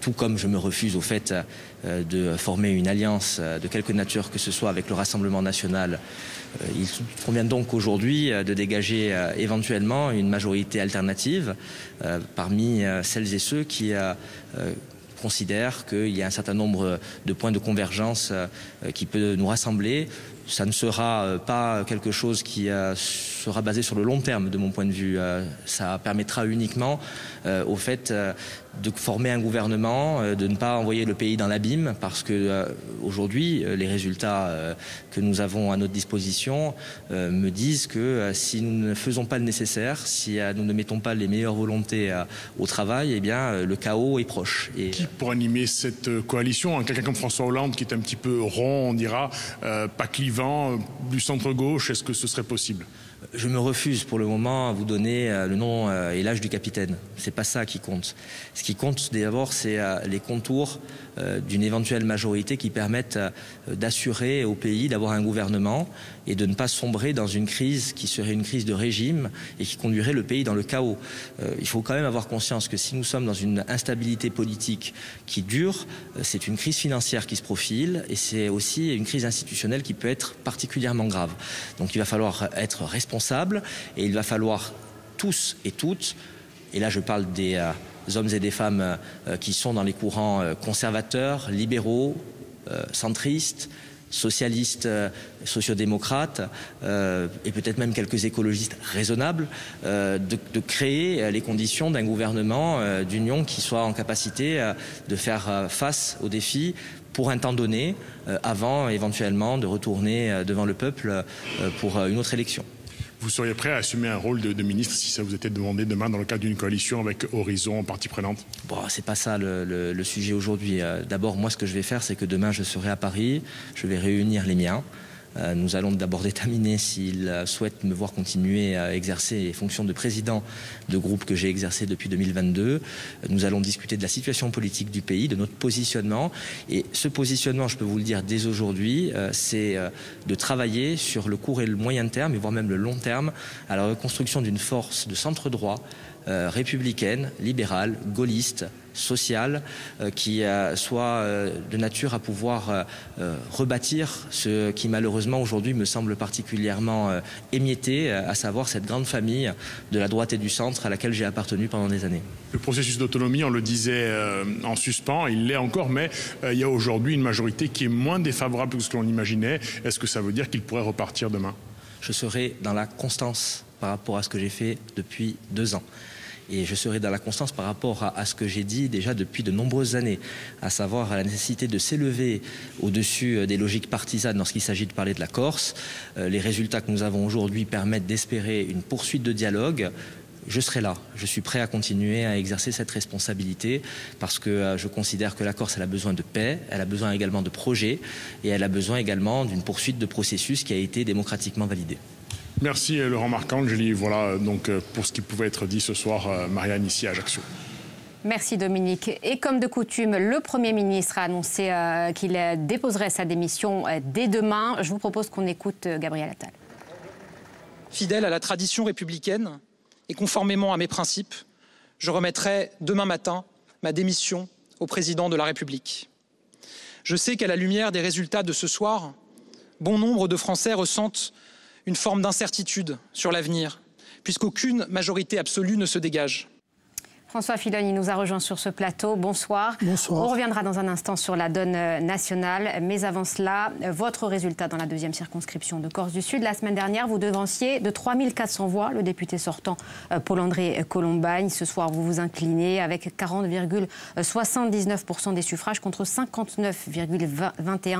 Tout comme je me refuse au fait de former une alliance de quelque nature que ce soit avec le Rassemblement National. Il convient donc aujourd'hui de dégager éventuellement une majorité alternative parmi celles et ceux qui considère qu'il y a un certain nombre de points de convergence qui peut nous rassembler. Ça ne sera pas quelque chose qui sera basé sur le long terme, de mon point de vue. Ça permettra uniquement au fait de former un gouvernement, de ne pas envoyer le pays dans l'abîme, parce que aujourd'hui, les résultats que nous avons à notre disposition me disent que si nous ne faisons pas le nécessaire, si nous ne mettons pas les meilleures volontés au travail, eh bien le chaos est proche. Et qui pour animer cette coalition, hein, quelqu'un comme François Hollande qui est un petit peu rond, on dira, pas clivant, du centre-gauche, est-ce que ce serait possible ? Je me refuse pour le moment à vous donner le nom et l'âge du capitaine. C'est pas ça qui compte. Ce qui compte d'abord, c'est les contours d'une éventuelle majorité qui permettent d'assurer au pays d'avoir un gouvernement et de ne pas sombrer dans une crise qui serait une crise de régime et qui conduirait le pays dans le chaos. Il faut quand même avoir conscience que si nous sommes dans une instabilité politique qui dure, c'est une crise financière qui se profile et c'est aussi une crise institutionnelle qui peut être particulièrement grave. Donc il va falloir être responsable et il va falloir tous et toutes, et là je parle des hommes et des femmes qui sont dans les courants conservateurs, libéraux, centristes, socialistes, sociodémocrates et peut-être même quelques écologistes raisonnables, de créer les conditions d'un gouvernement d'union qui soit en capacité de faire face aux défis pour un temps donné, avant éventuellement de retourner devant le peuple pour une autre élection. Vous seriez prêt à assumer un rôle de ministre si ça vous était demandé demain dans le cadre d'une coalition avec Horizon en partie prenante? Bon, c'est pas ça le sujet aujourd'hui. D'abord, moi, ce que je vais faire, c'est que demain, je serai à Paris. Je vais réunir les miens. Nous allons d'abord déterminer s'ils souhaitent me voir continuer à exercer les fonctions de président de groupe que j'ai exercé depuis 2022. Nous allons discuter de la situation politique du pays, de notre positionnement. Et ce positionnement, je peux vous le dire dès aujourd'hui, c'est de travailler sur le court et le moyen terme, et voire même le long terme, à la reconstruction d'une force de centre-droit, républicaine, libérale, gaulliste, sociale, qui soit de nature à pouvoir rebâtir ce qui malheureusement aujourd'hui me semble particulièrement émietté, à savoir cette grande famille de la droite et du centre à laquelle j'ai appartenu pendant des années. Le processus d'autonomie, on le disait en suspens, il l'est encore, mais il y a aujourd'hui une majorité qui est moins défavorable que ce que l'on imaginait. Est-ce que ça veut dire qu'il pourrait repartir demain? Je serai dans la constance par rapport à ce que j'ai fait depuis 2 ans. Et je serai dans la constance par rapport à ce que j'ai dit déjà depuis de nombreuses années, à savoir à la nécessité de s'élever au-dessus des logiques partisanes lorsqu'il s'agit de parler de la Corse. Les résultats que nous avons aujourd'hui permettent d'espérer une poursuite de dialogue. Je serai là, je suis prêt à continuer à exercer cette responsabilité parce que je considère que la Corse, elle a besoin de paix, elle a besoin également de projets et elle a besoin également d'une poursuite de processus qui a été démocratiquement validé. Merci Laurent Marcangeli. Voilà donc pour ce qui pouvait être dit ce soir, Marianne, ici à Ajaccio. Merci Dominique. Et comme de coutume, le Premier ministre a annoncé qu'il déposerait sa démission dès demain. Je vous propose qu'on écoute Gabriel Attal. Fidèle à la tradition républicaine et conformément à mes principes, je remettrai demain matin ma démission au Président de la République. Je sais qu'à la lumière des résultats de ce soir, bon nombre de Français ressentent une forme d'incertitude sur l'avenir, puisqu'aucune majorité absolue ne se dégage. François Filoni nous a rejoint sur ce plateau. Bonsoir. Bonsoir. On reviendra dans un instant sur la donne nationale. Mais avant cela, votre résultat dans la 2e circonscription de Corse du Sud. La semaine dernière, vous devanciez de 3400 voix le député sortant Paul-André Colombani. Ce soir, vous vous inclinez avec 40,79% des suffrages contre 59,21%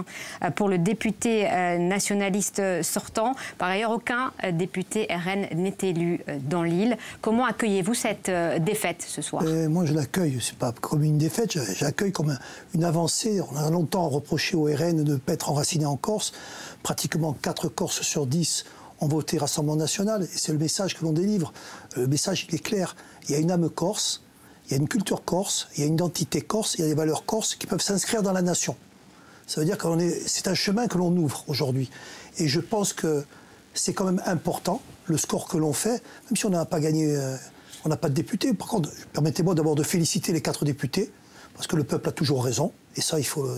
pour le député nationaliste sortant. Par ailleurs, aucun député RN n'est élu dans l'île. Comment accueillez-vous cette défaite ce soir? Moi, je l'accueille, c'est pas comme une défaite, j'accueille comme une avancée. On a longtemps reproché au RN de ne pas être enraciné en Corse. Pratiquement 4 Corses sur 10 ont voté Rassemblement National, et c'est le message que l'on délivre. Le message, il est clair. Il y a une âme corse, il y a une culture corse, il y a une identité corse, il y a des valeurs corses qui peuvent s'inscrire dans la nation. Ça veut dire que c'est un chemin que l'on ouvre aujourd'hui. Et je pense que c'est quand même important, le score que l'on fait, même si on n'a pas gagné... On n'a pas de député. Par contre, permettez-moi d'abord de féliciter les 4 députés, parce que le peuple a toujours raison, et ça, il faut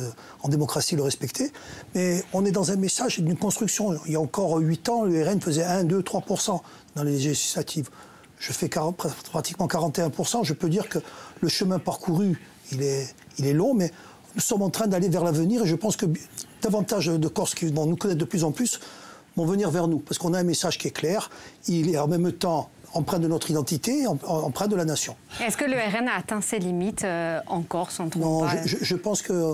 en démocratie le respecter. Mais on est dans un message d'une construction. Il y a encore 8 ans, le RN faisait 1, 2, 3% dans les législatives. Je fais pratiquement 41%. Je peux dire que le chemin parcouru, il est long, mais nous sommes en train d'aller vers l'avenir, et je pense que davantage de Corses qui vont nous connaître de plus en plus vont venir vers nous, parce qu'on a un message qui est clair, il est en même temps empreint de notre identité, empreint de la nation. Est-ce que le RN a atteint ses limites en Corse? Non, je pense que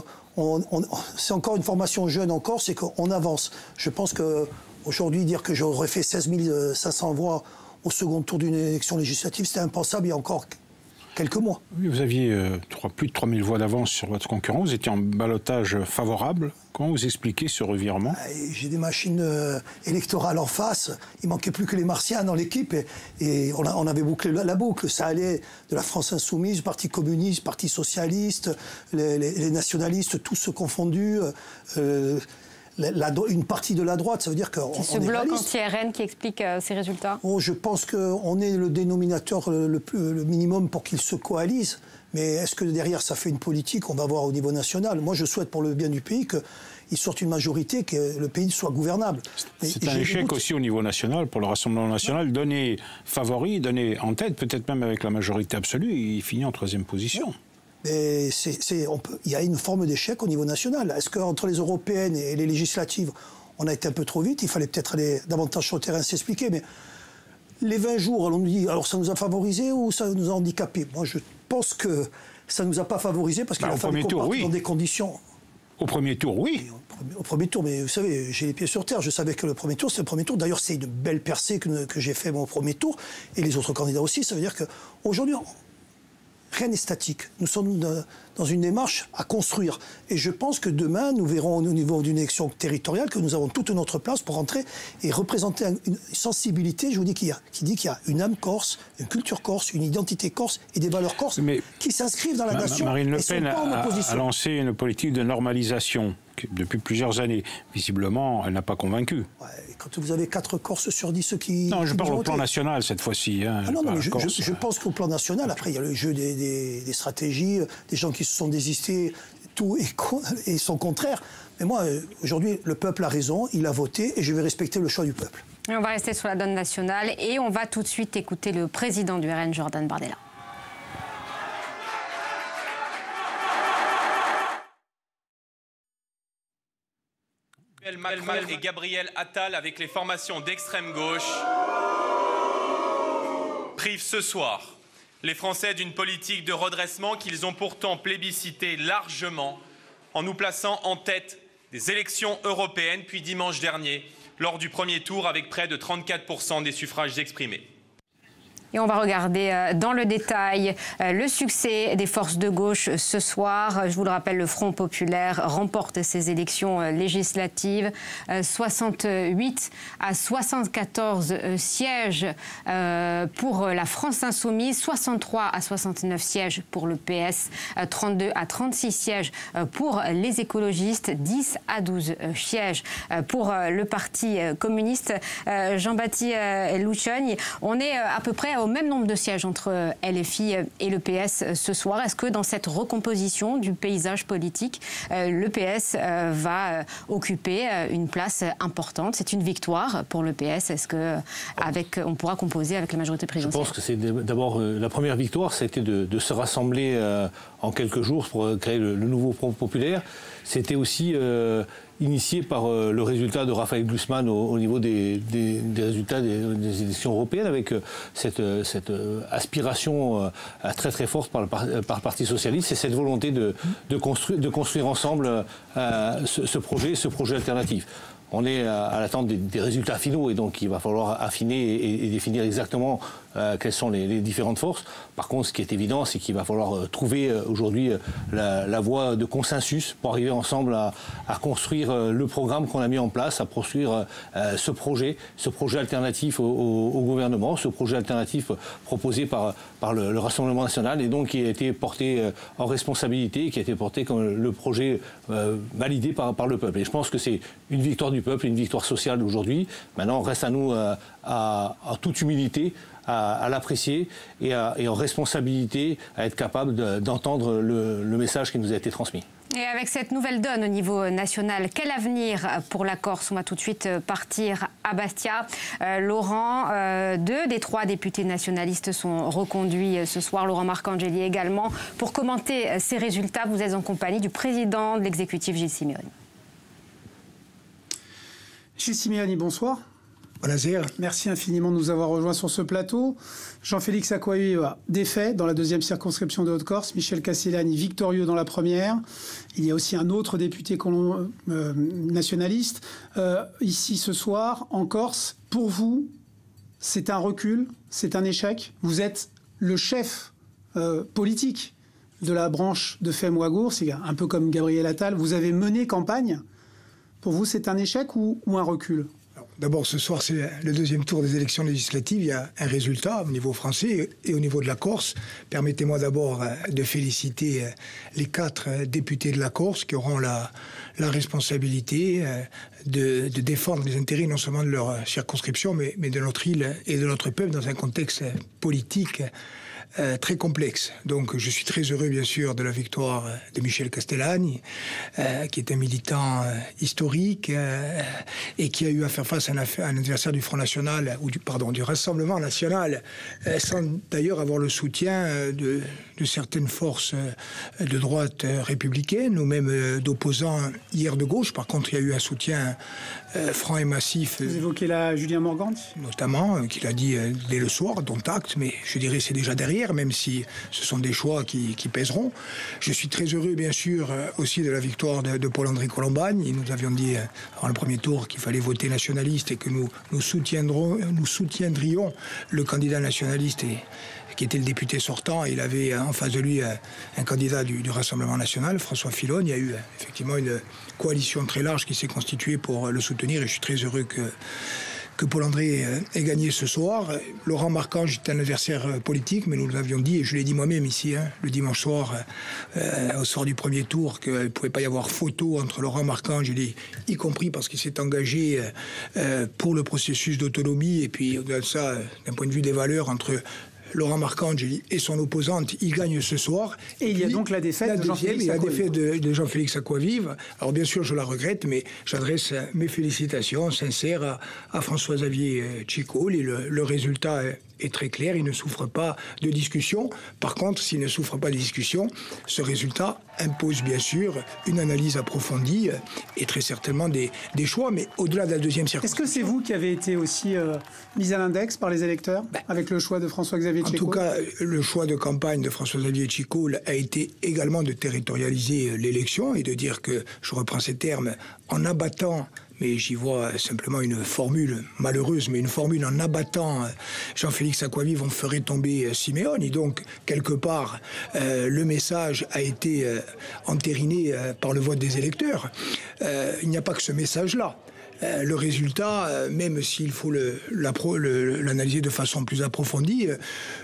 c'est encore une formation jeune en Corse, c'est qu'on avance. Je pense qu'aujourd'hui, dire que j'aurais fait 16 500 voix au second tour d'une élection législative, c'était impensable il y a encore quelques mois. Oui, vous aviez plus de 3000 voix d'avance sur votre concurrent. Vous étiez en ballottage favorable. Comment vous expliquez ce revirement? J'ai des machines électorales en face. Il manquait plus que les martiens dans l'équipe. Et on avait bouclé la boucle. Ça allait de la France Insoumise, Parti communiste, Parti socialiste, les nationalistes, tous confondus. Une partie de la droite, ça veut dire qu'on est réaliste. C'est ce bloc anti-RN qui explique ces résultats? Oh, je pense qu'on est le dénominateur le minimum pour qu'ils se coalisent. Mais est-ce que derrière ça fait une politique? On va voir au niveau national. Moi, je souhaite pour le bien du pays qu'il sorte une majorité, que le pays soit gouvernable. C'est un échec aussi au niveau national pour le Rassemblement National. Donner favori, donner en tête, peut-être même avec la majorité absolue, il finit en troisième position. Ouais. Mais il y a une forme d'échec au niveau national. Est-ce qu'entre les européennes et les législatives, on a été un peu trop vite? Il fallait peut-être aller davantage sur le terrain s'expliquer. Mais les 20 jours, on nous dit, alors ça nous a favorisés ou ça nous a handicapés? Moi, je pense que ça ne nous a pas favorisés parce qu'il a fallu qu'on parte dans des conditions... Au premier tour, oui. Au premier tour, mais vous savez, j'ai les pieds sur terre. Je savais que le premier tour, c'est le premier tour. D'ailleurs, c'est une belle percée que j'ai fait mon premier tour. Et les autres candidats aussi. Ça veut dire qu'aujourd'hui... Rien n'est statique. Nous sommes dans une démarche à construire. Et je pense que demain, nous verrons au niveau d'une élection territoriale que nous avons toute notre place pour rentrer et représenter une sensibilité, je vous dis, qui dit qu'il y a une âme corse, une culture corse, une identité corse et des valeurs corses qui s'inscrivent dans la nation. Marine Le Pen a lancé une politique de normalisation depuis plusieurs années. Visiblement, elle n'a pas convaincu. Ouais, quand vous avez 4 Corses sur 10 qui... Non, je parle au plan national cette fois-ci. Hein, je pense qu'au plan national, après, il y a le jeu des stratégies, des gens qui se sont désistés, tout et son contraire. Mais moi, aujourd'hui, le peuple a raison, il a voté et je vais respecter le choix du peuple. Et on va rester sur la donne nationale et on va tout de suite écouter le président du RN, Jordan Bardella. Macron et Gabriel Attal avec les formations d'extrême gauche privent ce soir les Français d'une politique de redressement qu'ils ont pourtant plébiscitée largement en nous plaçant en tête des élections européennes puis dimanche dernier lors du premier tour avec près de 34% des suffrages exprimés. Et on va regarder dans le détail le succès des forces de gauche ce soir. Je vous le rappelle, le Front populaire remporte ses élections législatives. 68 à 74 sièges pour la France insoumise, 63 à 69 sièges pour le PS, 32 à 36 sièges pour les écologistes, 10 à 12 sièges pour le Parti communiste. Jean-Baptiste Luchogny, on est à peu près au même nombre de sièges entre LFI et le PS ce soir. Est-ce que dans cette recomposition du paysage politique, le PS va occuper une place importante? C'est une victoire pour le PS. Est-ce qu'on pourra composer avec la majorité présidentielle? Je pense que c'est d'abord la première victoire, c'était de se rassembler en quelques jours pour créer le nouveau Front populaire. C'était aussi initié par le résultat de Raphaël Glucksmann au niveau des résultats des élections européennes, avec cette aspiration très très forte par le Parti socialiste et cette volonté de construire ensemble ce projet alternatif. On est à l'attente des résultats finaux et donc il va falloir affiner et définir exactement quelles sont les différentes forces. Par contre, ce qui est évident, c'est qu'il va falloir trouver aujourd'hui la voie de consensus pour arriver ensemble à construire le programme qu'on a mis en place, à construire ce projet alternatif au gouvernement, ce projet alternatif proposé par le Rassemblement national et donc qui a été porté en responsabilité, qui a été porté comme le projet validé par le peuple. Et je pense que c'est une victoire du peuple, une victoire sociale aujourd'hui. Maintenant, reste à nous, en toute humilité, à l'apprécier et en responsabilité à être capable d'entendre le message qui nous a été transmis. Et avec cette nouvelle donne au niveau national, quel avenir pour la Corse? On va tout de suite partir à Bastia. Laurent, 2 des 3 députés nationalistes sont reconduits ce soir. Laurent Marcangeli également. Pour commenter ces résultats, vous êtes en compagnie du président de l'exécutif Gilles Siméoni. Gilles Siméoni, bonsoir. Bonsoir. Merci infiniment de nous avoir rejoints sur ce plateau. Jean-Félix Acquaviva, défait dans la deuxième circonscription de Haute-Corse. Michel Castellani, victorieux dans la première. Il y a aussi un autre député nationaliste. Ici, ce soir, en Corse, pour vous, c'est un recul, c'est un échec. Vous êtes le chef politique de la branche de Femu a Corsica, c'est un peu comme Gabriel Attal. Vous avez mené campagne. Pour vous, c'est un échec ou un recul ? D'abord, ce soir, c'est le deuxième tour des élections législatives. Il y a un résultat au niveau français et au niveau de la Corse. Permettez-moi d'abord de féliciter les 4 députés de la Corse qui auront la responsabilité de défendre les intérêts non seulement de leur circonscription, mais de notre île et de notre peuple dans un contexte politique très complexe. Donc je suis très heureux, bien sûr, de la victoire de Michel Castellani, qui est un militant historique et qui a eu à faire face à un adversaire du Front National, ou du Rassemblement National, sans d'ailleurs avoir le soutien de certaines forces de droite républicaine, ou même d'opposants hier de gauche. Par contre, il y a eu un soutien franc et massif. Vous évoquez là Julien Morgante ? Notamment, qu'il a dit dès le soir, dont acte, mais je dirais c'est déjà derrière, même si ce sont des choix qui pèseront. Je suis très heureux, bien sûr, aussi de la victoire de Paul-André Colombani. Nous avions dit avant le premier tour qu'il fallait voter nationaliste et que nous soutiendrions le candidat nationaliste qui était le député sortant. Il avait en face de lui un candidat du Rassemblement National, François Filoni. Il y a eu effectivement une coalition très large qui s'est constituée pour le soutenir et je suis très heureux que Paul-André ait gagné ce soir. Laurent Marcangeli est un adversaire politique, mais nous l'avions dit, et je l'ai dit moi-même ici, le dimanche soir, au soir du premier tour, qu'il ne pouvait pas y avoir photo entre Laurent Marcangeli, y compris parce qu'il s'est engagé pour le processus d'autonomie, et puis au-delà de ça, d'un point de vue des valeurs, entre Laurent Marcangeli et son opposante, il gagne ce soir. Et il y a donc la défaite de Jean-Félix Acquaviva. Alors bien sûr, je la regrette, mais j'adresse mes félicitations sincères à François-Xavier Tchécoli. Le résultat est très clair, il ne souffre pas de discussion. Par contre, s'il ne souffre pas de discussion, ce résultat impose bien sûr une analyse approfondie et très certainement des choix, mais au-delà de la deuxième circonscription. Est-ce que c'est vous qui avez été aussi mis à l'index par les électeurs, avec le choix de François-Xavier Tchécoli ? En tout cas, le choix de campagne de François-Xavier Tchécoli a été également de territorialiser l'élection et de dire que, je reprends ces termes, en abattant... Mais j'y vois simplement une formule malheureuse, mais une formule en abattant Jean-Félix Acquaviva, on ferait tomber Siméoni. Donc, quelque part, le message a été entériné par le vote des électeurs. Il n'y a pas que ce message-là. Le résultat, même s'il faut l'analyser de façon plus approfondie,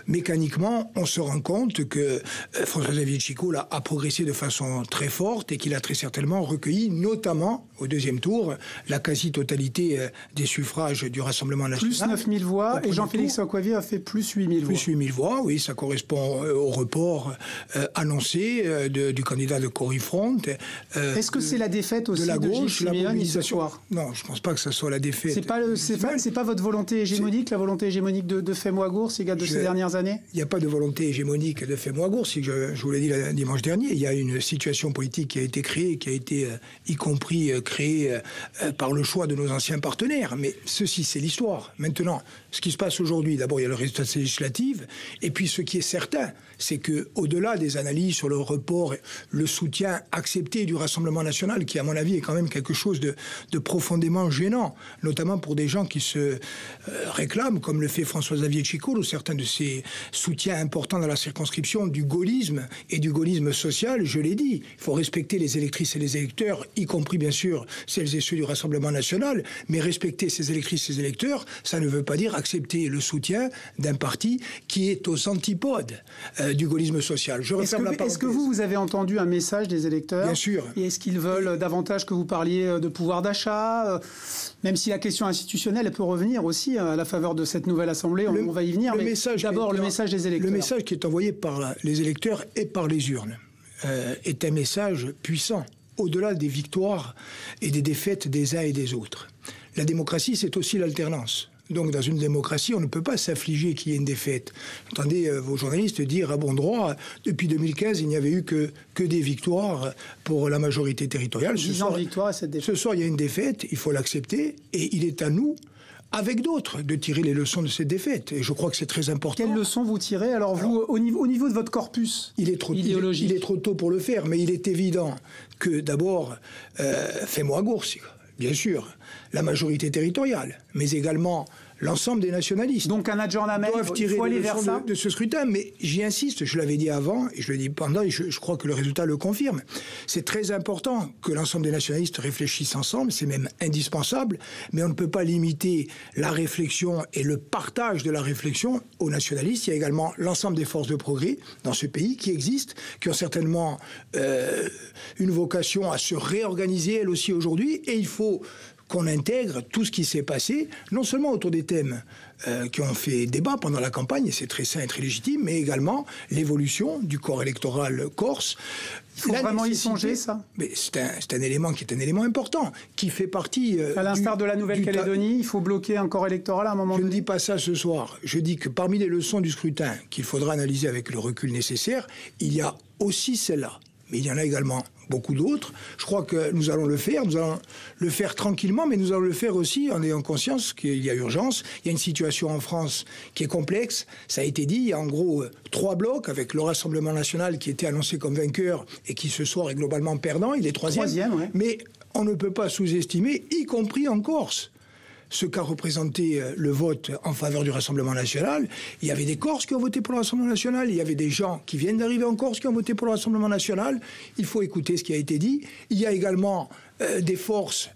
mécaniquement, on se rend compte que François-Xavier Tchécoli a progressé de façon très forte et qu'il a très certainement recueilli, notamment au deuxième tour, la quasi-totalité des suffrages du Rassemblement National. Plus 9000 voix et Jean-Félix Acquaviva a fait plus 8000 voix. Plus 8000 voix, oui, ça correspond au report annoncé du candidat de Corifronte. Est-ce que c'est la défaite aussi de la gauche, la mobilisation ? Non, je ne pense pas que ce soit la défaite. C'est pas votre volonté hégémonique, la volonté hégémonique de Femu a Corsica de ces dernières années ? Il n'y a pas de volonté hégémonique de Femu a Corsica, je vous l'ai dit dimanche dernier. Il y a une situation politique qui a été créée, qui a été y compris créée par le choix de nos anciens partenaires. Mais ceci, c'est l'histoire. Maintenant, ce qui se passe aujourd'hui, d'abord, il y a le résultat législatif. Et puis, ce qui est certain, c'est qu'au-delà des analyses sur le report, le soutien accepté du Rassemblement National, qui, à mon avis, est quand même quelque chose de profondément gênant, notamment pour des gens qui se réclament, comme le fait François-Xavier Tchécoli, ou certains de ses soutiens importants dans la circonscription, du gaullisme et du gaullisme social, je l'ai dit. Il faut respecter les électrices et les électeurs, y compris bien sûr celles et ceux du Rassemblement National, mais respecter ces électrices et ces électeurs, ça ne veut pas dire accepter le soutien d'un parti qui est aux antipodes du gaullisme social. Je referme la parenthèse. Est-ce que vous avez entendu un message des électeurs ? Bien sûr. Et est-ce qu'ils veulent davantage que vous parliez de pouvoir d'achat ? Même si la question institutionnelle elle peut revenir aussi à la faveur de cette nouvelle Assemblée, on va y venir, mais d'abord le message des électeurs. Le message qui est envoyé par les électeurs et par les urnes est un message puissant, au-delà des victoires et des défaites des uns et des autres. La démocratie, c'est aussi l'alternance. Donc, dans une démocratie, on ne peut pas s'affliger qu'il y ait une défaite. J'entendais vos journalistes dire à bon droit, depuis 2015, il n'y avait eu que des victoires pour la majorité territoriale. Ce soir, il y a une défaite, il faut l'accepter, et il est à nous, avec d'autres, de tirer les leçons de cette défaite. Et je crois que c'est très important. Quelles leçons vous tirez? Alors, vous, au niveau de votre corpus idéologique, il est trop tôt pour le faire, mais il est évident que, d'abord, Femu a Corsica, bien sûr, la majorité territoriale, mais également l'ensemble des nationalistes. Donc un adjournament, il faut aller vers ça de ce scrutin, mais j'y insiste, je l'avais dit avant, et je le dis pendant, et je crois que le résultat le confirme. C'est très important que l'ensemble des nationalistes réfléchissent ensemble, c'est même indispensable, mais on ne peut pas limiter la réflexion et le partage de la réflexion aux nationalistes. Il y a également l'ensemble des forces de progrès dans ce pays qui existent, qui ont certainement une vocation à se réorganiser, elles aussi, aujourd'hui, et il faut qu'on intègre tout ce qui s'est passé, non seulement autour des thèmes qui ont fait débat pendant la campagne, et c'est très sain et très légitime, mais également l'évolution du corps électoral corse. Il faut vraiment y songer, ça. C'est un élément qui est un élément important, qui fait partie... à l'instar de la Nouvelle-Calédonie, il faut bloquer un corps électoral à un moment donné. Je ne dis pas ça ce soir. Je dis que parmi les leçons du scrutin qu'il faudra analyser avec le recul nécessaire, il y a aussi celle-là. Mais il y en a également beaucoup d'autres. Je crois que nous allons le faire tranquillement, mais nous allons le faire aussi en ayant conscience qu'il y a urgence. Il y a une situation en France qui est complexe, ça a été dit, il y a en gros trois blocs, avec le Rassemblement National qui était annoncé comme vainqueur et qui ce soir est globalement perdant, il est troisième ouais. Mais on ne peut pas sous-estimer, y compris en Corse, ce qu'a représenté le vote en faveur du Rassemblement National. Il y avait des Corses qui ont voté pour le Rassemblement National, il y avait des gens qui viennent d'arriver en Corse qui ont voté pour le Rassemblement National. Il faut écouter ce qui a été dit. Il y a également des forces,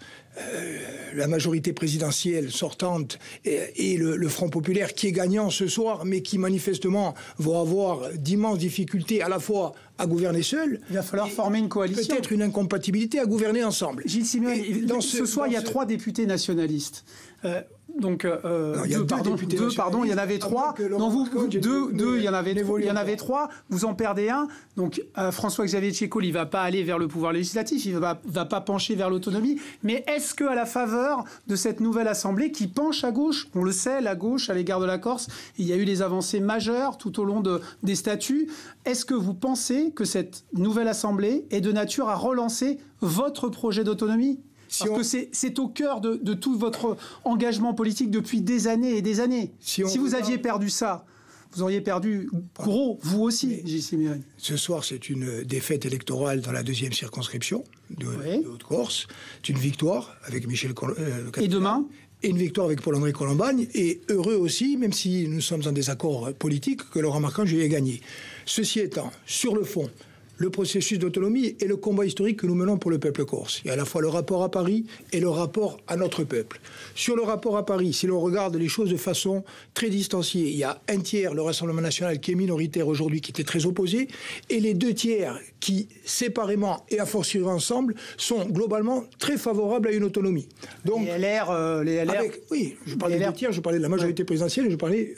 la majorité présidentielle sortante et le Front Populaire qui est gagnant ce soir, mais qui manifestement vont avoir d'immenses difficultés à la fois à gouverner seul. Il va falloir former une coalition. Peut-être une incompatibilité à gouverner ensemble. Gilles Siméoni, ce soir, il y a trois députés nationalistes. Il y en avait trois. Il y en avait trois. Vous en perdez un. Donc François-Xavier Tchécoli, il ne va pas aller vers le pouvoir législatif, il ne va pas pencher vers l'autonomie. Mais est-ce qu'à la faveur de cette nouvelle Assemblée qui penche à gauche, on le sait, la gauche à l'égard de la Corse, il y a eu des avancées majeures tout au long des statuts. Est-ce que vous pensez que cette nouvelle Assemblée est de nature à relancer votre projet d'autonomie ? Parce que c'est au cœur de tout votre engagement politique depuis des années et des années. Si vous aviez perdu ça, vous auriez perdu gros, vous aussi, Gilles Siméoni. Ce soir, c'est une défaite électorale dans la deuxième circonscription de Haute-Corse. C'est une victoire avec Michel Castellani. Et demain ? Et une victoire avec Paul-André Colombani. Et heureux aussi, même si nous sommes en désaccord politique, que Laurent Marcangeli ait gagné. Ceci étant, sur le fond, le processus d'autonomie et le combat historique que nous menons pour le peuple corse. Il y a à la fois le rapport à Paris et le rapport à notre peuple. Sur le rapport à Paris, si l'on regarde les choses de façon très distanciée, il y a un tiers, le Rassemblement National, qui est minoritaire aujourd'hui, qui était très opposé, et les deux tiers qui, séparément et a fortiori ensemble, sont globalement très favorables à une autonomie. Donc, les LR... Oui, je parlais des deux tiers, je parlais de la majorité présidentielle, et je parlais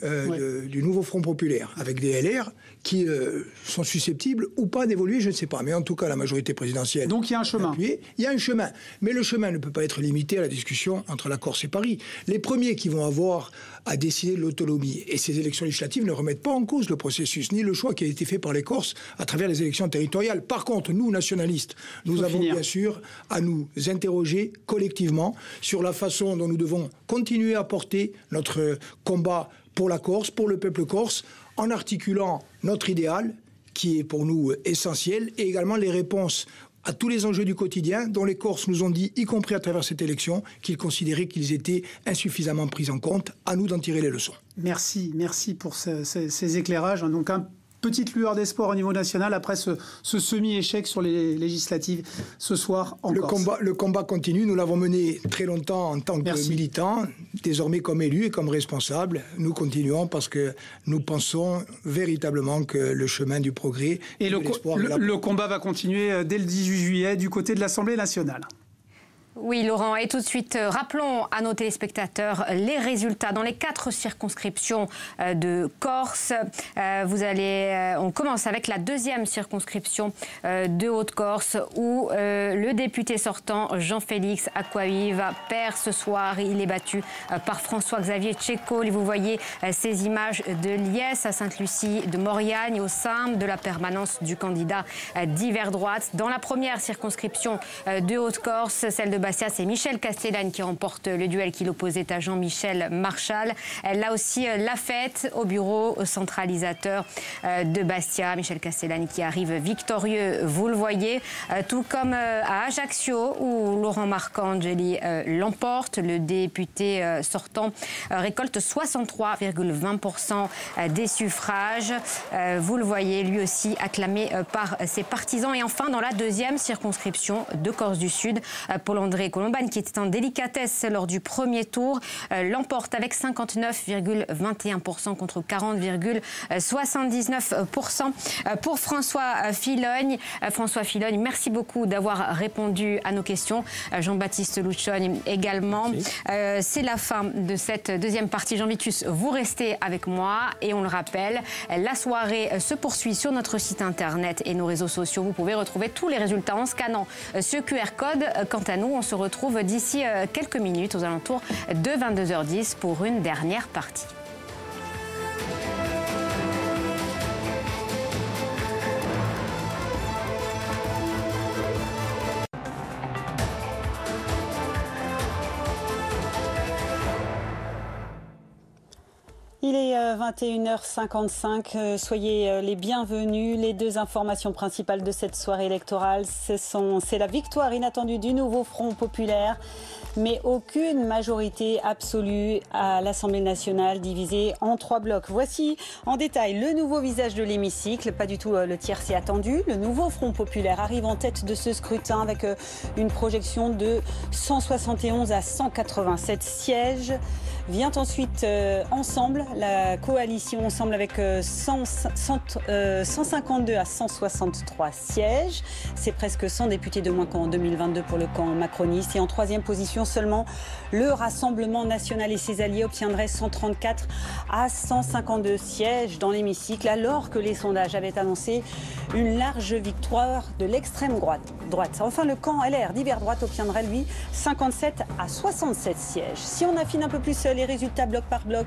du Nouveau Front Populaire, avec des LR qui sont susceptibles ou pas d'évoluer. Je ne sais pas, mais en tout cas la majorité présidentielle. Donc il y a un chemin. Il y a un chemin, mais le chemin ne peut pas être limité à la discussion entre la Corse et Paris. Les premiers qui vont avoir à décider de l'autonomie et ces élections législatives ne remettent pas en cause le processus ni le choix qui a été fait par les Corses à travers les élections territoriales. Par contre, nous nationalistes, nous avons bien sûr à nous interroger collectivement sur la façon dont nous devons continuer à porter notre combat pour la Corse, pour le peuple corse, en articulant notre idéal, qui est pour nous essentiel, et également les réponses à tous les enjeux du quotidien, dont les Corses nous ont dit, y compris à travers cette élection, qu'ils considéraient qu'ils étaient insuffisamment pris en compte, à nous d'en tirer les leçons. Merci pour ces éclairages. Donc, une petite lueur d'espoir au niveau national, après ce semi-échec sur les législatives, ce soir en Corse. Le combat continue, nous l'avons mené très longtemps en tant que militants, désormais comme élus et comme responsables. Nous continuons parce que nous pensons véritablement que le chemin du progrès et de l'espoir... Le combat va continuer dès le 18 juillet du côté de l'Assemblée nationale. Oui, Laurent. Et tout de suite, rappelons à nos téléspectateurs les résultats dans les 4 circonscriptions de Corse. On commence avec la 2e circonscription de Haute-Corse où le député sortant Jean-Félix Acquaviva perd ce soir. Il est battu par François-Xavier Tchécoli. Vous voyez ces images de Liesse à Sainte-Lucie, de Mauriagne au sein de la permanence du candidat d'hiver droite. Dans la 1re circonscription de Haute-Corse, celle de c'est Michel Castellani qui remporte le duel qui l'opposait à Jean-Michel Marchal. Elle a aussi la fête au bureau centralisateur de Bastia. Michel Castellani qui arrive victorieux, vous le voyez. Tout comme à Ajaccio où Laurent Marcangeli l'emporte. Le député sortant récolte 63,20% des suffrages. Vous le voyez lui aussi acclamé par ses partisans. Et enfin dans la 2e circonscription de Corse du Sud, Paul-André Colombani, qui était en délicatesse lors du 1er tour, l'emporte avec 59,21% contre 40,79% pour François Filoni. François Filoni, merci beaucoup d'avoir répondu à nos questions. Jean-Baptiste Luchon également. C'est la fin de cette 2e partie. Jean-Vitus, vous restez avec moi et on le rappelle, la soirée se poursuit sur notre site internet et nos réseaux sociaux. Vous pouvez retrouver tous les résultats en scannant ce QR code. Quant à nous, on se retrouve d'ici quelques minutes aux alentours de 22h10 pour une dernière partie. Il est 21h55, soyez les bienvenus. Les 2 informations principales de cette soirée électorale, c'est la victoire inattendue du Nouveau Front Populaire, mais aucune majorité absolue à l'Assemblée nationale divisée en 3 blocs. Voici en détail le nouveau visage de l'hémicycle, pas du tout le tiercé attendu. Le Nouveau Front Populaire arrive en tête de ce scrutin avec une projection de 171 à 187 sièges. Vient ensuite Ensemble, la coalition Ensemble avec 152 à 163 sièges. C'est presque 100 députés de moins qu'en 2022 pour le camp macroniste. Et en 3e position seulement, le Rassemblement National et ses alliés obtiendraient 134 à 152 sièges dans l'hémicycle, alors que les sondages avaient annoncé une large victoire de l'extrême droite. Enfin, le camp LR d'hiver droite obtiendrait, lui, 57 à 67 sièges. Si on affine un peu plus les résultats bloc par bloc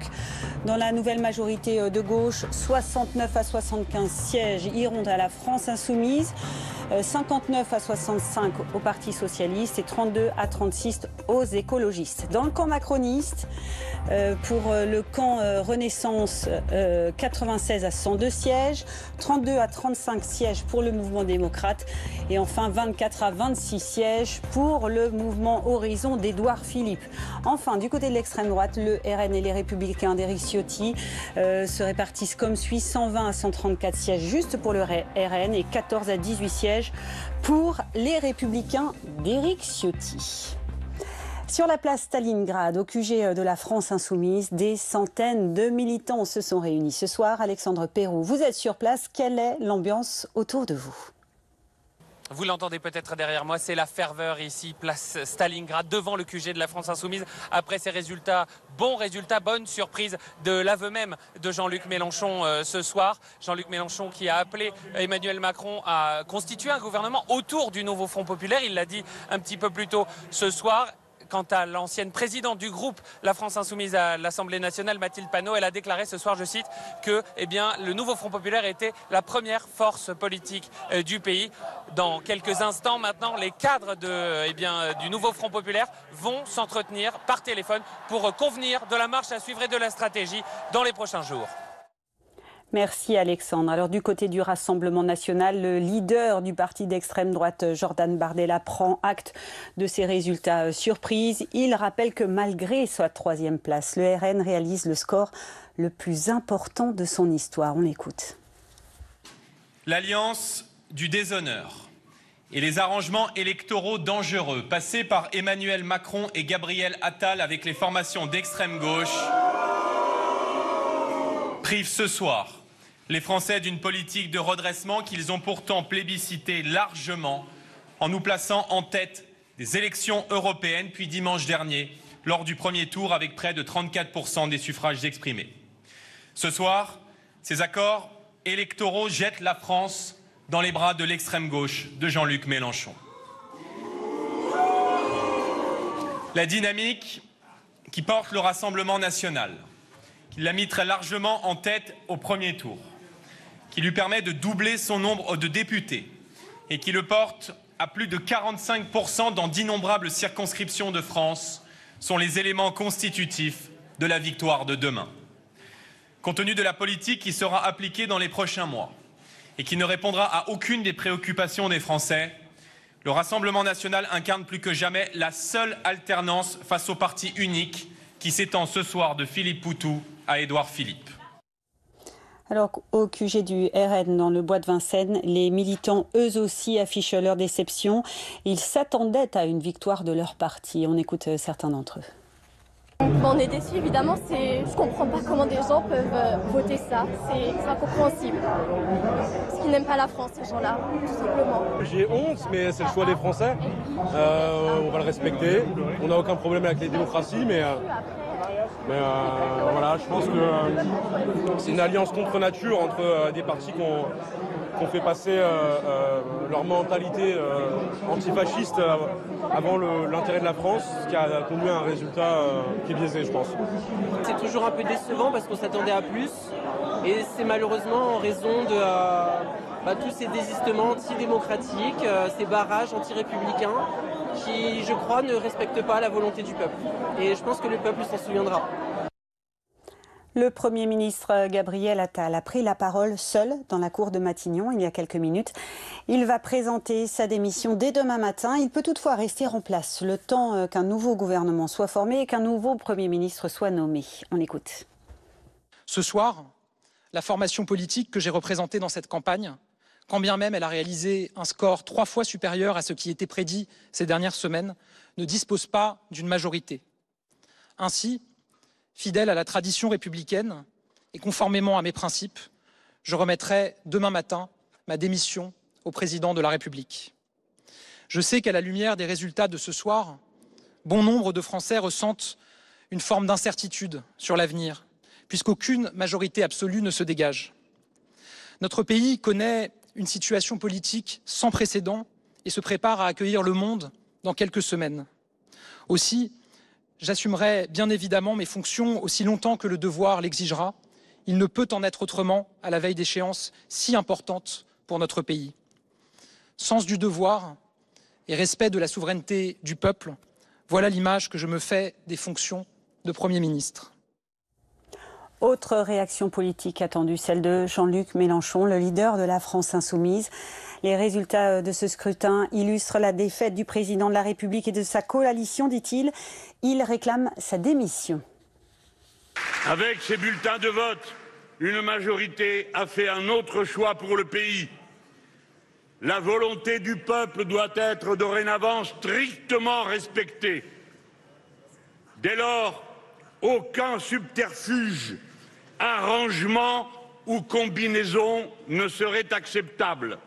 dans la nouvelle majorité de gauche, 69 à 75 sièges iront à la France Insoumise, 59 à 65 au Parti Socialiste et 32 à 36 aux écologistes. Dans le camp macroniste, pour le camp Renaissance, 96 à 102 sièges, 32 à 35 sièges pour le mouvement démocrate et enfin 24 à 26 sièges pour le mouvement Horizon d'Édouard Philippe. Enfin, du côté de l'extrême droite, le RN et les Républicains d'Éric Ciotti se répartissent comme suit, 120 à 134 sièges juste pour le RN et 14 à 18 sièges pour les Républicains d'Éric Ciotti. Sur la place Stalingrad, au QG de la France Insoumise, des centaines de militants se sont réunis ce soir. Alexandre Perroux, vous êtes sur place. Quelle est l'ambiance autour de vous ? Vous l'entendez peut-être derrière moi, c'est la ferveur ici, place Stalingrad, devant le QG de la France Insoumise. Après ces résultats, bons résultats, bonne surprise de l'aveu même de Jean-Luc Mélenchon ce soir. Jean-Luc Mélenchon qui a appelé Emmanuel Macron à constituer un gouvernement autour du Nouveau Front Populaire. Il l'a dit un petit peu plus tôt ce soir. Quant à l'ancienne présidente du groupe La France Insoumise à l'Assemblée nationale, Mathilde Panot, elle a déclaré ce soir, je cite, que le Nouveau Front Populaire était la première force politique du pays. Dans quelques instants maintenant, les cadres du Nouveau Front Populaire vont s'entretenir par téléphone pour convenir de la marche à suivre et de la stratégie dans les prochains jours. Merci Alexandre. Alors du côté du Rassemblement National, le leader du parti d'extrême droite, Jordan Bardella, prend acte de ses résultats surprises. Il rappelle que malgré sa 3e place, le RN réalise le score le plus important de son histoire. On l'écoute. L'alliance du déshonneur et les arrangements électoraux dangereux passés par Emmanuel Macron et Gabriel Attal avec les formations d'extrême gauche prive ce soir les Français d'une politique de redressement qu'ils ont pourtant plébiscitée largement en nous plaçant en tête des élections européennes, puis dimanche dernier, lors du premier tour, avec près de 34% des suffrages exprimés. Ce soir, ces accords électoraux jettent la France dans les bras de l'extrême gauche de Jean-Luc Mélenchon. La dynamique qui porte le Rassemblement national, qui l'a mis très largement en tête au premier tour, qui lui permet de doubler son nombre de députés et qui le porte à plus de 45% dans d'innombrables circonscriptions de France, sont les éléments constitutifs de la victoire de demain. Compte tenu de la politique qui sera appliquée dans les prochains mois et qui ne répondra à aucune des préoccupations des Français, le Rassemblement national incarne plus que jamais la seule alternance face au parti unique qui s'étend ce soir de Philippe Poutou à Édouard Philippe. Alors qu'au QG du RN dans le bois de Vincennes, les militants eux aussi affichent leur déception. Ils s'attendaient à une victoire de leur parti. On écoute certains d'entre eux. On est déçus évidemment, je ne comprends pas comment des gens peuvent voter ça, c'est incompréhensible. Parce qu'ils n'aiment pas la France, ces gens-là, tout simplement. J'ai honte, mais c'est le choix des Français, on va le respecter. On n'a aucun problème avec les démocraties, mais voilà, je pense que c'est une alliance contre nature entre des partis qu'on fait passer leur mentalité antifasciste avant l'intérêt de la France, ce qui a conduit à un résultat qui est biaisé, je pense. C'est toujours un peu décevant parce qu'on s'attendait à plus, et c'est malheureusement en raison de tous ces désistements antidémocratiques, ces barrages anti-républicains, qui, je crois, ne respectent pas la volonté du peuple. Et je pense que le peuple s'en souviendra. Le Premier ministre Gabriel Attal a pris la parole seul dans la cour de Matignon il y a quelques minutes. Il va présenter sa démission dès demain matin. Il peut toutefois rester en place le temps qu'un nouveau gouvernement soit formé et qu'un nouveau Premier ministre soit nommé. On écoute. Ce soir, la formation politique que j'ai représentée dans cette campagne, quand bien même elle a réalisé un score 3 fois supérieur à ce qui était prédit ces dernières semaines, ne dispose pas d'une majorité. Ainsi, fidèle à la tradition républicaine et conformément à mes principes, je remettrai demain matin ma démission au président de la République. Je sais qu'à la lumière des résultats de ce soir, bon nombre de Français ressentent une forme d'incertitude sur l'avenir, puisqu'aucune majorité absolue ne se dégage. Notre pays connaît une situation politique sans précédent et se prépare à accueillir le monde dans quelques semaines. Aussi, j'assumerai bien évidemment mes fonctions aussi longtemps que le devoir l'exigera. Il ne peut en être autrement à la veille d'échéances si importantes pour notre pays. Sens du devoir et respect de la souveraineté du peuple, voilà l'image que je me fais des fonctions de Premier ministre. Autre réaction politique attendue, celle de Jean-Luc Mélenchon, le leader de la France Insoumise. Les résultats de ce scrutin illustrent la défaite du président de la République et de sa coalition, dit-il. Il réclame sa démission. Avec ces bulletins de vote, une majorité a fait un autre choix pour le pays. La volonté du peuple doit être dorénavant strictement respectée. Dès lors, aucun subterfuge, arrangement ou combinaison ne serait acceptable.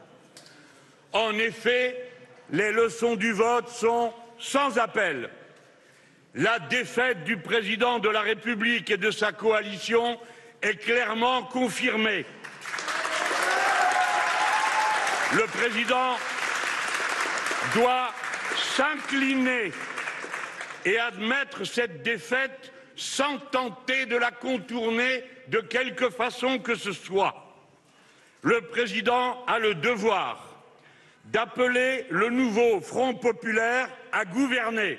En effet, les leçons du vote sont sans appel. La défaite du président de la République et de sa coalition est clairement confirmée. Le président doit s'incliner et admettre cette défaite sans tenter de la contourner de quelque façon que ce soit. Le président a le devoir d'appeler le nouveau Front Populaire à gouverner.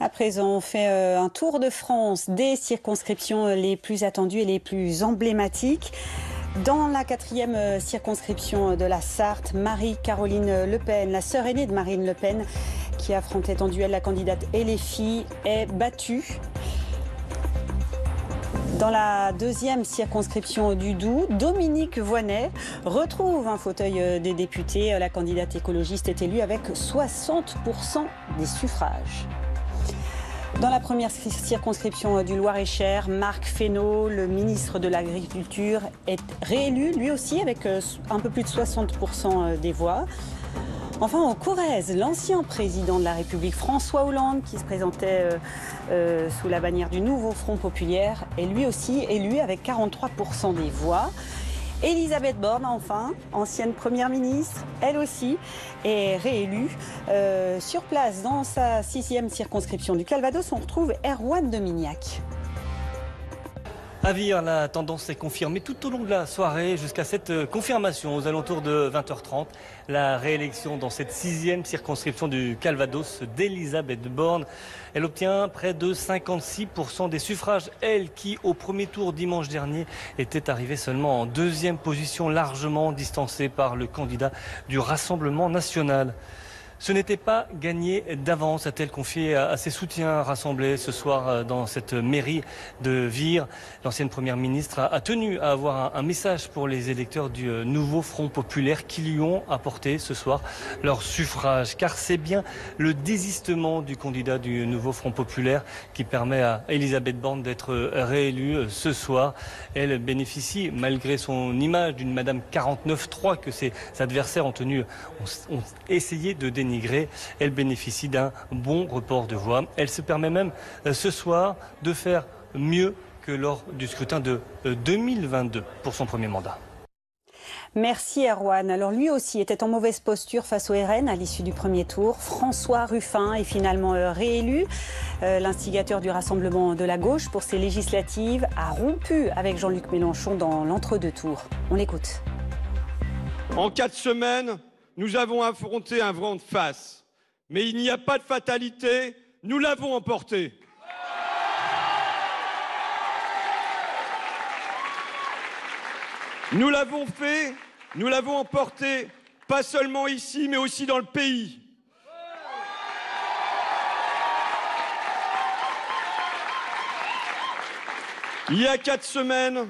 À présent, on fait un tour de France des circonscriptions les plus attendues et les plus emblématiques. Dans la 4e circonscription de la Sarthe, Marie-Caroline Le Pen, la sœur aînée de Marine Le Pen, qui affrontait en duel la candidate LFI, est battue. Dans la 2e circonscription du Doubs, Dominique Voynet retrouve un fauteuil des députés. La candidate écologiste est élue avec 60% des suffrages. Dans la première circonscription du Loir-et-Cher, Marc Fesneau, le ministre de l'Agriculture, est réélu lui aussi avec un peu plus de 60% des voix. Enfin, en Corrèze, l'ancien président de la République, François Hollande, qui se présentait sous la bannière du Nouveau Front Populaire, est lui aussi élu avec 43% des voix. Elisabeth Borne, enfin, ancienne première ministre, elle aussi est réélue. Sur place, dans sa 6e circonscription du Calvados, on retrouve Erwan Dominiac. À Vire, la tendance s'est confirmée tout au long de la soirée jusqu'à cette confirmation aux alentours de 20h30. La réélection dans cette 6e circonscription du Calvados d'Elisabeth Borne. Elle obtient près de 56% des suffrages. Elle qui, au premier tour dimanche dernier, était arrivée seulement en 2e position, largement distancée par le candidat du Rassemblement National. Ce n'était pas gagné d'avance, a-t-elle confié à ses soutiens rassemblés ce soir dans cette mairie de Vire. L'ancienne première ministre a tenu à avoir un message pour les électeurs du Nouveau Front Populaire qui lui ont apporté ce soir leur suffrage. Car c'est bien le désistement du candidat du Nouveau Front Populaire qui permet à Elisabeth Borne d'être réélue ce soir. Elle bénéficie, malgré son image, d'une madame 49-3 que ses adversaires ont essayé de dénigrer. Elle bénéficie d'un bon report de voix. Elle se permet même ce soir de faire mieux que lors du scrutin de 2022 pour son premier mandat. Merci Erwan. Alors lui aussi était en mauvaise posture face au RN à l'issue du premier tour. François Ruffin est finalement réélu. L'instigateur du Rassemblement de la gauche pour ses législatives a rompu avec Jean-Luc Mélenchon dans l'entre-deux tours. On l'écoute. En 4 semaines... nous avons affronté un vent de face, mais il n'y a pas de fatalité, nous l'avons emporté. Nous l'avons fait, nous l'avons emporté, pas seulement ici, mais aussi dans le pays. Il y a 4 semaines,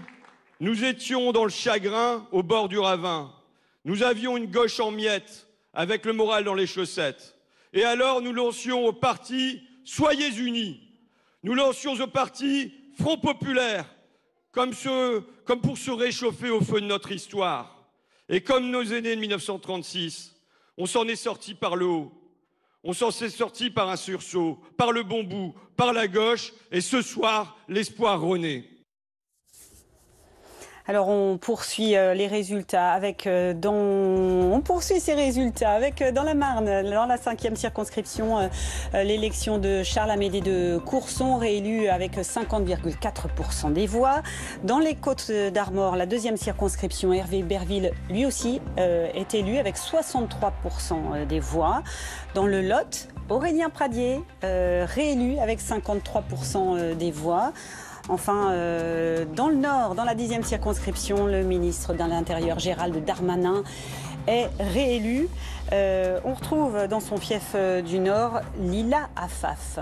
nous étions dans le chagrin au bord du ravin. Nous avions une gauche en miettes, avec le moral dans les chaussettes. Et alors nous lancions au parti « Soyez unis ». Nous lancions au parti « Front populaire », comme pour se réchauffer au feu de notre histoire. Et comme nos aînés de 1936, on s'en est sortis par le haut. On s'en est sortis par un sursaut, par le bon bout, par la gauche. Et ce soir, l'espoir renaît. Alors on poursuit les résultats avec dans la Marne, dans la 5e circonscription, l'élection de Charles Amédée de Courson, réélu avec 50,4% des voix. Dans les Côtes d'Armor, la 2e circonscription, Hervé Berville, lui aussi, est élu avec 63% des voix. Dans le Lot, Aurélien Pradier, réélu avec 53% des voix. Enfin, dans le Nord, dans la 10e circonscription, le ministre de l'Intérieur, Gérald Darmanin, est réélu. On retrouve dans son fief du Nord, Lila Affaf.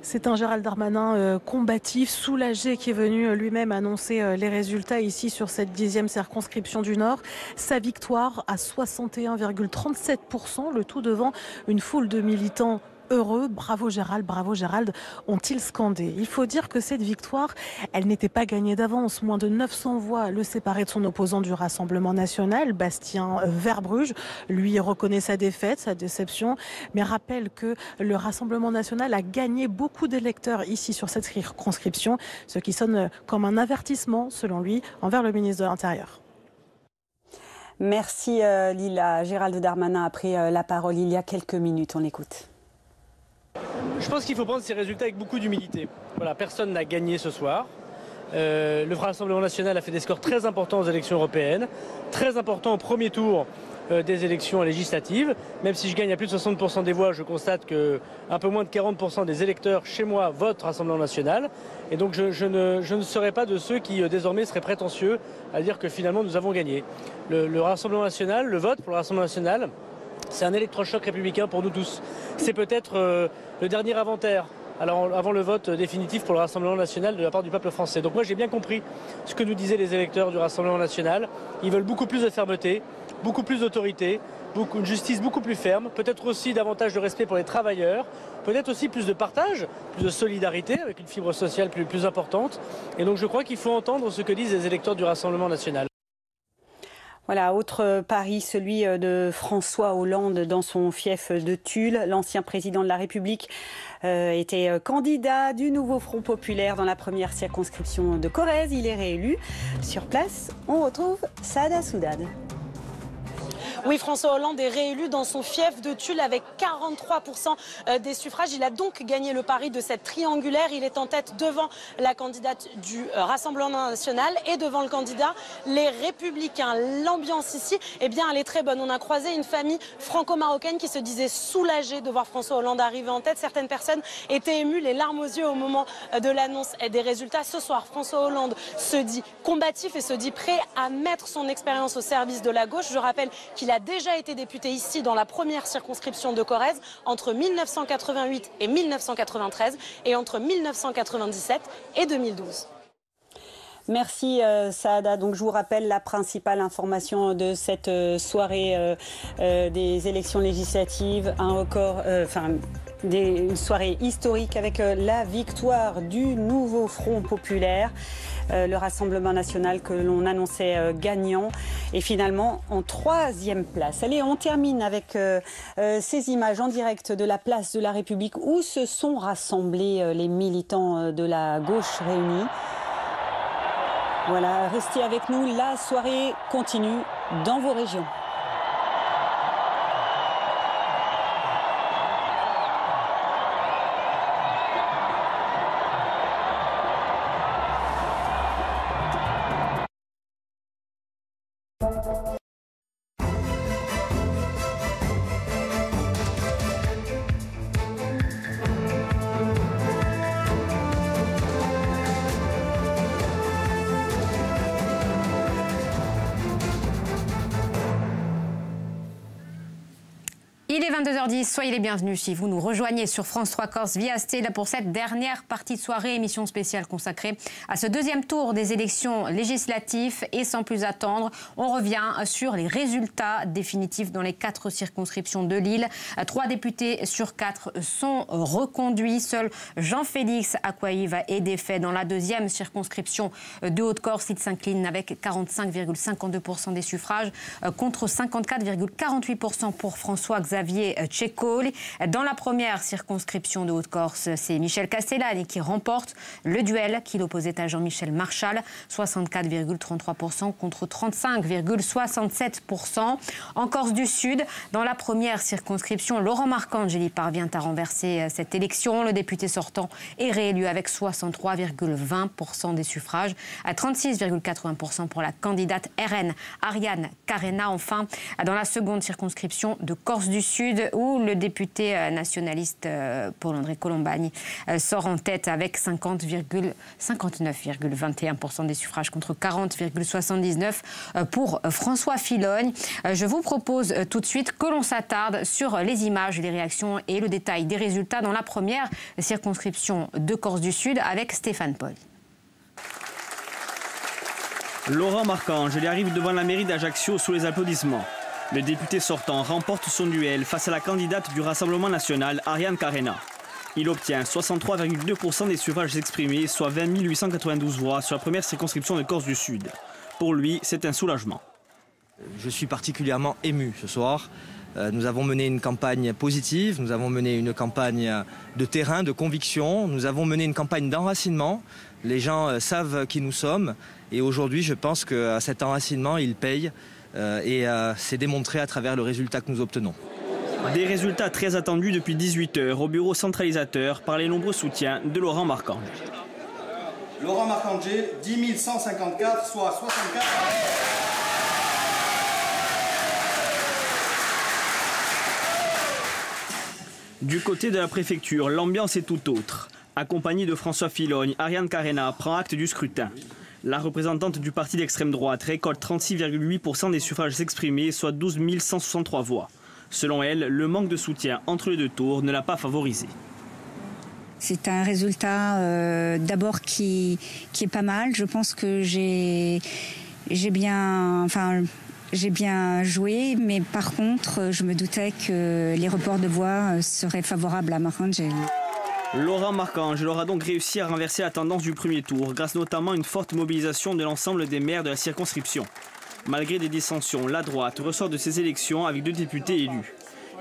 C'est un Gérald Darmanin combatif, soulagé, qui est venu lui-même annoncer les résultats ici sur cette 10e circonscription du Nord. Sa victoire à 61,37%, le tout devant une foule de militants heureux. Bravo Gérald, ont-ils scandé. Il faut dire que cette victoire, elle n'était pas gagnée d'avance. Moins de 900 voix le séparaient de son opposant du Rassemblement National, Bastien Verbrugge. Lui reconnaît sa défaite, sa déception, mais rappelle que le Rassemblement National a gagné beaucoup d'électeurs ici sur cette circonscription, ce qui sonne comme un avertissement, selon lui, envers le ministre de l'Intérieur. Merci Lila. Gérald Darmanin a pris la parole il y a quelques minutes, on l'écoute. Je pense qu'il faut prendre ces résultats avec beaucoup d'humilité. Voilà, personne n'a gagné ce soir. Le Rassemblement National a fait des scores très importants aux élections européennes, très importants au premier tour des élections législatives. Même si je gagne à plus de 60% des voix, je constate qu'un peu moins de 40% des électeurs chez moi votent Rassemblement National. Et donc je ne serai pas de ceux qui désormais seraient prétentieux à dire que finalement nous avons gagné. Le Rassemblement National, le vote pour le Rassemblement National, c'est un électrochoc républicain pour nous tous. C'est peut-être le dernier inventaire avant le vote définitif pour le Rassemblement National de la part du peuple français. Donc moi j'ai bien compris ce que nous disaient les électeurs du Rassemblement National. Ils veulent beaucoup plus de fermeté, beaucoup plus d'autorité, une justice beaucoup plus ferme, peut-être aussi davantage de respect pour les travailleurs, peut-être aussi plus de partage, plus de solidarité avec une fibre sociale plus importante. Et donc je crois qu'il faut entendre ce que disent les électeurs du Rassemblement national. Voilà, autre pari, celui de François Hollande dans son fief de Tulle. L'ancien président de la République était candidat du Nouveau Front Populaire dans la première circonscription de Corrèze. Il est réélu. Sur place, on retrouve Saada Soudad. Oui, François Hollande est réélu dans son fief de Tulle avec 43% des suffrages. Il a donc gagné le pari de cette triangulaire. Il est en tête devant la candidate du Rassemblement National et devant le candidat Les Républicains. L'ambiance ici, eh bien, elle est très bonne. On a croisé une famille franco-marocaine qui se disait soulagée de voir François Hollande arriver en tête. Certaines personnes étaient émues, les larmes aux yeux au moment de l'annonce des résultats. Ce soir, François Hollande se dit combatif et se dit prêt à mettre son expérience au service de la gauche. Je rappelle qu'il a déjà été député ici dans la première circonscription de Corrèze entre 1988 et 1993 et entre 1997 et 2012. Merci Saada. Donc je vous rappelle la principale information de cette soirée des élections législatives, un record, une soirée historique avec la victoire du Nouveau Front Populaire, le Rassemblement National que l'on annonçait gagnant et finalement en troisième place. Allez, on termine avec ces images en direct de la place de la République où se sont rassemblés les militants de la gauche réunis. Voilà, restez avec nous, la soirée continue dans vos régions. Il est 22h10, soyez les bienvenus si vous nous rejoignez sur France 3 Corse via Stella pour cette dernière partie de soirée, émission spéciale consacrée à ce deuxième tour des élections législatives. Et sans plus attendre, on revient sur les résultats définitifs dans les 4 circonscriptions de l'île. 3 députés sur 4 sont reconduits. Seul Jean-Félix Acquaviva est défait dans la deuxième circonscription de Haute-Corse. Il s'incline avec 45,52% des suffrages contre 54,48% pour François-Xavier Tchécoli. Dans la première circonscription de Haute-Corse, c'est Michel Castellani qui remporte le duel qu'il opposait à Jean-Michel Marchal, 64,33% contre 35,67%. En Corse du Sud, dans la première circonscription, Laurent Marcangeli parvient à renverser cette élection. Le député sortant est réélu avec 63,20% des suffrages, à 36,80% pour la candidate RN Ariane Carena. Enfin, dans la seconde circonscription de Corse du Sud où le député nationaliste Paul-André Colombani sort en tête avec 59,21% des suffrages contre 40,79% pour François Filoni. Je vous propose tout de suite que l'on s'attarde sur les images, les réactions et le détail des résultats dans la première circonscription de Corse du Sud avec Stéphane Paul. Laurent Marcangeli arrive devant la mairie d'Ajaccio sous les applaudissements. Le député sortant remporte son duel face à la candidate du Rassemblement National, Ariane Carena. Il obtient 63,2% des suffrages exprimés, soit 20 892 voix sur la première circonscription de Corse du Sud. Pour lui, c'est un soulagement. Je suis particulièrement ému ce soir. Nous avons mené une campagne positive, nous avons mené une campagne de terrain, de conviction, nous avons mené une campagne d'enracinement. Les gens savent qui nous sommes et aujourd'hui, je pense qu'à cet enracinement, ils payent. Et c'est démontré à travers le résultat que nous obtenons. Des résultats très attendus depuis 18h au bureau centralisateur par les nombreux soutiens de Laurent Marcangeli. Laurent Marcangeli, 10 154, soit 64. Du côté de la préfecture, l'ambiance est tout autre. Accompagnée de François Filoni, Ariane Carena prend acte du scrutin. La représentante du parti d'extrême droite récolte 36,8% des suffrages exprimés, soit 12 163 voix. Selon elle, le manque de soutien entre les deux tours ne l'a pas favorisée. C'est un résultat d'abord qui est pas mal. Je pense que j'ai bien... Enfin, J'ai bien joué, mais par contre, je me doutais que les reports de voix seraient favorables à Marcangeli. Laurent Marcangeli aura donc réussi à renverser la tendance du premier tour, grâce notamment à une forte mobilisation de l'ensemble des maires de la circonscription. Malgré des dissensions, la droite ressort de ces élections avec 2 députés élus.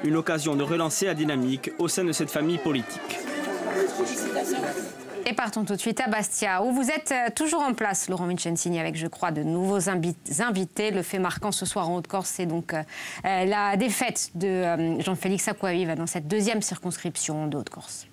Une occasion de relancer la dynamique au sein de cette famille politique. Et partons tout de suite à Bastia, où vous êtes toujours en place, Laurent Vincenzi, avec, je crois, de nouveaux invités. Le fait marquant ce soir en Haute-Corse, c'est donc la défaite de Jean-Félix Acquaviva dans cette deuxième circonscription de Haute-Corse.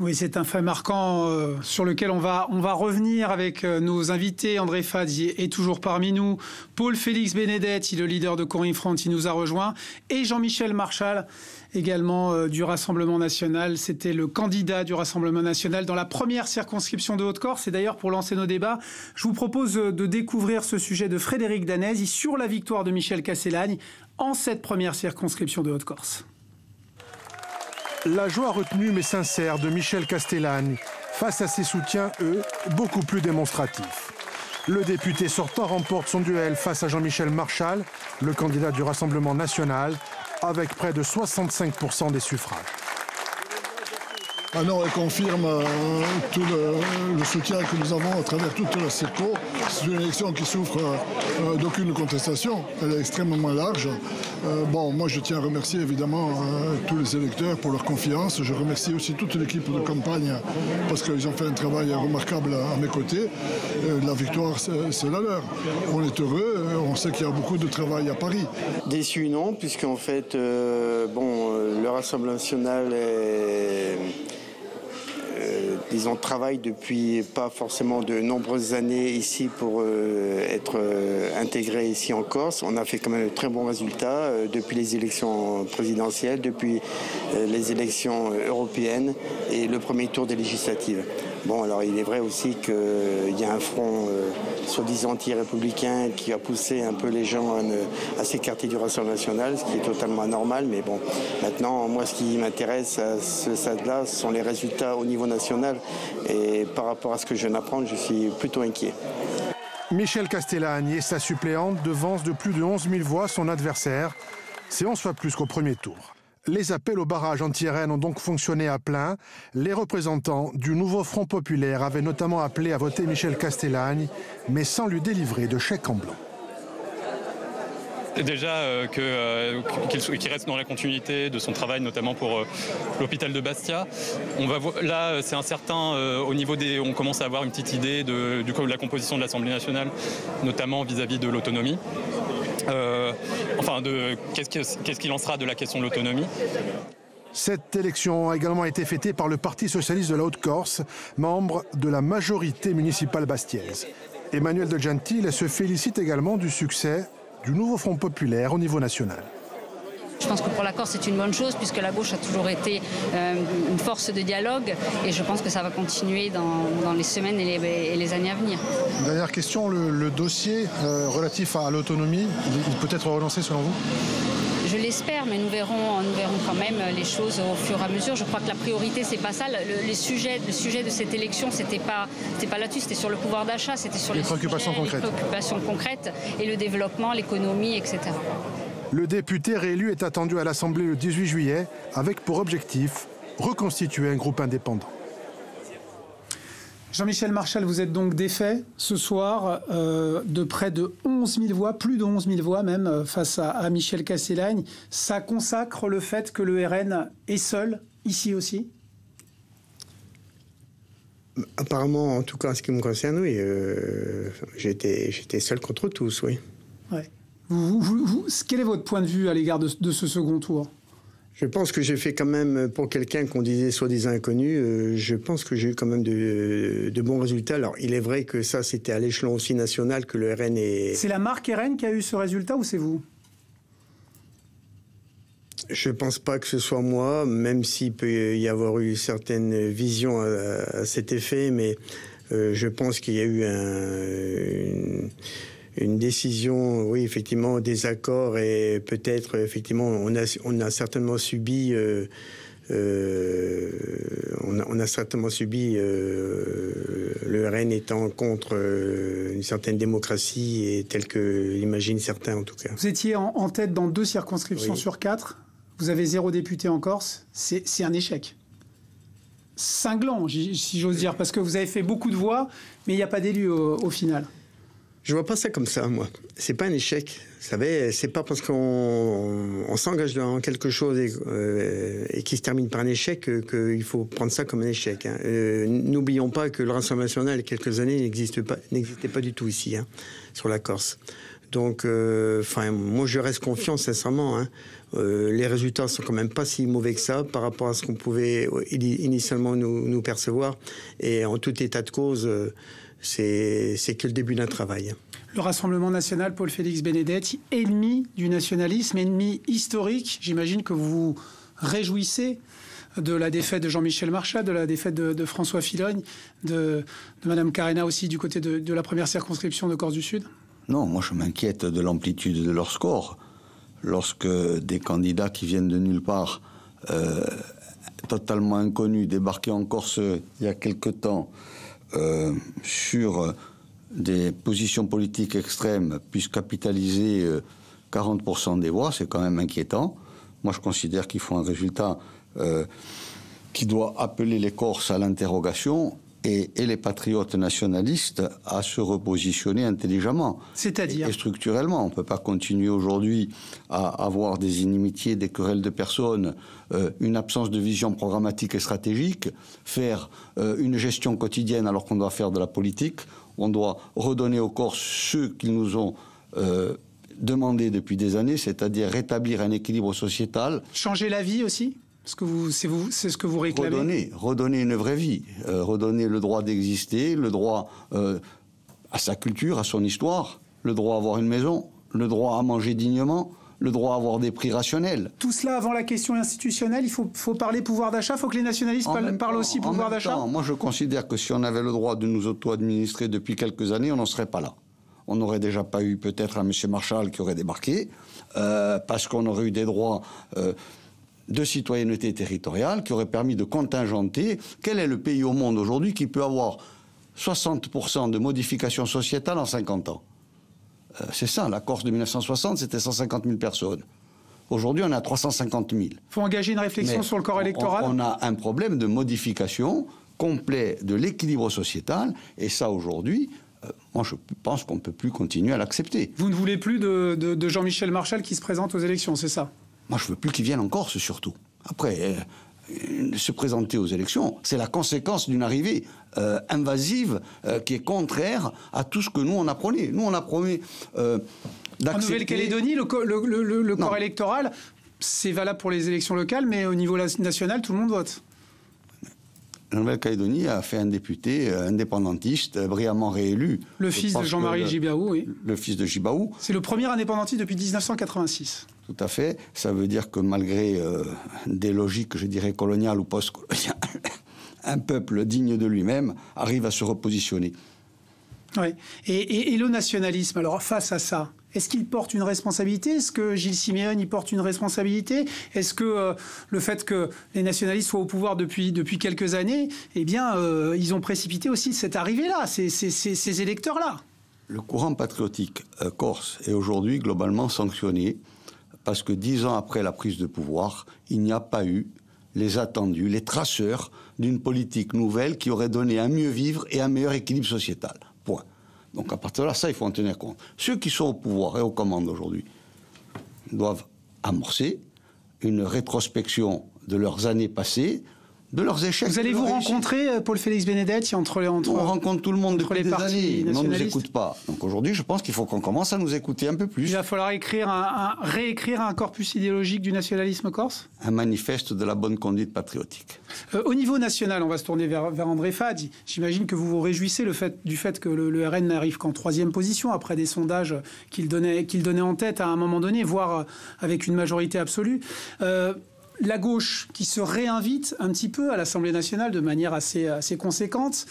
Oui, c'est un fait marquant sur lequel on va revenir avec nos invités. André Fadi est toujours parmi nous. Paul-Félix Benedetti, le leader de Corrinfront, il nous a rejoint. Et Jean-Michel Marchal, également du Rassemblement National. C'était le candidat du Rassemblement National dans la première circonscription de Haute-Corse. Et d'ailleurs, pour lancer nos débats, je vous propose de découvrir ce sujet de Frédéric Danèse sur la victoire de Michel Castellani en cette première circonscription de Haute-Corse. La joie retenue mais sincère de Michel Castellani face à ses soutiens, eux, beaucoup plus démonstratifs. Le député sortant remporte son duel face à Jean-Michel Marchal, le candidat du Rassemblement National, avec près de 65% des suffrages. Ah non, elle confirme tout le soutien que nous avons à travers toute la circo. C'est une élection qui souffre d'aucune contestation. Elle est extrêmement large. Bon, moi je tiens à remercier évidemment tous les électeurs pour leur confiance. Je remercie aussi toute l'équipe de campagne parce qu'ils ont fait un travail remarquable à mes côtés. La victoire, c'est la leur. On est heureux, on sait qu'il y a beaucoup de travail à Paris. Déçu non, puisqu'en fait, le Rassemblement National est... Ils ont travaillé depuis pas forcément de nombreuses années ici pour être intégrés ici en Corse. On a fait quand même de très bons résultats depuis les élections présidentielles, depuis les élections européennes et le premier tour des législatives. Bon, alors il est vrai aussi qu'il y a un front soi-disant anti-républicain qui a poussé un peu les gens à s'écarter du Rassemblement National, ce qui est totalement anormal. Mais bon, maintenant, moi, ce qui m'intéresse à ce stade-là, ce sont les résultats au niveau national. Et par rapport à ce que je viens d'apprendre, je suis plutôt inquiet. Michel Castellani et sa suppléante devancent de plus de 11 000 voix son adversaire. C'est 11 fois plus qu'au premier tour. Les appels au barrage anti-RN ont donc fonctionné à plein. Les représentants du Nouveau Front Populaire avaient notamment appelé à voter Michel Castellani, mais sans lui délivrer de chèque en blanc. Déjà qu'il reste dans la continuité de son travail, notamment pour l'hôpital de Bastia. On va voir, là, c'est incertain au niveau des... On commence à avoir une petite idée de la composition de l'Assemblée nationale, notamment vis-à-vis de l'autonomie. Qu'est-ce qu'il en sera de la question de l'autonomie? Cette élection a également été fêtée par le Parti Socialiste de la Haute-Corse, membre de la majorité municipale bastiaise. Emmanuel de Gentile se félicite également du succès du Nouveau Front Populaire au niveau national. Je pense que pour la Corse, c'est une bonne chose, puisque la gauche a toujours été une force de dialogue. Et je pense que ça va continuer dans les semaines et les années à venir. Dernière question, le dossier relatif à l'autonomie, il peut être relancé selon vous? Je l'espère, mais nous verrons quand même les choses au fur et à mesure. Je crois que la priorité, c'est pas ça. Le sujet de cette élection, c'était pas là-dessus, c'était sur le pouvoir d'achat, c'était sur les préoccupations concrètes et le développement, l'économie, etc. Le député réélu est attendu à l'Assemblée le 18 juillet avec pour objectif reconstituer un groupe indépendant. Jean-Michel Marchal, vous êtes donc défait ce soir de près de 11 000 voix, plus de 11 000 voix même face à Michel Castellani. Ça consacre le fait que le RN est seul ici aussi? Apparemment, en tout cas, en ce qui me concerne, oui. J'étais seul contre tous, oui. Ouais. Quel est votre point de vue à l'égard de ce second tour? Je pense que j'ai fait quand même, pour quelqu'un qu'on disait soi-disant inconnu, je pense que j'ai eu quand même de bons résultats. Alors, il est vrai que ça, c'était à l'échelon aussi national que le RN est... C'est la marque RN qui a eu ce résultat ou c'est vous? Je ne pense pas que ce soit moi, même s'il peut y avoir eu certaines visions à cet effet, mais je pense qu'il y a eu une décision, oui, effectivement, désaccord et peut-être, effectivement, on a certainement subi On a certainement subi, le RN étant contre une certaine démocratie, et telle que l'imaginent certains en tout cas. Vous étiez en tête dans 2 circonscriptions oui. sur 4, vous avez 0 député en Corse, c'est un échec. Cinglant, si j'ose dire, parce que vous avez fait beaucoup de voix, mais il n'y a pas d'élus au final. Je vois pas ça comme ça, moi. C'est pas un échec. Vous savez, c'est pas parce qu'on s'engage dans quelque chose et qui se termine par un échec qu'il faut prendre ça comme un échec. Hein. N'oublions pas que le Rassemblement National, il y a quelques années, n'existait pas du tout ici, hein, sur la Corse. Donc, moi, je reste confiant, sincèrement. Hein. Les résultats sont quand même pas si mauvais que ça par rapport à ce qu'on pouvait initialement nous percevoir. Et en tout état de cause, c'est que le début d'un travail. Le Rassemblement National, Paul-Félix Benedetti, ennemi du nationalisme, ennemi historique. J'imagine que vous vous réjouissez de la défaite de Jean-Michel Marchal, de la défaite de François Filoni, de Mme Carena aussi du côté de la première circonscription de Corse du Sud. Non, moi je m'inquiète de l'amplitude de leur score. Lorsque des candidats qui viennent de nulle part, totalement inconnus, débarqués en Corse il y a quelque temps, sur des positions politiques extrêmes puissent capitaliser 40% des voix, c'est quand même inquiétant. Moi, je considère qu'il faut un résultat qui doit appeler les Corses à l'interrogation et les patriotes nationalistes à se repositionner intelligemment. C'est-à-dire ? Et structurellement. On ne peut pas continuer aujourd'hui à avoir des inimitiés, des querelles de personnes, une absence de vision programmatique et stratégique, faire une gestion quotidienne alors qu'on doit faire de la politique. On doit redonner aux Corses ce qu'ils nous ont demandé depuis des années, c'est-à-dire rétablir un équilibre sociétal. Changer la vie aussi ? C'est ce que vous réclamez. Redonner une vraie vie, redonner le droit d'exister, le droit à sa culture, à son histoire, le droit à avoir une maison, le droit à manger dignement, le droit à avoir des prix rationnels. Tout cela avant la question institutionnelle, il faut parler pouvoir d'achat, il faut que les nationalistes parlent aussi pouvoir d'achat. Moi je considère que si on avait le droit de nous auto-administrer depuis quelques années, on n'en serait pas là. On n'aurait déjà pas eu peut-être un M. Marchal qui aurait débarqué, parce qu'on aurait eu des droits... de citoyenneté territoriale qui aurait permis de contingenter quel est le pays au monde aujourd'hui qui peut avoir 60% de modifications sociétales en 50 ans. C'est ça, la Corse de 1960, c'était 150 000 personnes. Aujourd'hui, on a 350 000. Il faut engager une réflexion sur le corps électoral. On a un problème de modification complet de l'équilibre sociétal, et ça, aujourd'hui... Moi, je pense qu'on ne peut plus continuer à l'accepter. Vous ne voulez plus de Jean-Michel Marchal qui se présente aux élections, c'est ça ? Moi, je ne veux plus qu'ils viennent en Corse, surtout. Après, se présenter aux élections, c'est la conséquence d'une arrivée invasive qui est contraire à tout ce que nous, on apprenait. Nous, on apprenait d'accepter... En Nouvelle-Calédonie, le corps électoral, c'est valable pour les élections locales, mais au niveau national, tout le monde vote. La Nouvelle-Calédonie a fait un député indépendantiste, brillamment réélu. Le fils de Jean-Marie Gibaou, oui. Le fils de Gibaou. C'est le premier indépendantiste depuis 1986. Tout à fait. Ça veut dire que malgré des logiques, je dirais, coloniales ou post-coloniales, un peuple digne de lui-même arrive à se repositionner. Oui. Et le nationalisme, alors, face à ça, est-ce qu'il porte une responsabilité? Est-ce que Gilles Siméoni porte une responsabilité? Est-ce que le fait que les nationalistes soient au pouvoir depuis quelques années, eh bien, ils ont précipité aussi cette arrivée-là, ces électeurs-là? Le courant patriotique corse est aujourd'hui globalement sanctionné parce que 10 ans après la prise de pouvoir, il n'y a pas eu les attendus, les traceurs d'une politique nouvelle qui aurait donné un mieux vivre et un meilleur équilibre sociétal. Point. Donc à partir de là, ça, il faut en tenir compte. Ceux qui sont au pouvoir et aux commandes aujourd'hui doivent amorcer une rétrospection de leurs années passées, de leurs échecs. Vous allez vous rencontrer, Paul-Félix Benedetti, on rencontre tout le monde depuis des années, mais on ne nous écoute pas. Donc aujourd'hui, je pense qu'il faut qu'on commence à nous écouter un peu plus. Il va falloir réécrire un corpus idéologique du nationalisme corse ? Un manifeste de la bonne conduite patriotique. Au niveau national, on va se tourner vers André Fadi. J'imagine que vous vous réjouissez du fait que le RN n'arrive qu'en 3e position, après des sondages qu'il donnait en tête à un moment donné, voire avec une majorité absolue. La gauche qui se réinvite un petit peu à l'Assemblée nationale de manière assez conséquente.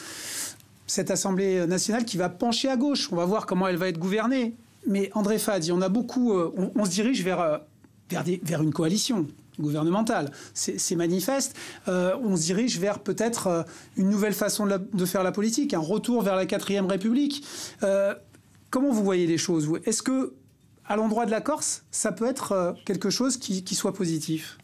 Cette Assemblée nationale qui va pencher à gauche. On va voir comment elle va être gouvernée. Mais André Fadi, on se dirige vers une coalition. gouvernementale. C'est manifeste. On se dirige vers peut-être une nouvelle façon de faire la politique, un retour vers la 4e République. Comment vous voyez les choses, vous? Est-ce que, à l'endroit de la Corse, ça peut être quelque chose qui soit positif?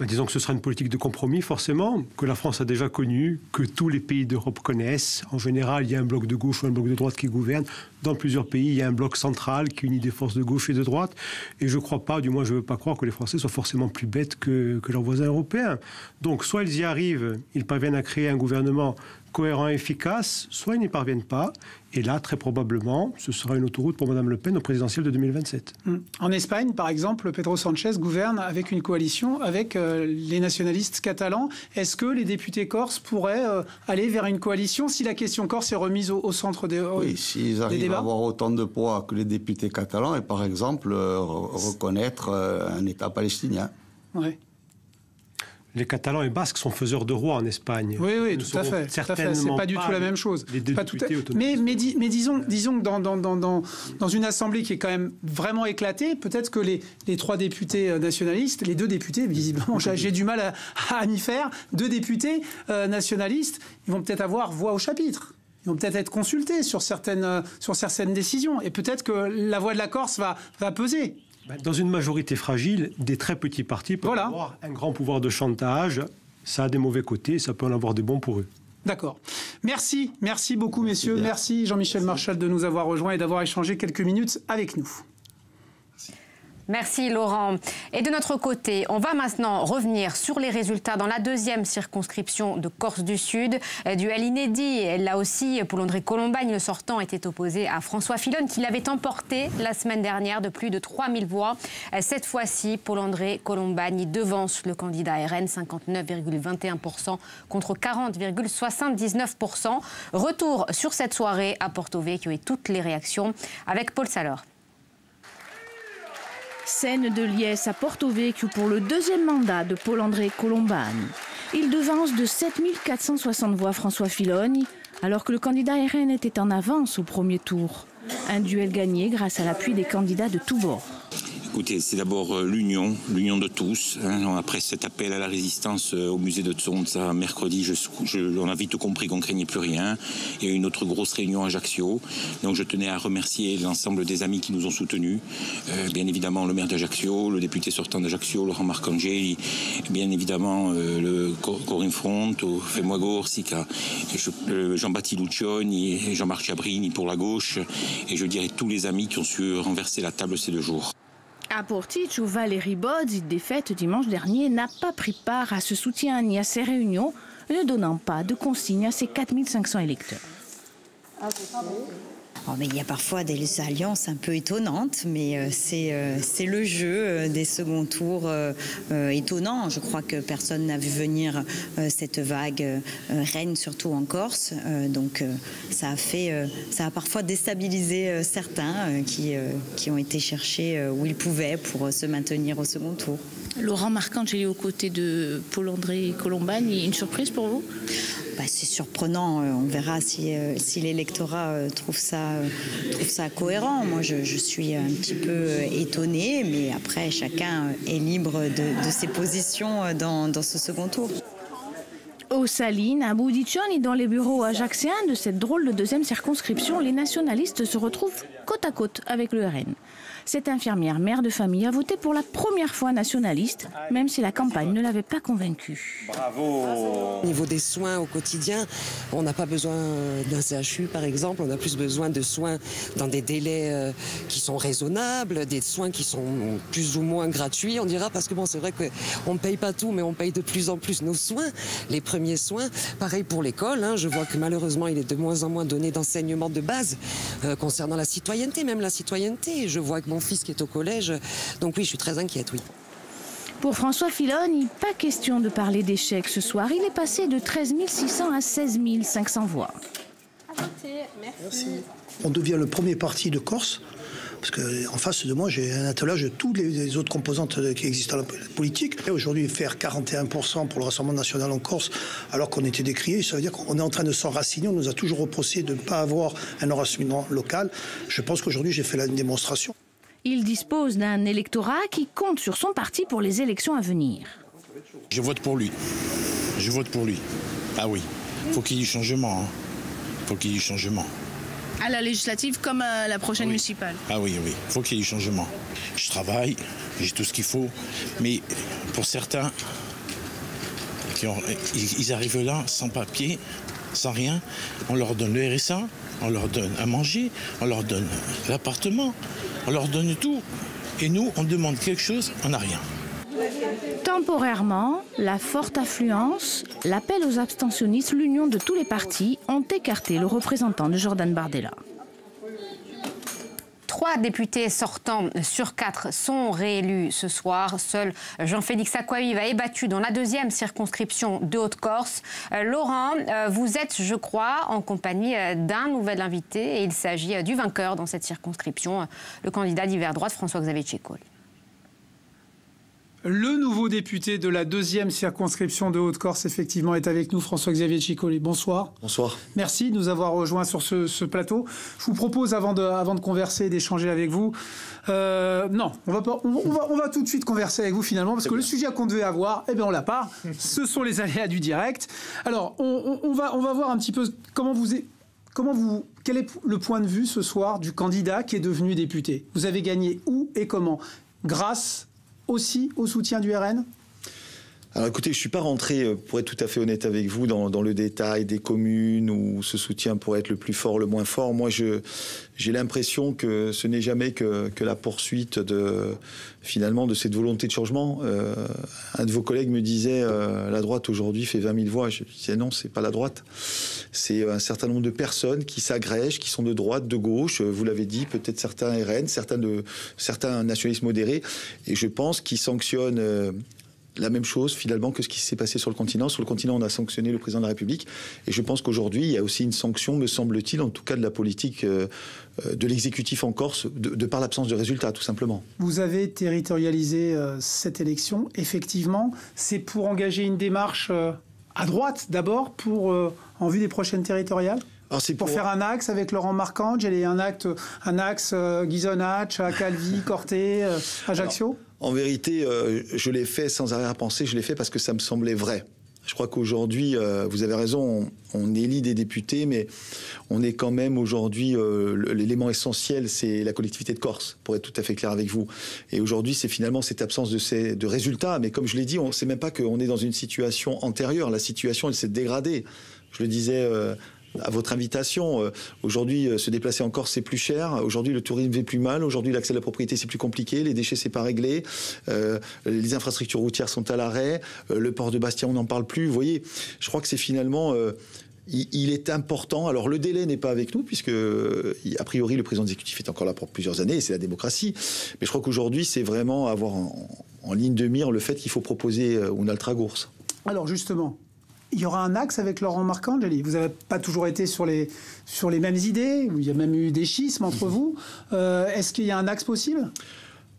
Ben disons que ce sera une politique de compromis, forcément, que la France a déjà connue, que tous les pays d'Europe connaissent. En général, il y a un bloc de gauche ou un bloc de droite qui gouverne. Dans plusieurs pays, il y a un bloc central qui unit des forces de gauche et de droite. Et je ne crois pas, du moins je ne veux pas croire, que les Français soient forcément plus bêtes que leurs voisins européens. Donc soit ils y arrivent, ils parviennent à créer un gouvernement cohérent et efficace, soit ils n'y parviennent pas. Et là, très probablement, ce sera une autoroute pour Mme Le Pen au présidentiel de 2027. En Espagne, par exemple, Pedro Sanchez gouverne avec une coalition avec les nationalistes catalans. Est-ce que les députés corses pourraient aller vers une coalition si la question corse est remise au centre des débats? Oui, s'ils arrivent à avoir autant de poids que les députés catalans et, par exemple, reconnaître un État palestinien. Oui. Les Catalans et Basques sont faiseurs de rois en Espagne. Oui, oui, tout à fait. Certainement, c'est pas du tout la même chose. Pas tout à... mais disons que dans une assemblée qui est quand même vraiment éclatée, peut-être que les 3 députés nationalistes, les 2 députés, visiblement, j'ai du mal à m'y faire, 2 députés nationalistes, ils vont peut-être avoir voix au chapitre. Ils vont peut-être être consultés sur certaines décisions. Et peut-être que la voix de la Corse va peser. Dans une majorité fragile, des très petits partis peuvent avoir un grand pouvoir de chantage. Ça a des mauvais côtés, ça peut en avoir des bons pour eux. D'accord. Merci. Merci beaucoup, messieurs. Merci, Jean-Michel Marchal, de nous avoir rejoints et d'avoir échangé quelques minutes avec nous. Merci Laurent. Et de notre côté, on va maintenant revenir sur les résultats dans la 2e circonscription de Corse du Sud. Duel inédit, là aussi, Paul-André Colombani, le sortant, était opposé à François Filoni, qui l'avait emporté la semaine dernière de plus de 3000 voix. Cette fois-ci, Paul-André Colombani devance le candidat RN, 59,21% contre 40,79%. Retour sur cette soirée à Porto Vecchio et toutes les réactions avec Paul Salor. Scène de liesse à Porto Vecchio pour le 2e mandat de Paul-André Colombani. Il devance de 7460 voix François Filoni, alors que le candidat RN était en avance au premier tour. Un duel gagné grâce à l'appui des candidats de tous bords. Écoutez, c'est d'abord l'union de tous. Après cet appel à la résistance au musée de Tsonza, mercredi, on a vite compris qu'on ne craignait plus rien. Il y a eu une autre grosse réunion à Ajaccio. Donc je tenais à remercier l'ensemble des amis qui nous ont soutenus. Bien évidemment, le maire d'Ajaccio, le député sortant d'Ajaccio, Laurent Marcangeli, bien évidemment, le Corinne Front, Femu a Corsica, Jean-Baptiste Luccioni, Jean-Marc Chabrini pour la gauche. Et je dirais tous les amis qui ont su renverser la table ces 2 jours. À Portici, où Valérie Bodzi, défaite dimanche dernier, n'a pas pris part à ce soutien ni à ces réunions, ne donnant pas de consigne à ses 4500 électeurs. Oh, mais il y a parfois des alliances un peu étonnantes, mais c'est le jeu des seconds tours étonnants. Je crois que personne n'a vu venir cette vague reine, surtout en Corse. Donc ça a parfois déstabilisé certains qui ont été chercher où ils pouvaient pour se maintenir au second tour. Laurent Marcangeli aux côtés de Paul-André Colombani, une surprise pour vous? C'est surprenant, on verra si l'électorat trouve ça cohérent. Moi, je suis un petit peu étonnée, mais après, chacun est libre de ses positions dans ce second tour. Aux Salines, à Budiccioni, dans les bureaux ajacciens de cette drôle de 2e circonscription, les nationalistes se retrouvent côte à côte avec le RN. Cette infirmière, mère de famille, a voté pour la première fois nationaliste, même si la campagne ne l'avait pas convaincue. Bravo! Au niveau des soins au quotidien, on n'a pas besoin d'un CHU, par exemple. On a plus besoin de soins dans des délais qui sont raisonnables, des soins qui sont plus ou moins gratuits, on dira, parce que bon, c'est vrai qu'on ne paye pas tout, mais on paye de plus en plus nos soins, les premiers soins. Pareil pour l'école, hein, je vois que malheureusement, il est de moins en moins donné d'enseignement de base concernant la citoyenneté, même la citoyenneté. Je vois que mon fils qui est au collège, donc oui, je suis très inquiète, oui. Pour François Filoni, pas question de parler d'échec ce soir. Il est passé de 13 600 à 16 500 voix. Merci. On devient le premier parti de Corse, parce qu'en face de moi, j'ai un attelage de toutes les autres composantes qui existent dans la politique. Aujourd'hui, faire 41% pour le Rassemblement National en Corse, alors qu'on était décrié, ça veut dire qu'on est en train de s'enraciner. On nous a toujours reproché de ne pas avoir un enracinement local. Je pense qu'aujourd'hui, j'ai fait la démonstration. Il dispose d'un électorat qui compte sur son parti pour les élections à venir. Je vote pour lui. Je vote pour lui. Ah oui, faut qu'il y ait du changement. Hein. Faut qu'il y ait du changement. À la législative comme à la prochaine municipale. Ah oui, oui, faut qu'il y ait du changement. Je travaille, j'ai tout ce qu'il faut, mais pour certains, ils arrivent là sans papier, sans rien. On leur donne le RSA, on leur donne à manger, on leur donne l'appartement, on leur donne tout. Et nous, on demande quelque chose, on n'a rien. Temporairement, la forte affluence, l'appel aux abstentionnistes, l'union de tous les partis ont écarté le représentant de Jordan Bardella. 3 députés sortants sur 4 sont réélus ce soir. Seul Jean-Félix Acquaviva est battu dans la 2e circonscription de Haute-Corse. Laurent, vous êtes, je crois, en compagnie d'un nouvel invité. Et il s'agit du vainqueur dans cette circonscription, le candidat d'hiver droite François-Xavier Tchécoli. Le nouveau député de la 2e circonscription de Haute-Corse, effectivement, est avec nous, François-Xavier Tchécoli. Bonsoir. Bonsoir. Merci de nous avoir rejoints sur ce plateau. Je vous propose, avant de converser et d'échanger avec vous... on va tout de suite converser avec vous, finalement, parce que le sujet qu'on devait avoir, eh bien, on l'a pas. Ce sont les aléas du direct. Alors, on va voir un petit peu comment vous... Quel est le point de vue ce soir du candidat qui est devenu député? Vous avez gagné où et comment? Grâce... aussi au soutien du RN? Alors écoutez, je ne suis pas rentré, pour être tout à fait honnête avec vous, dans le détail des communes où ce soutien pourrait être le plus fort, le moins fort. Moi, j'ai l'impression que ce n'est jamais que la poursuite finalement de cette volonté de changement. Un de vos collègues me disait la droite aujourd'hui fait 20 000 voix. Je disais non, c'est pas la droite. C'est un certain nombre de personnes qui s'agrègent, qui sont de droite, de gauche. Vous l'avez dit, peut-être certains RN, certains nationalistes modérés. Et je pense qu'ils sanctionnent... la même chose finalement que ce qui s'est passé sur le continent. Sur le continent, on a sanctionné le président de la République. Et je pense qu'aujourd'hui, il y a aussi une sanction, me semble-t-il, en tout cas de la politique de l'exécutif en Corse, de par l'absence de résultats, tout simplement. Vous avez territorialisé cette élection, effectivement. C'est pour engager une démarche à droite, d'abord, en vue des prochaines territoriales ? Alors pour faire un axe avec Laurent Marcangeli, et un axe Guisonach, Calvi, Corté, Ajaccio. Alors, en vérité, je l'ai fait sans arrière-pensée, je l'ai fait parce que ça me semblait vrai. Je crois qu'aujourd'hui, vous avez raison, on élit des députés, mais on est quand même aujourd'hui... l'élément essentiel, c'est la collectivité de Corse, pour être tout à fait clair avec vous. Et aujourd'hui, c'est finalement cette absence de résultats. Mais comme je l'ai dit, on ne sait même pas qu'on est dans une situation antérieure. La situation, elle s'est dégradée. Je le disais... à votre invitation. Aujourd'hui, se déplacer en Corse, c'est plus cher. Aujourd'hui, le tourisme fait plus mal. Aujourd'hui, l'accès à la propriété, c'est plus compliqué. Les déchets, c'est pas réglé. Les infrastructures routières sont à l'arrêt. Le port de Bastia, on n'en parle plus. Vous voyez, je crois que c'est finalement... il est important. Alors, le délai n'est pas avec nous, puisque, a priori, le président exécutif est encore là pour plusieurs années, et c'est la démocratie. Mais je crois qu'aujourd'hui, c'est vraiment avoir en ligne de mire le fait qu'il faut proposer une altra course. Alors, justement... il y aura un axe avec Laurent Marcangeli. Vous n'avez pas toujours été sur les mêmes idées. Il y a même eu des schismes entre vous. Est-ce qu'il y a un axe possible ?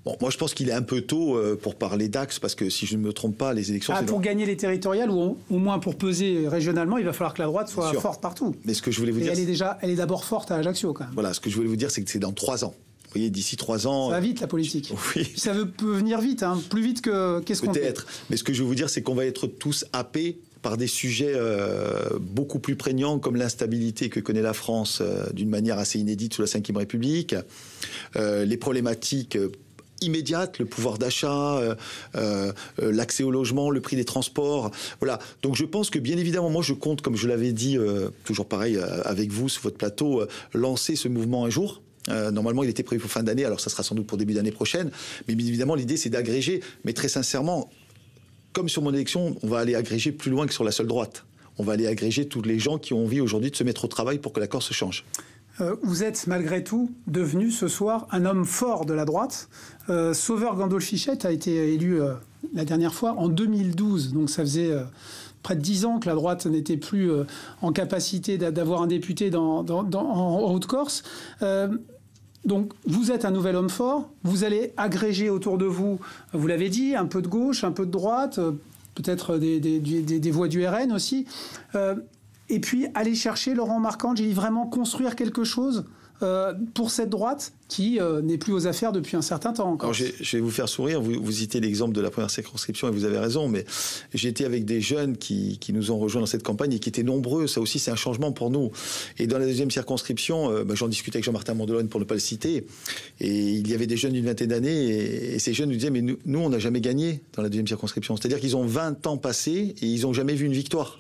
Bon, moi, je pense qu'il est un peu tôt pour parler d'axe, parce que si je ne me trompe pas, les élections... pour gagner les territoriales, ou au moins pour peser régionalement, il va falloir que la droite soit forte partout. Mais ce que je voulais vous dire... elle est d'abord forte à Ajaccio, quand même. Voilà, ce que je voulais vous dire, c'est que c'est dans 3 ans. Vous voyez, d'ici 3 ans... ça va vite, la politique. Oui. Ça peut venir vite, hein. Plus vite que... qu'est-ce qu'on peut-être. Mais ce que je veux vous dire, c'est qu'on va être tous happés par des sujets beaucoup plus prégnants, comme l'instabilité que connaît la France d'une manière assez inédite sous la Ve République, les problématiques immédiates, le pouvoir d'achat, l'accès au logement, le prix des transports. Voilà. Donc je pense que, bien évidemment, moi je compte, comme je l'avais dit, toujours pareil avec vous sur votre plateau, lancer ce mouvement un jour. Normalement, il était prévu pour fin d'année, alors ça sera sans doute pour début d'année prochaine. Mais bien évidemment, l'idée, c'est d'agréger. Mais très sincèrement... comme sur mon élection, on va aller agréger plus loin que sur la seule droite. On va aller agréger tous les gens qui ont envie aujourd'hui de se mettre au travail pour que la Corse change. Vous êtes malgré tout devenu ce soir un homme fort de la droite. Sauveur Gandolfi-Chette a été élu la dernière fois en 2012. Donc ça faisait près de 10 ans que la droite n'était plus en capacité d'avoir un député en Haute-Corse. Donc, vous êtes un nouvel homme fort, vous allez agréger autour de vous, vous l'avez dit, un peu de gauche, un peu de droite, peut-être des voix du RN aussi, et puis aller chercher Laurent Marcangeli, vraiment construire quelque chose pour cette droite qui n'est plus aux affaires depuis un certain temps encore. Je vais vous faire sourire, vous citez l'exemple de la première circonscription et vous avez raison, mais j'étais avec des jeunes qui nous ont rejoints dans cette campagne et qui étaient nombreux, ça aussi c'est un changement pour nous. Et dans la deuxième circonscription, j'en discutais avec Jean-Martin Mandolone pour ne pas le citer, et il y avait des jeunes d'une vingtaine d'années et ces jeunes nous disaient mais nous on n'a jamais gagné dans la deuxième circonscription, c'est-à-dire qu'ils ont 20 ans passés et ils n'ont jamais vu une victoire.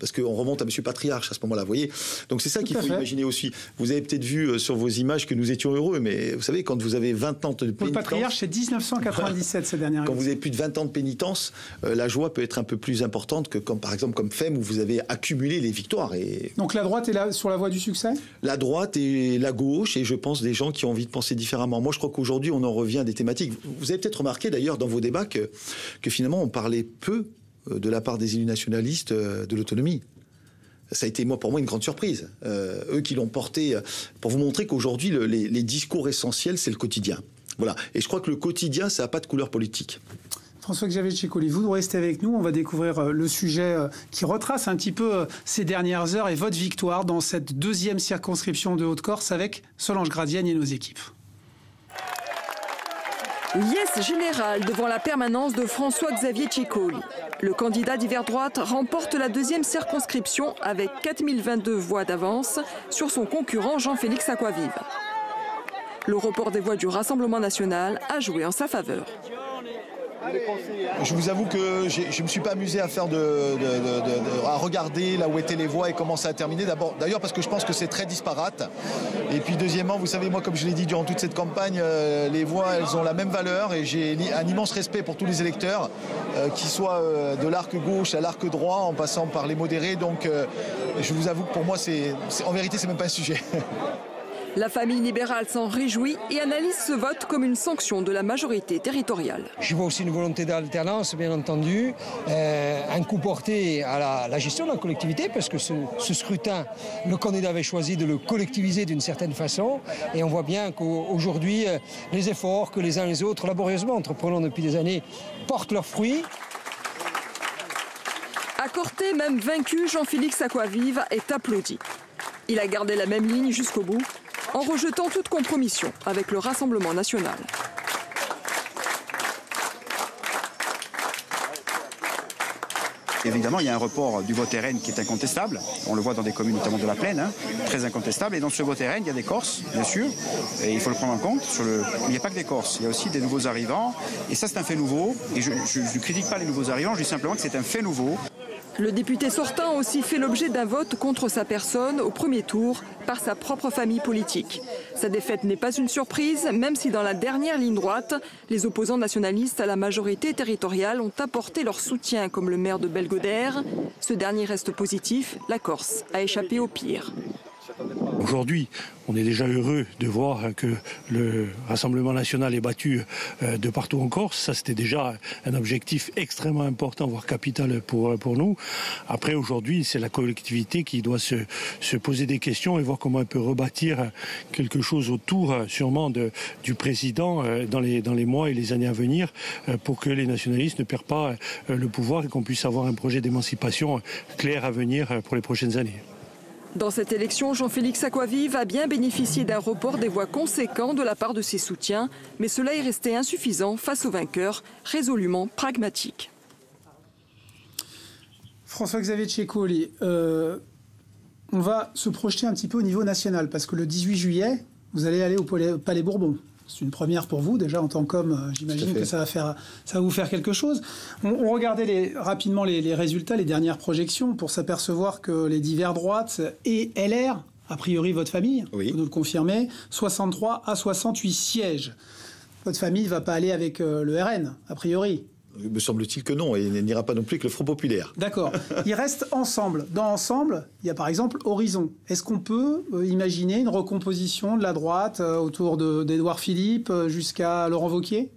Parce qu'on remonte à M. Patriarche à ce moment-là, vous voyez. Donc c'est ça qu'il faut imaginer aussi. Vous avez peut-être vu sur vos images que nous étions heureux, mais vous savez, quand vous avez 20 ans de pénitence... Le Patriarche, c'est 1997, ces dernières années. Quand vous avez plus de 20 ans de pénitence, la joie peut être un peu plus importante que, comme, par exemple, comme Fem, où vous avez accumulé les victoires. Et... Donc la droite est là, sur la voie du succès ? La droite et la gauche, et je pense des gens qui ont envie de penser différemment. Moi, je crois qu'aujourd'hui, on en revient à des thématiques. Vous avez peut-être remarqué, d'ailleurs, dans vos débats, que finalement, on parlait peu de la part des élus nationalistes de l'autonomie. Ça a été pour moi une grande surprise. Eux qui l'ont porté, pour vous montrer qu'aujourd'hui, les discours essentiels, c'est le quotidien. Voilà. Et je crois que le quotidien, ça n'a pas de couleur politique. François-Xavier Tchécoli, vous restez avec nous. On va découvrir le sujet qui retrace un petit peu ces dernières heures et votre victoire dans cette deuxième circonscription de Haute-Corse avec Solange Gradienne et nos équipes. Yes général devant la permanence de François-Xavier Tchécoli. Le candidat d'hiver droite remporte la deuxième circonscription avec 4022 voix d'avance sur son concurrent Jean-Félix Acquaviva. Le report des voix du Rassemblement National a joué en sa faveur. Je vous avoue que je ne me suis pas amusé à faire à regarder là où étaient les voix et comment ça a terminé. D'ailleurs parce que je pense que c'est très disparate. Et puis deuxièmement, vous savez, moi comme je l'ai dit durant toute cette campagne, les voix elles ont la même valeur et j'ai un immense respect pour tous les électeurs, qu'ils soient de l'arc gauche à l'arc droit en passant par les modérés. Donc je vous avoue que pour moi, en vérité, c'est même pas un sujet. La famille libérale s'en réjouit et analyse ce vote comme une sanction de la majorité territoriale. Je vois aussi une volonté d'alternance, bien entendu, un coup porté à la gestion de la collectivité, parce que ce scrutin, le candidat avait choisi de le collectiviser d'une certaine façon. Et on voit bien qu'aujourd'hui, les efforts que les uns et les autres, laborieusement entreprenant depuis des années, portent leurs fruits. Accorté, même vaincu, Jean-Félix Acquaviva est applaudi. Il a gardé la même ligne jusqu'au bout, en rejetant toute compromission avec le Rassemblement National. Évidemment, il y a un report du vote RN qui est incontestable. On le voit dans des communes, notamment de la Plaine, hein, très incontestable. Et dans ce vote RN, il y a des Corses, bien sûr, et il faut le prendre en compte. Il n'y a pas que des Corses, il y a aussi des nouveaux arrivants. Et ça, c'est un fait nouveau. Et je ne critique pas les nouveaux arrivants, je dis simplement que c'est un fait nouveau. Le député sortant a aussi fait l'objet d'un vote contre sa personne au premier tour par sa propre famille politique. Sa défaite n'est pas une surprise, même si dans la dernière ligne droite, les opposants nationalistes à la majorité territoriale ont apporté leur soutien, comme le maire de Belgodère. Ce dernier reste positif, la Corse a échappé au pire. Aujourd'hui, on est déjà heureux de voir que le Rassemblement National est battu de partout en Corse. Ça, c'était déjà un objectif extrêmement important, voire capital pour nous. Après, aujourd'hui, c'est la collectivité qui doit se poser des questions et voir comment elle peut rebâtir quelque chose autour, sûrement, du président dans les mois et les années à venir pour que les nationalistes ne perdent pas le pouvoir et qu'on puisse avoir un projet d'émancipation clair à venir pour les prochaines années. Dans cette élection, Jean-Félix Acquaviva a bien bénéficié d'un report des voix conséquent de la part de ses soutiens, mais cela est resté insuffisant face au vainqueur, résolument pragmatique. François-Xavier Tchécoli, on va se projeter un petit peu au niveau national, parce que le 18 juillet, vous allez aller au Palais Bourbon. C'est une première pour vous, déjà en tant qu'homme, j'imagine que ça va vous faire quelque chose. On regardait rapidement les résultats, les dernières projections, pour s'apercevoir que les divers droites et LR, a priori votre famille, oui, vous nous le confirmez, 63 à 68 sièges. Votre famille ne va pas aller avec le RN, a priori. Me semble-t-il que non, et il n'ira pas non plus avec le Front Populaire. D'accord. Il reste Ensemble. Dans Ensemble, il y a par exemple Horizon. Est-ce qu'on peut imaginer une recomposition de la droite autour d'Édouard Philippe jusqu'à Laurent Wauquiez ?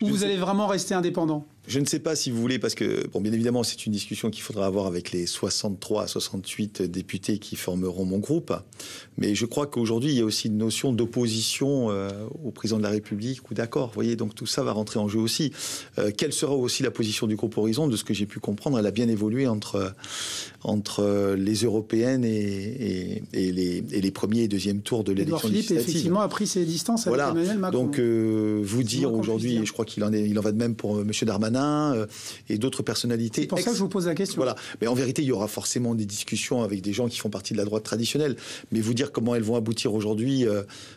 Ou vous allez vraiment rester indépendant ? Je ne sais pas si vous voulez, parce que, bon, bien évidemment, c'est une discussion qu'il faudra avoir avec les 63 à 68 députés qui formeront mon groupe. Mais je crois qu'aujourd'hui, il y a aussi une notion d'opposition au président de la République ou d'accord. Vous voyez, donc tout ça va rentrer en jeu aussi. Quelle sera aussi la position du groupe Horizon? De ce que j'ai pu comprendre, elle a bien évolué entre les européennes et les premiers et deuxièmes tours de l'élection législative. Philippe, effectivement, a pris ses distances avec Emmanuel Macron. Donc, vous dire aujourd'hui, et je crois qu'il en va de même pour M. Darmanin, et d'autres personnalités. C'est pour ça que je vous pose la question. Voilà. Mais en vérité, il y aura forcément des discussions avec des gens qui font partie de la droite traditionnelle. Mais vous dire comment elles vont aboutir aujourd'hui,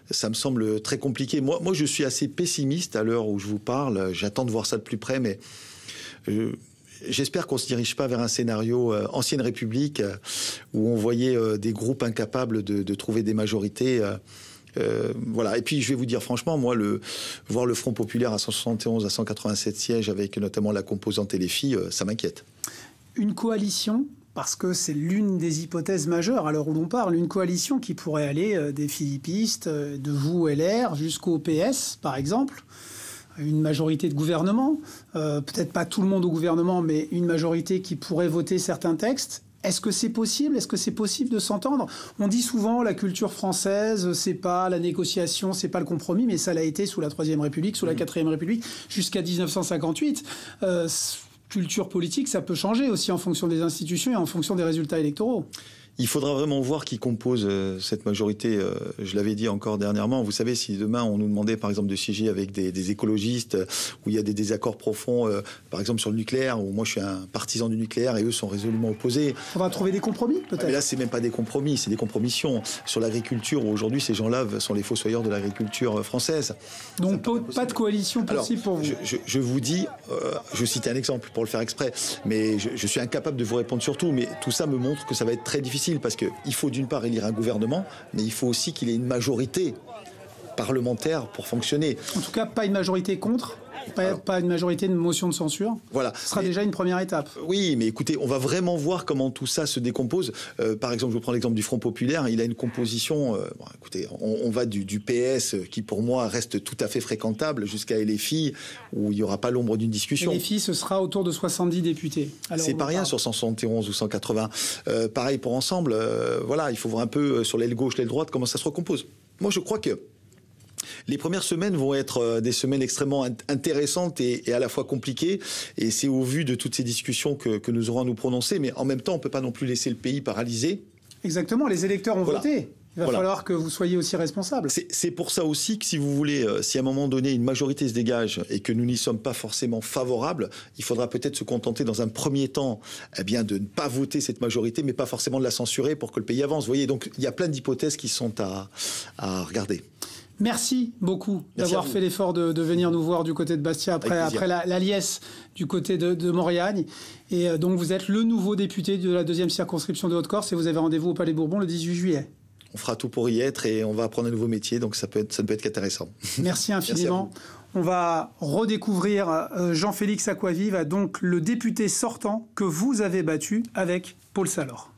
ça me semble très compliqué. Moi, je suis assez pessimiste à l'heure où je vous parle. J'attends de voir ça de plus près, mais... J'espère qu'on ne se dirige pas vers un scénario ancienne République où on voyait des groupes incapables de trouver des majorités. Voilà. Et puis, je vais vous dire franchement, moi, voir le Front Populaire à 171, à 187 sièges, avec notamment la composante et les filles, ça m'inquiète. Une coalition, parce que c'est l'une des hypothèses majeures à l'heure où l'on parle, une coalition qui pourrait aller des philippistes, de vous, LR, jusqu'au PS, par exemple, une majorité de gouvernement, peut-être pas tout le monde au gouvernement, mais une majorité qui pourrait voter certains textes. Est-ce que c'est possible? Est-ce que c'est possible de s'entendre? On dit souvent la culture française, c'est pas la négociation, c'est pas le compromis, mais ça l'a été sous la Troisième République, sous la Quatrième République, jusqu'à 1958. Culture politique, ça peut changer aussi en fonction des institutions et en fonction des résultats électoraux. Il faudra vraiment voir qui compose cette majorité. Je l'avais dit encore dernièrement. Vous savez, si demain on nous demandait par exemple de siéger avec des écologistes où il y a des désaccords profonds, par exemple sur le nucléaire, où moi je suis un partisan du nucléaire et eux sont résolument opposés. On va trouver des compromis peut-être. Mais là, c'est même pas des compromis, c'est des compromissions. Sur l'agriculture, aujourd'hui, ces gens-là sont les fossoyeurs de l'agriculture française. Donc pas de coalition possible. Alors, pour vous. Je vous dis, je cite un exemple pour le faire exprès, mais je suis incapable de vous répondre sur tout. Mais tout ça me montre que ça va être très difficile. Parce qu'il faut d'une part élire un gouvernement, mais il faut aussi qu'il ait une majorité parlementaire pour fonctionner. En tout cas, pas une majorité contre, pas une majorité de motion de censure. Voilà. Ce sera déjà une première étape. Oui, mais écoutez, on va vraiment voir comment tout ça se décompose. Par exemple, je vous prends l'exemple du Front Populaire. Il a une composition... bon, écoutez, on va du PS, qui pour moi reste tout à fait fréquentable, jusqu'à LFI, où il n'y aura pas l'ombre d'une discussion. LFI, ce sera autour de 70 députés. C'est pas rien sur 171 ou 180. Pareil pour Ensemble. Voilà, il faut voir un peu sur l'aile gauche, l'aile droite, comment ça se recompose. Moi, je crois que les premières semaines vont être des semaines extrêmement intéressantes et à la fois compliquées. Et c'est au vu de toutes ces discussions que nous aurons à nous prononcer. Mais en même temps, on ne peut pas non plus laisser le pays paralysé. Exactement. Les électeurs ont voté. Il va falloir que vous soyez aussi responsable. C'est pour ça aussi que si vous voulez, si à un moment donné une majorité se dégage et que nous n'y sommes pas forcément favorables, il faudra peut-être se contenter dans un premier temps de ne pas voter cette majorité, mais pas forcément de la censurer pour que le pays avance. Vous voyez, donc il y a plein d'hypothèses qui sont à regarder. Merci beaucoup d'avoir fait l'effort de venir nous voir du côté de Bastia après la liesse du côté de Mauriagne. Et donc vous êtes le nouveau député de la deuxième circonscription de Haute-Corse et vous avez rendez-vous au Palais Bourbon le 18 juillet. On fera tout pour y être et on va apprendre un nouveau métier, donc ça ne peut être qu'intéressant. Merci infiniment. Merci. On va redécouvrir Jean-Félix Acquaviva, donc le député sortant que vous avez battu avec Paul Salor.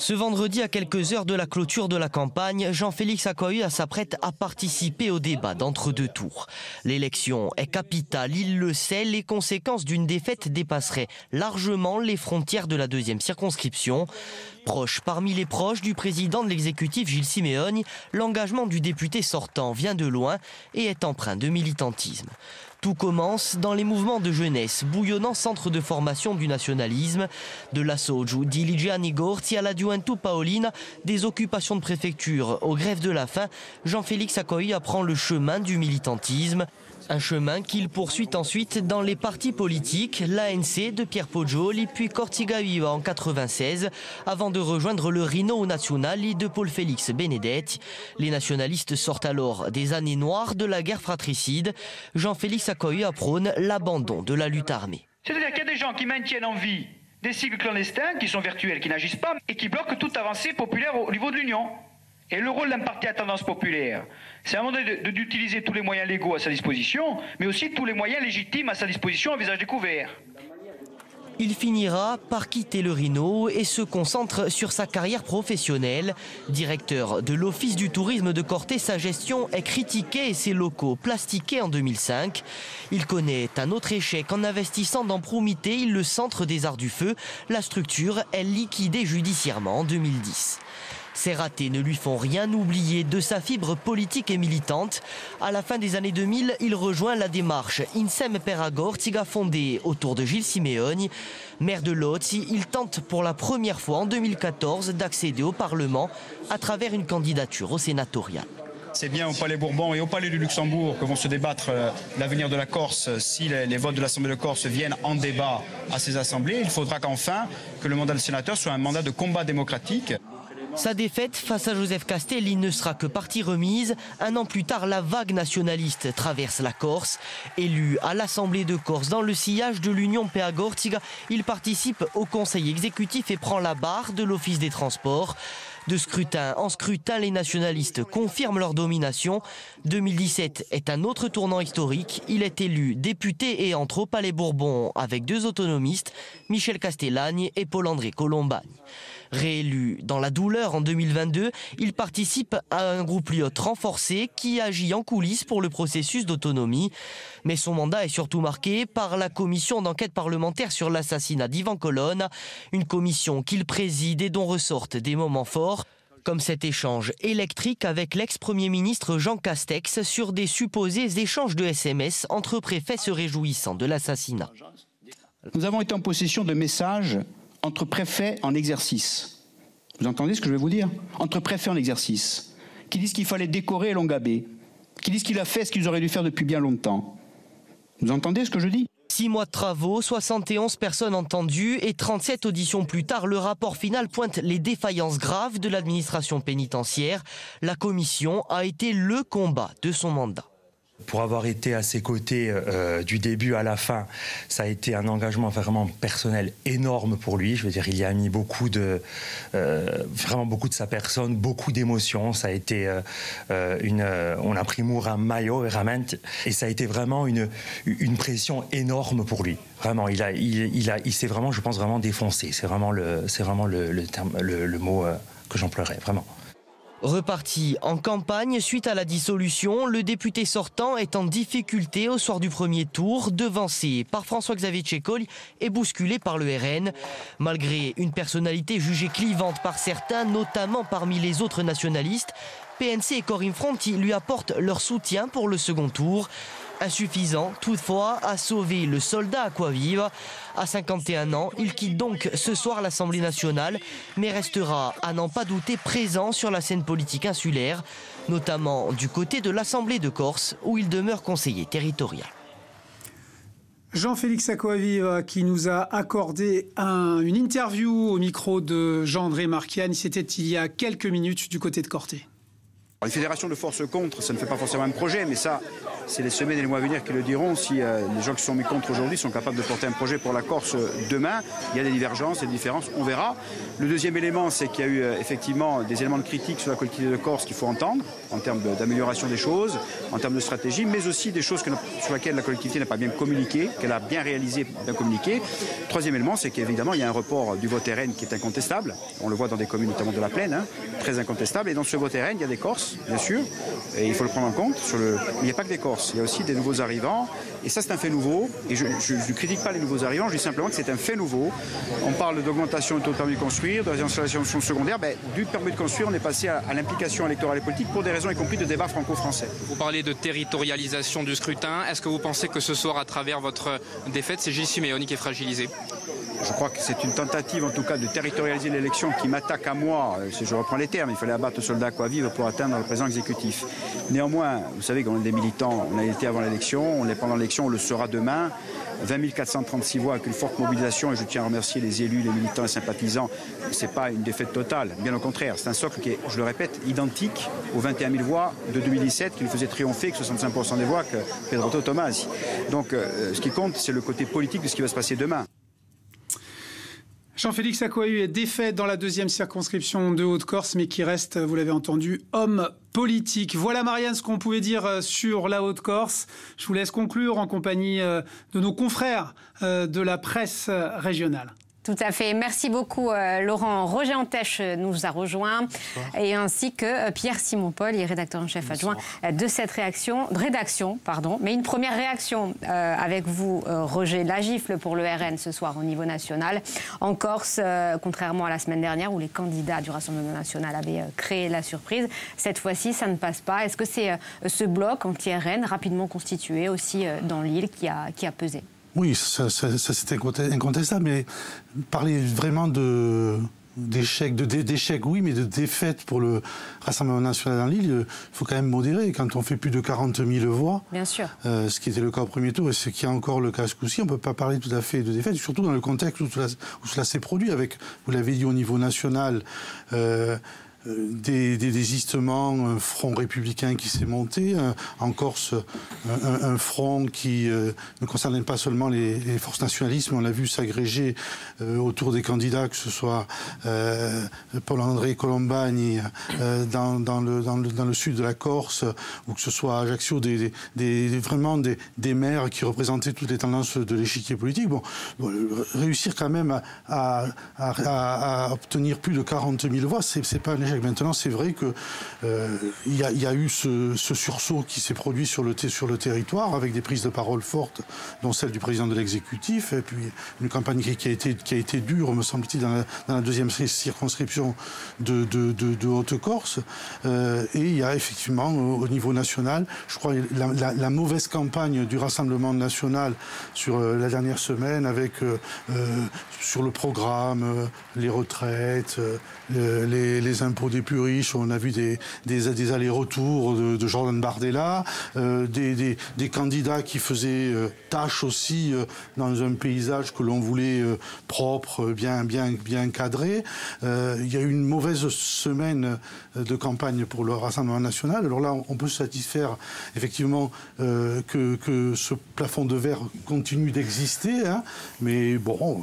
Ce vendredi, à quelques heures de la clôture de la campagne, Jean-Félix Acquaviva s'apprête à participer au débat d'entre-deux tours. L'élection est capitale, il le sait, les conséquences d'une défaite dépasseraient largement les frontières de la deuxième circonscription. Proche parmi les proches du président de l'exécutif Gilles Siméoni, l'engagement du député sortant vient de loin et est empreint de militantisme. Tout commence dans les mouvements de jeunesse, bouillonnant centre de formation du nationalisme, de l'assoju di Ligiani Gorzi à la Gioventù Paolina, des occupations de préfecture aux grèves de la faim, Jean-Félix Acquaviva prend le chemin du militantisme. Un chemin qu'il poursuit ensuite dans les partis politiques, l'ANC de Pier Poggioli, puis Corsica Viva en 1996, avant de rejoindre le Rino Nazionale de Paul Félix Benedetti. Les nationalistes sortent alors des années noires de la guerre fratricide. Jean-Félix Acquaviva prône l'abandon de la lutte armée. C'est-à-dire qu'il y a des gens qui maintiennent en vie des cycles clandestins, qui sont virtuels, qui n'agissent pas, et qui bloquent toute avancée populaire au niveau de l'Union. Et le rôle d'un parti à tendance populaire, c'est à un moment donné d'utiliser tous les moyens légaux à sa disposition, mais aussi tous les moyens légitimes à sa disposition à visage découvert. il finira par quitter le Rhino et se concentre sur sa carrière professionnelle. Directeur de l'Office du tourisme de Corte, sa gestion est critiquée et ses locaux plastiqués en 2005. Il connaît un autre échec en investissant dans Promité, le centre des arts du feu. La structure est liquidée judiciairement en 2010. Ces ratés ne lui font rien oublier de sa fibre politique et militante. À la fin des années 2000, il rejoint la démarche Insem per Agortiga fondée autour de Gilles Siméoni. Maire de Lodz, il tente pour la première fois en 2014 d'accéder au Parlement à travers une candidature au sénatorial. C'est bien au Palais Bourbon et au Palais du Luxembourg que vont se débattre l'avenir de la Corse. Si les votes de l'Assemblée de Corse viennent en débat à ces assemblées, il faudra qu'enfin que le mandat de sénateur soit un mandat de combat démocratique. Sa défaite face à Joseph Castelli ne sera que partie remise. Un an plus tard, la vague nationaliste traverse la Corse. Élu à l'Assemblée de Corse dans le sillage de l'Union Pea Gortiga, il participe au conseil exécutif et prend la barre de l'Office des Transports. De scrutin en scrutin, les nationalistes confirment leur domination. 2017 est un autre tournant historique. Il est élu député et entre au Palais Bourbon avec deux autonomistes, Michel Castellani et Paul-André Colombani. Réélu dans la douleur en 2022, il participe à un groupe lyote renforcé qui agit en coulisses pour le processus d'autonomie. Mais son mandat est surtout marqué par la commission d'enquête parlementaire sur l'assassinat d'Ivan Colonna, une commission qu'il préside et dont ressortent des moments forts, comme cet échange électrique avec l'ex-premier ministre Jean Castex sur des supposés échanges de SMS entre préfets se réjouissant de l'assassinat. Nous avons été en possession de messages entre préfets en exercice. Vous entendez ce que je vais vous dire? Entre préfets en exercice, qui disent qu'il fallait décorer Longabé, qui disent qu'il a fait ce qu'ils auraient dû faire depuis bien longtemps. Vous entendez ce que je dis? 6 mois de travaux, 71 personnes entendues et 37 auditions plus tard, le rapport final pointe les défaillances graves de l'administration pénitentiaire. La commission a été le combat de son mandat. Pour avoir été à ses côtés du début à la fin, ça a été un engagement vraiment personnel énorme pour lui. Je veux dire, il y a mis beaucoup de, vraiment beaucoup de sa personne, beaucoup d'émotions. Ça a été on a pris un maillot et ça a été vraiment une pression énorme pour lui. Vraiment, il s'est vraiment, je pense, vraiment défoncé. C'est vraiment le mot que j'emploierais, vraiment. Reparti en campagne suite à la dissolution, le député sortant est en difficulté au soir du premier tour, devancé par François-Xavier Tchécoli et bousculé par le RN. Malgré une personnalité jugée clivante par certains, notamment parmi les autres nationalistes, PNC et Corinne Fronti lui apportent leur soutien pour le second tour. Insuffisant, toutefois, à sauver le soldat Acquaviva. À 51 ans, il quitte donc ce soir l'Assemblée nationale, mais restera, à n'en pas douter, présent sur la scène politique insulaire, notamment du côté de l'Assemblée de Corse, où il demeure conseiller territorial. Jean-Félix Acquaviva qui nous a accordé une interview au micro de Jean-André Marquiani. C'était il y a quelques minutes du côté de Corte. Une fédération de forces contre, ça ne fait pas forcément un projet, mais ça, c'est les semaines et les mois à venir qui le diront. Si les gens qui sont mis contre aujourd'hui sont capables de porter un projet pour la Corse demain, il y a des divergences, des différences, on verra. Le deuxième élément, c'est qu'il y a eu effectivement des éléments de critique sur la collectivité de Corse qu'il faut entendre, en termes d'amélioration des choses, en termes de stratégie, mais aussi des choses sur lesquelles la collectivité n'a pas bien communiqué, qu'elle a bien réalisé, bien communiqué. Troisième élément, c'est qu'évidemment, il y a un report du vote RN qui est incontestable. On le voit dans des communes, notamment de la Plaine, hein, très incontestable. Et dans ce vote RN, il y a des Corses, bien sûr, et il faut le prendre en compte. Il n'y a pas que des Corses, il y a aussi des nouveaux arrivants, et ça c'est un fait nouveau, et je ne critique pas les nouveaux arrivants, je dis simplement que c'est un fait nouveau. On parle d'augmentation du taux de permis de construire, de réinstallation secondaire, ben, du permis de construire on est passé à l'implication électorale et politique pour des raisons y compris de débat franco-français. Vous parlez de territorialisation du scrutin, est-ce que vous pensez que ce soir à travers votre défaite, c'est Gilles Siméoni qui est fragilisé? Je crois que c'est une tentative en tout cas de territorialiser l'élection qui m'attaque à moi, si je reprends les termes, il fallait abattre le soldat Acquaviva pour atteindre le président exécutif. Néanmoins, vous savez qu'on est des militants, on a été avant l'élection, on l'est pendant l'élection, on le sera demain. 20 436 voix avec une forte mobilisation, et je tiens à remercier les élus, les militants, les sympathisants. Ce n'est pas une défaite totale, bien au contraire. C'est un socle qui est, je le répète, identique aux 21 000 voix de 2017 qui nous faisait triompher, que 65% des voix que Pedro Tomasi. Donc ce qui compte, c'est le côté politique de ce qui va se passer demain. Jean-Félix Acquaviva est défait dans la deuxième circonscription de Haute-Corse, mais qui reste, vous l'avez entendu, homme politique. Voilà, Marianne, ce qu'on pouvait dire sur la Haute-Corse. Je vous laisse conclure en compagnie de nos confrères de la presse régionale. Tout à fait. Merci beaucoup, Laurent. Roger Antèche nous a rejoint, et ainsi que Pierre Simon-Paul, rédacteur en chef adjoint de cette rédaction. Mais une première réaction avec vous, Roger. La gifle pour le RN ce soir au niveau national. En Corse, contrairement à la semaine dernière où les candidats du Rassemblement National avaient créé la surprise, cette fois-ci, ça ne passe pas. Est-ce que c'est ce bloc anti-RN rapidement constitué aussi dans l'île qui a pesé? Oui, ça c'était incontestable, mais parler vraiment d'échec, oui, mais de défaite pour le Rassemblement National dans l'île, il faut quand même modérer. Quand on fait plus de 40 000 voix, bien sûr. Ce qui était le cas au premier tour et ce qui est encore le cas ce coup-ci, on ne peut pas parler tout à fait de défaite, surtout dans le contexte où cela s'est produit avec, vous l'avez dit, au niveau national, des désistements, un front républicain qui s'est monté, en Corse un front qui ne concernait pas seulement les forces nationalistes, mais on l'a vu s'agréger autour des candidats, que ce soit Paul-André Colombani dans le sud de la Corse, ou que ce soit à Ajaccio, vraiment des maires qui représentaient toutes les tendances de l'échiquier politique. Bon, réussir quand même à obtenir plus de 40 000 voix, c'est pas un échec. Maintenant, c'est vrai qu'il y a eu ce sursaut qui s'est produit sur le territoire, avec des prises de parole fortes, dont celle du président de l'exécutif, et puis une campagne qui a été dure, me semble-t-il, dans la deuxième circonscription de Haute-Corse. Et il y a effectivement, au niveau national, je crois, la mauvaise campagne du Rassemblement National sur la dernière semaine, avec sur le programme, les retraites, les impôts des plus riches. On a vu des allers-retours de Jordan Bardella, des candidats qui faisaient tâche aussi dans un paysage que l'on voulait propre, bien cadré. Il y a eu une mauvaise semaine de campagne pour le Rassemblement National. Alors là, on peut se satisfaire effectivement que ce plafond de verre continue d'exister, hein, mais bon,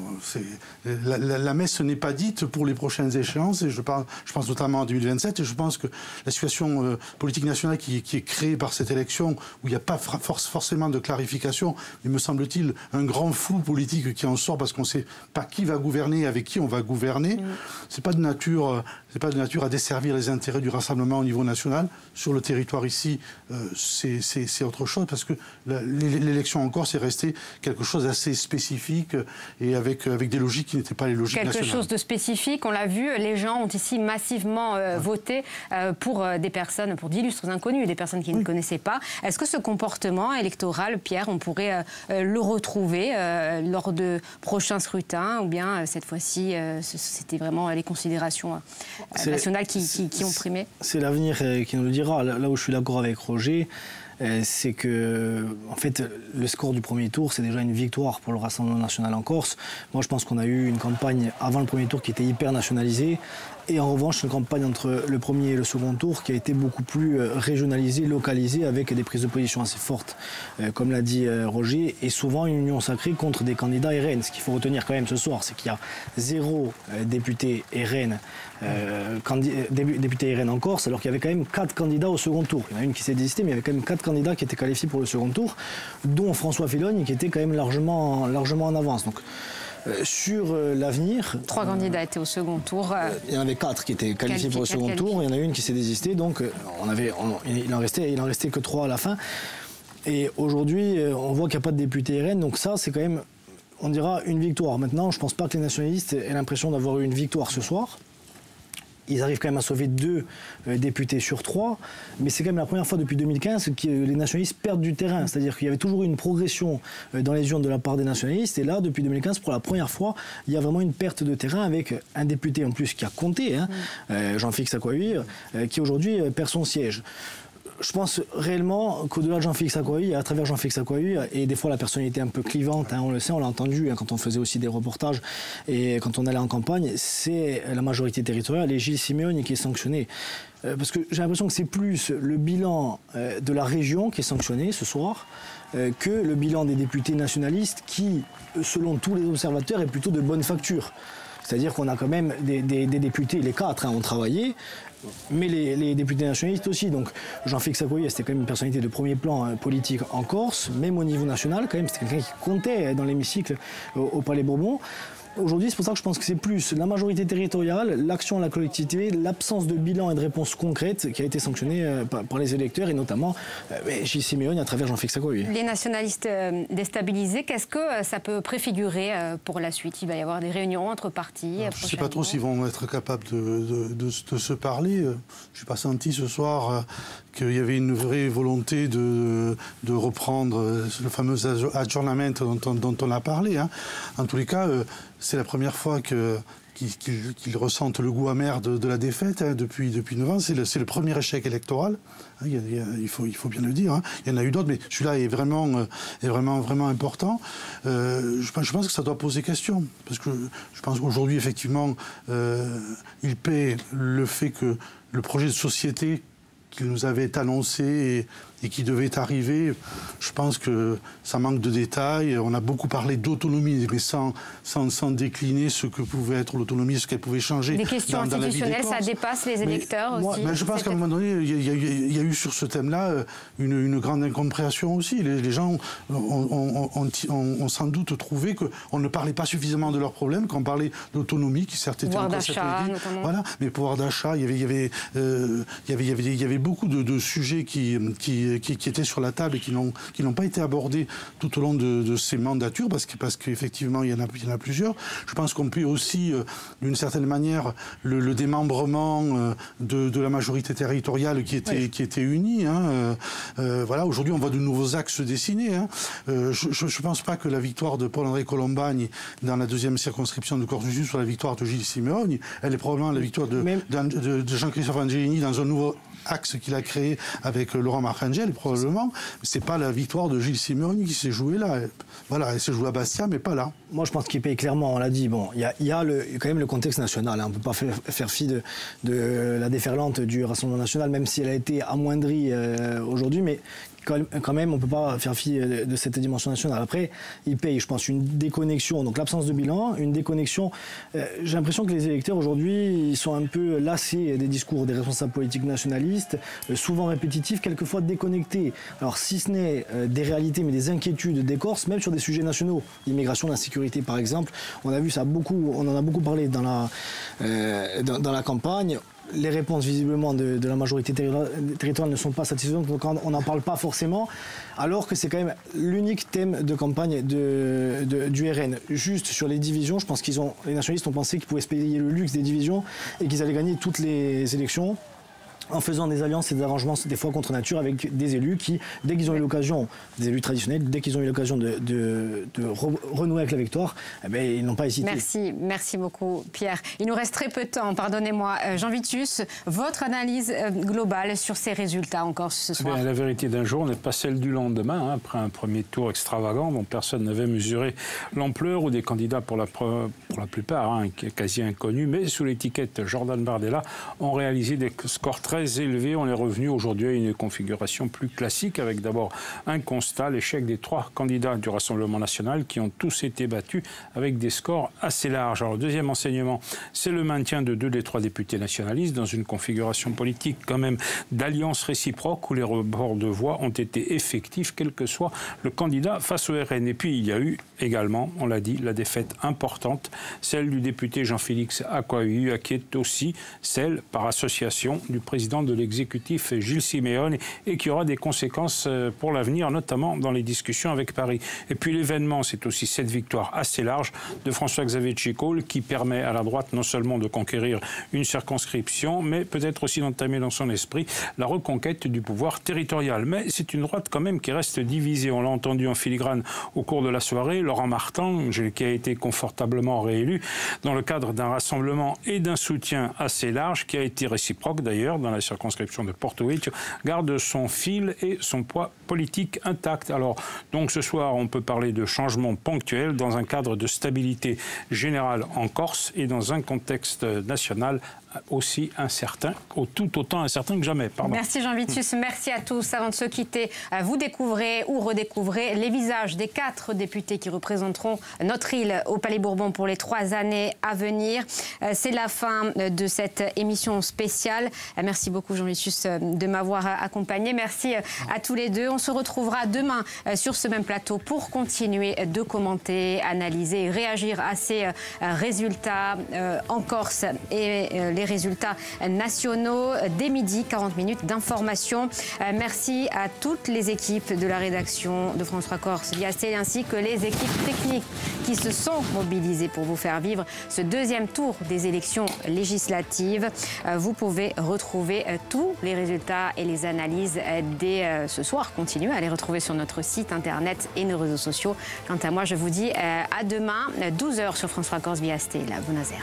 la messe n'est pas dite pour les prochaines échéances, et je pense notamment en 2027, et je pense que la situation politique nationale qui est créée par cette élection, où il n'y a pas forcément de clarification, mais me semble-t-il un grand flou politique qui en sort, parce qu'on ne sait pas qui va gouverner, avec qui on va gouverner, c'est pas de nature à desservir les intérêts du rassemblement au niveau national. Sur le territoire ici, c'est autre chose, parce que l'élection en Corse est restée quelque chose d'assez spécifique, et avec des logiques qui n'étaient pas les logiques nationales. Quelque chose de spécifique, on l'a vu, les gens ont ici massivement voté pour d'illustres inconnus, des personnes qui ne connaissaient pas. Est-ce que ce comportement électoral, Pierre, on pourrait le retrouver lors de prochains scrutins, ou bien cette fois-ci, c'était vraiment les considérations nationales qui ont primé? C'est l'avenir qui nous le dira. Là où je suis d'accord avec Roger, c'est que, en fait, le score du premier tour, c'est déjà une victoire pour le Rassemblement National en Corse. Moi, je pense qu'on a eu une campagne avant le premier tour qui était hyper nationalisée, et en revanche, une campagne entre le premier et le second tour qui a été beaucoup plus régionalisée, localisée, avec des prises de position assez fortes, comme l'a dit Roger, et souvent une union sacrée contre des candidats RN. Ce qu'il faut retenir quand même ce soir, c'est qu'il y a 0 député RN en Corse, alors qu'il y avait quand même 4 candidats au second tour. Il y en a une qui s'est désistée, mais il y avait quand même 4 candidats qui étaient qualifiés pour le second tour, dont François Filoni, qui était quand même largement en avance. Donc, sur l'avenir... 3 candidats étaient au second tour. Il y en avait 4 qui étaient qualifiés pour le second tour. Il y en a une qui s'est désistée. Donc, il en restait que 3 à la fin. Et aujourd'hui, on voit qu'il n'y a pas de député RN. Donc ça, c'est quand même, on dira, une victoire. Maintenant, je ne pense pas que les nationalistes aient l'impression d'avoir eu une victoire ce soir. Ils arrivent quand même à sauver 2 députés sur 3, mais c'est quand même la première fois depuis 2015 que les nationalistes perdent du terrain. C'est-à-dire qu'il y avait toujours une progression dans les urnes de la part des nationalistes, et là, depuis 2015, pour la première fois, il y a vraiment une perte de terrain, avec un député en plus qui a compté, hein, Jean-Félix Acquaviva, qui aujourd'hui perd son siège. Je pense réellement qu'au-delà de Jean-Félix Acquaviva, à travers Jean-Félix Acquaviva, et des fois la personnalité un peu clivante, hein, on le sait, on l'a entendu hein, quand on faisait aussi des reportages et quand on allait en campagne, c'est la majorité territoriale et Gilles Siméoni qui est sanctionné. Parce que j'ai l'impression que c'est plus le bilan de la région qui est sanctionné ce soir que le bilan des députés nationalistes qui, selon tous les observateurs, est plutôt de bonne facture. C'est-à-dire qu'on a quand même des députés, les quatre ont travaillé, mais les députés nationalistes aussi. Donc Jean-Félix Acquaviva, c'était quand même une personnalité de premier plan politique en Corse, même au niveau national, quand même, c'était quelqu'un qui comptait dans l'hémicycle au Palais Bourbon. Aujourd'hui, c'est pour ça que je pense que c'est plus la majorité territoriale, l'action à la collectivité, l'absence de bilan et de réponse concrète qui a été sanctionnée par les électeurs et notamment Gilles Siméoni à travers Jean-Félix Acquaviva. Les nationalistes déstabilisés, qu'est-ce que ça peut préfigurer pour la suite? Il va y avoir des réunions entre partis. Je ne sais pas trop s'ils vont être capables de se parler. Je n'ai pas senti ce soir qu'il y avait une vraie volonté de reprendre le fameux adjournament dont on a parlé. Hein. En tous les cas, c'est la première fois qu'ils ressentent le goût amer de la défaite hein, depuis 9 ans. C'est le premier échec électoral, hein, il faut bien le dire. Hein. Il y en a eu d'autres, mais celui-là est vraiment important. Je pense que ça doit poser question, parce que je pense qu'aujourd'hui, effectivement, il paie le fait que le projet de société qui nous avait annoncé et qui devait arriver, je pense que ça manque de détails. On a beaucoup parlé d'autonomie, mais sans décliner ce que pouvait être l'autonomie, ce qu'elle pouvait changer. Des questions institutionnelles, ça dépasse les électeurs aussi. Mais je pense qu'à un moment donné, il y a eu sur ce thème-là une grande incompréhension aussi. Les gens ont sans doute trouvé qu'on ne parlait pas suffisamment de leurs problèmes, qu'on parlait d'autonomie, qui certes était un concept inédit. Voilà, mais pouvoir d'achat, il y avait beaucoup de sujets qui étaient sur la table et qui n'ont pas été abordés tout au long de ces mandatures, parce qu'effectivement, il y en a plusieurs. Je pense qu'on peut aussi, d'une certaine manière, le démembrement de la majorité territoriale qui était unie. Hein, voilà, aujourd'hui, on voit de nouveaux axes se dessiner. Hein. Je ne pense pas que la victoire de Paul-André Colombani dans la deuxième circonscription de Corse du Sud soit la victoire de Gilles Siméoni. Elle est probablement la victoire de Jean-Christophe Angelini dans un nouveau axe qu'il a créé avec Laurent Marcangeli, probablement. C'est pas la victoire de Gilles Siméoni qui s'est jouée là. Voilà, elle s'est jouée à Bastia, mais pas là. Moi, je pense qu'il paye clairement, on l'a dit. Bon, il y a quand même le contexte national. Hein. On ne peut pas faire fi de la déferlante du Rassemblement National, même si elle a été amoindrie aujourd'hui, mais quand même, on ne peut pas faire fi de cette dimension nationale. Après, il paye, je pense, une déconnexion, donc l'absence de bilan, une déconnexion. J'ai l'impression que les électeurs, aujourd'hui, ils sont un peu lassés des discours des responsables politiques nationalistes, souvent répétitifs, quelquefois déconnectés. Alors, si ce n'est des réalités, mais des inquiétudes des Corses, même sur des sujets nationaux. L'immigration, l'insécurité, par exemple. On a vu ça beaucoup, on en a beaucoup parlé dans la campagne. Les réponses, visiblement, de la majorité territoriale ne sont pas satisfaisantes, donc on n'en parle pas forcément, alors que c'est quand même l'unique thème de campagne du RN. Juste sur les divisions, je pense que les nationalistes ont pensé qu'ils pouvaient se payer le luxe des divisions et qu'ils allaient gagner toutes les élections en faisant des alliances et des arrangements, des fois contre nature, avec des élus qui, dès qu'ils ont eu l'occasion, des élus traditionnels, dès qu'ils ont eu l'occasion de renouer avec la victoire, eh bien, ils n'ont pas hésité. Merci beaucoup, Pierre. Il nous reste très peu de temps, pardonnez-moi. Jean Vitus, votre analyse globale sur ces résultats en Corse ce soir? La vérité d'un jour n'est pas celle du lendemain, hein, après un premier tour extravagant dont personne n'avait mesuré l'ampleur, où des candidats pour la plupart, hein, quasi inconnus, mais sous l'étiquette Jordan Bardella, ont réalisé des scores très élevés. On est revenu aujourd'hui à une configuration plus classique, avec d'abord un constat, l'échec des trois candidats du Rassemblement National qui ont tous été battus avec des scores assez larges. Alors, deuxième enseignement, c'est le maintien de deux des trois députés nationalistes dans une configuration politique quand même d'alliance réciproque, où les rebords de voix ont été effectifs, quel que soit le candidat face au RN. Et puis, il y a eu également, on l'a dit, la défaite importante, celle du député Jean-Félix Acquaviva, qui est aussi celle, par association, du président de l'exécutif Gilles Siméoni, et qui aura des conséquences pour l'avenir, notamment dans les discussions avec Paris. Et puis l'événement, c'est aussi cette victoire assez large de François-Xavier Tchécoli, qui permet à la droite non seulement de conquérir une circonscription, mais peut-être aussi d'entamer dans son esprit la reconquête du pouvoir territorial. Mais c'est une droite quand même qui reste divisée. On l'a entendu en filigrane au cours de la soirée. Laurent Marcangeli, qui a été confortablement réélu dans le cadre d'un rassemblement et d'un soutien assez large, qui a été réciproque d'ailleurs, dans la circonscription de Porto Vecchio, garde son fil et son poids politique intact. Alors, donc ce soir, on peut parler de changements ponctuels dans un cadre de stabilité générale en Corse et dans un contexte national aussi incertain, tout autant incertain que jamais. Pardon. Merci Jean Vitus, merci à tous. Avant de se quitter, vous découvrez ou redécouvrez les visages des 4 députés qui représenteront notre île au Palais Bourbon pour les 3 années à venir. C'est la fin de cette émission spéciale. Merci beaucoup Jean Vitus de m'avoir accompagné. Merci à tous les deux. On se retrouvera demain sur ce même plateau pour continuer de commenter, analyser, réagir à ces résultats en Corse et les résultats nationaux dès midi, 40 minutes d'information. Merci à toutes les équipes de la rédaction de France 3 Corse, Viastel, ainsi que les équipes techniques qui se sont mobilisées pour vous faire vivre ce deuxième tour des élections législatives. Vous pouvez retrouver tous les résultats et les analyses dès ce soir. Continuez à les retrouver sur notre site internet et nos réseaux sociaux. Quant à moi, je vous dis à demain, 12h sur France 3 Corse, Viastel. Buonasera.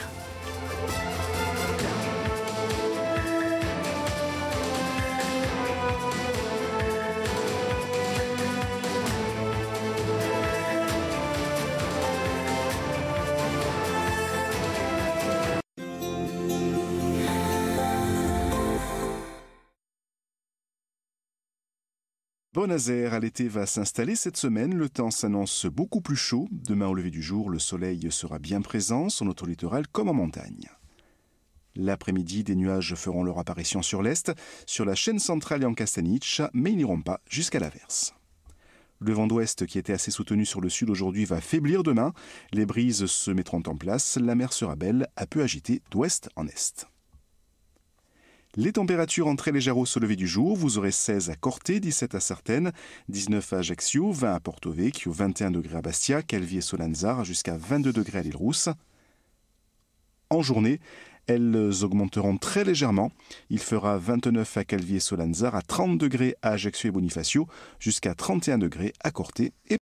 Buonasera, l'été va s'installer cette semaine, le temps s'annonce beaucoup plus chaud. Demain au lever du jour, le soleil sera bien présent sur notre littoral comme en montagne. L'après-midi, des nuages feront leur apparition sur l'est, sur la chaîne centrale et en Castaniche, mais ils n'iront pas jusqu'à l'averse. Le vent d'ouest qui était assez soutenu sur le sud aujourd'hui va faiblir demain. Les brises se mettront en place, la mer sera belle, à peu agitée d'ouest en est. Les températures en très légère hausse au lever du jour, vous aurez 16 à Corté, 17 à Sartène, 19 à Ajaccio, 20 à Porto Vecchio, 21 degrés à Bastia, Calvi et Solanzar, jusqu'à 22 degrés à l'île Rousse. En journée, elles augmenteront très légèrement. Il fera 29 à Calvi et Solanzar, à 30 degrés à Ajaccio et Bonifacio, jusqu'à 31 degrés à Corté et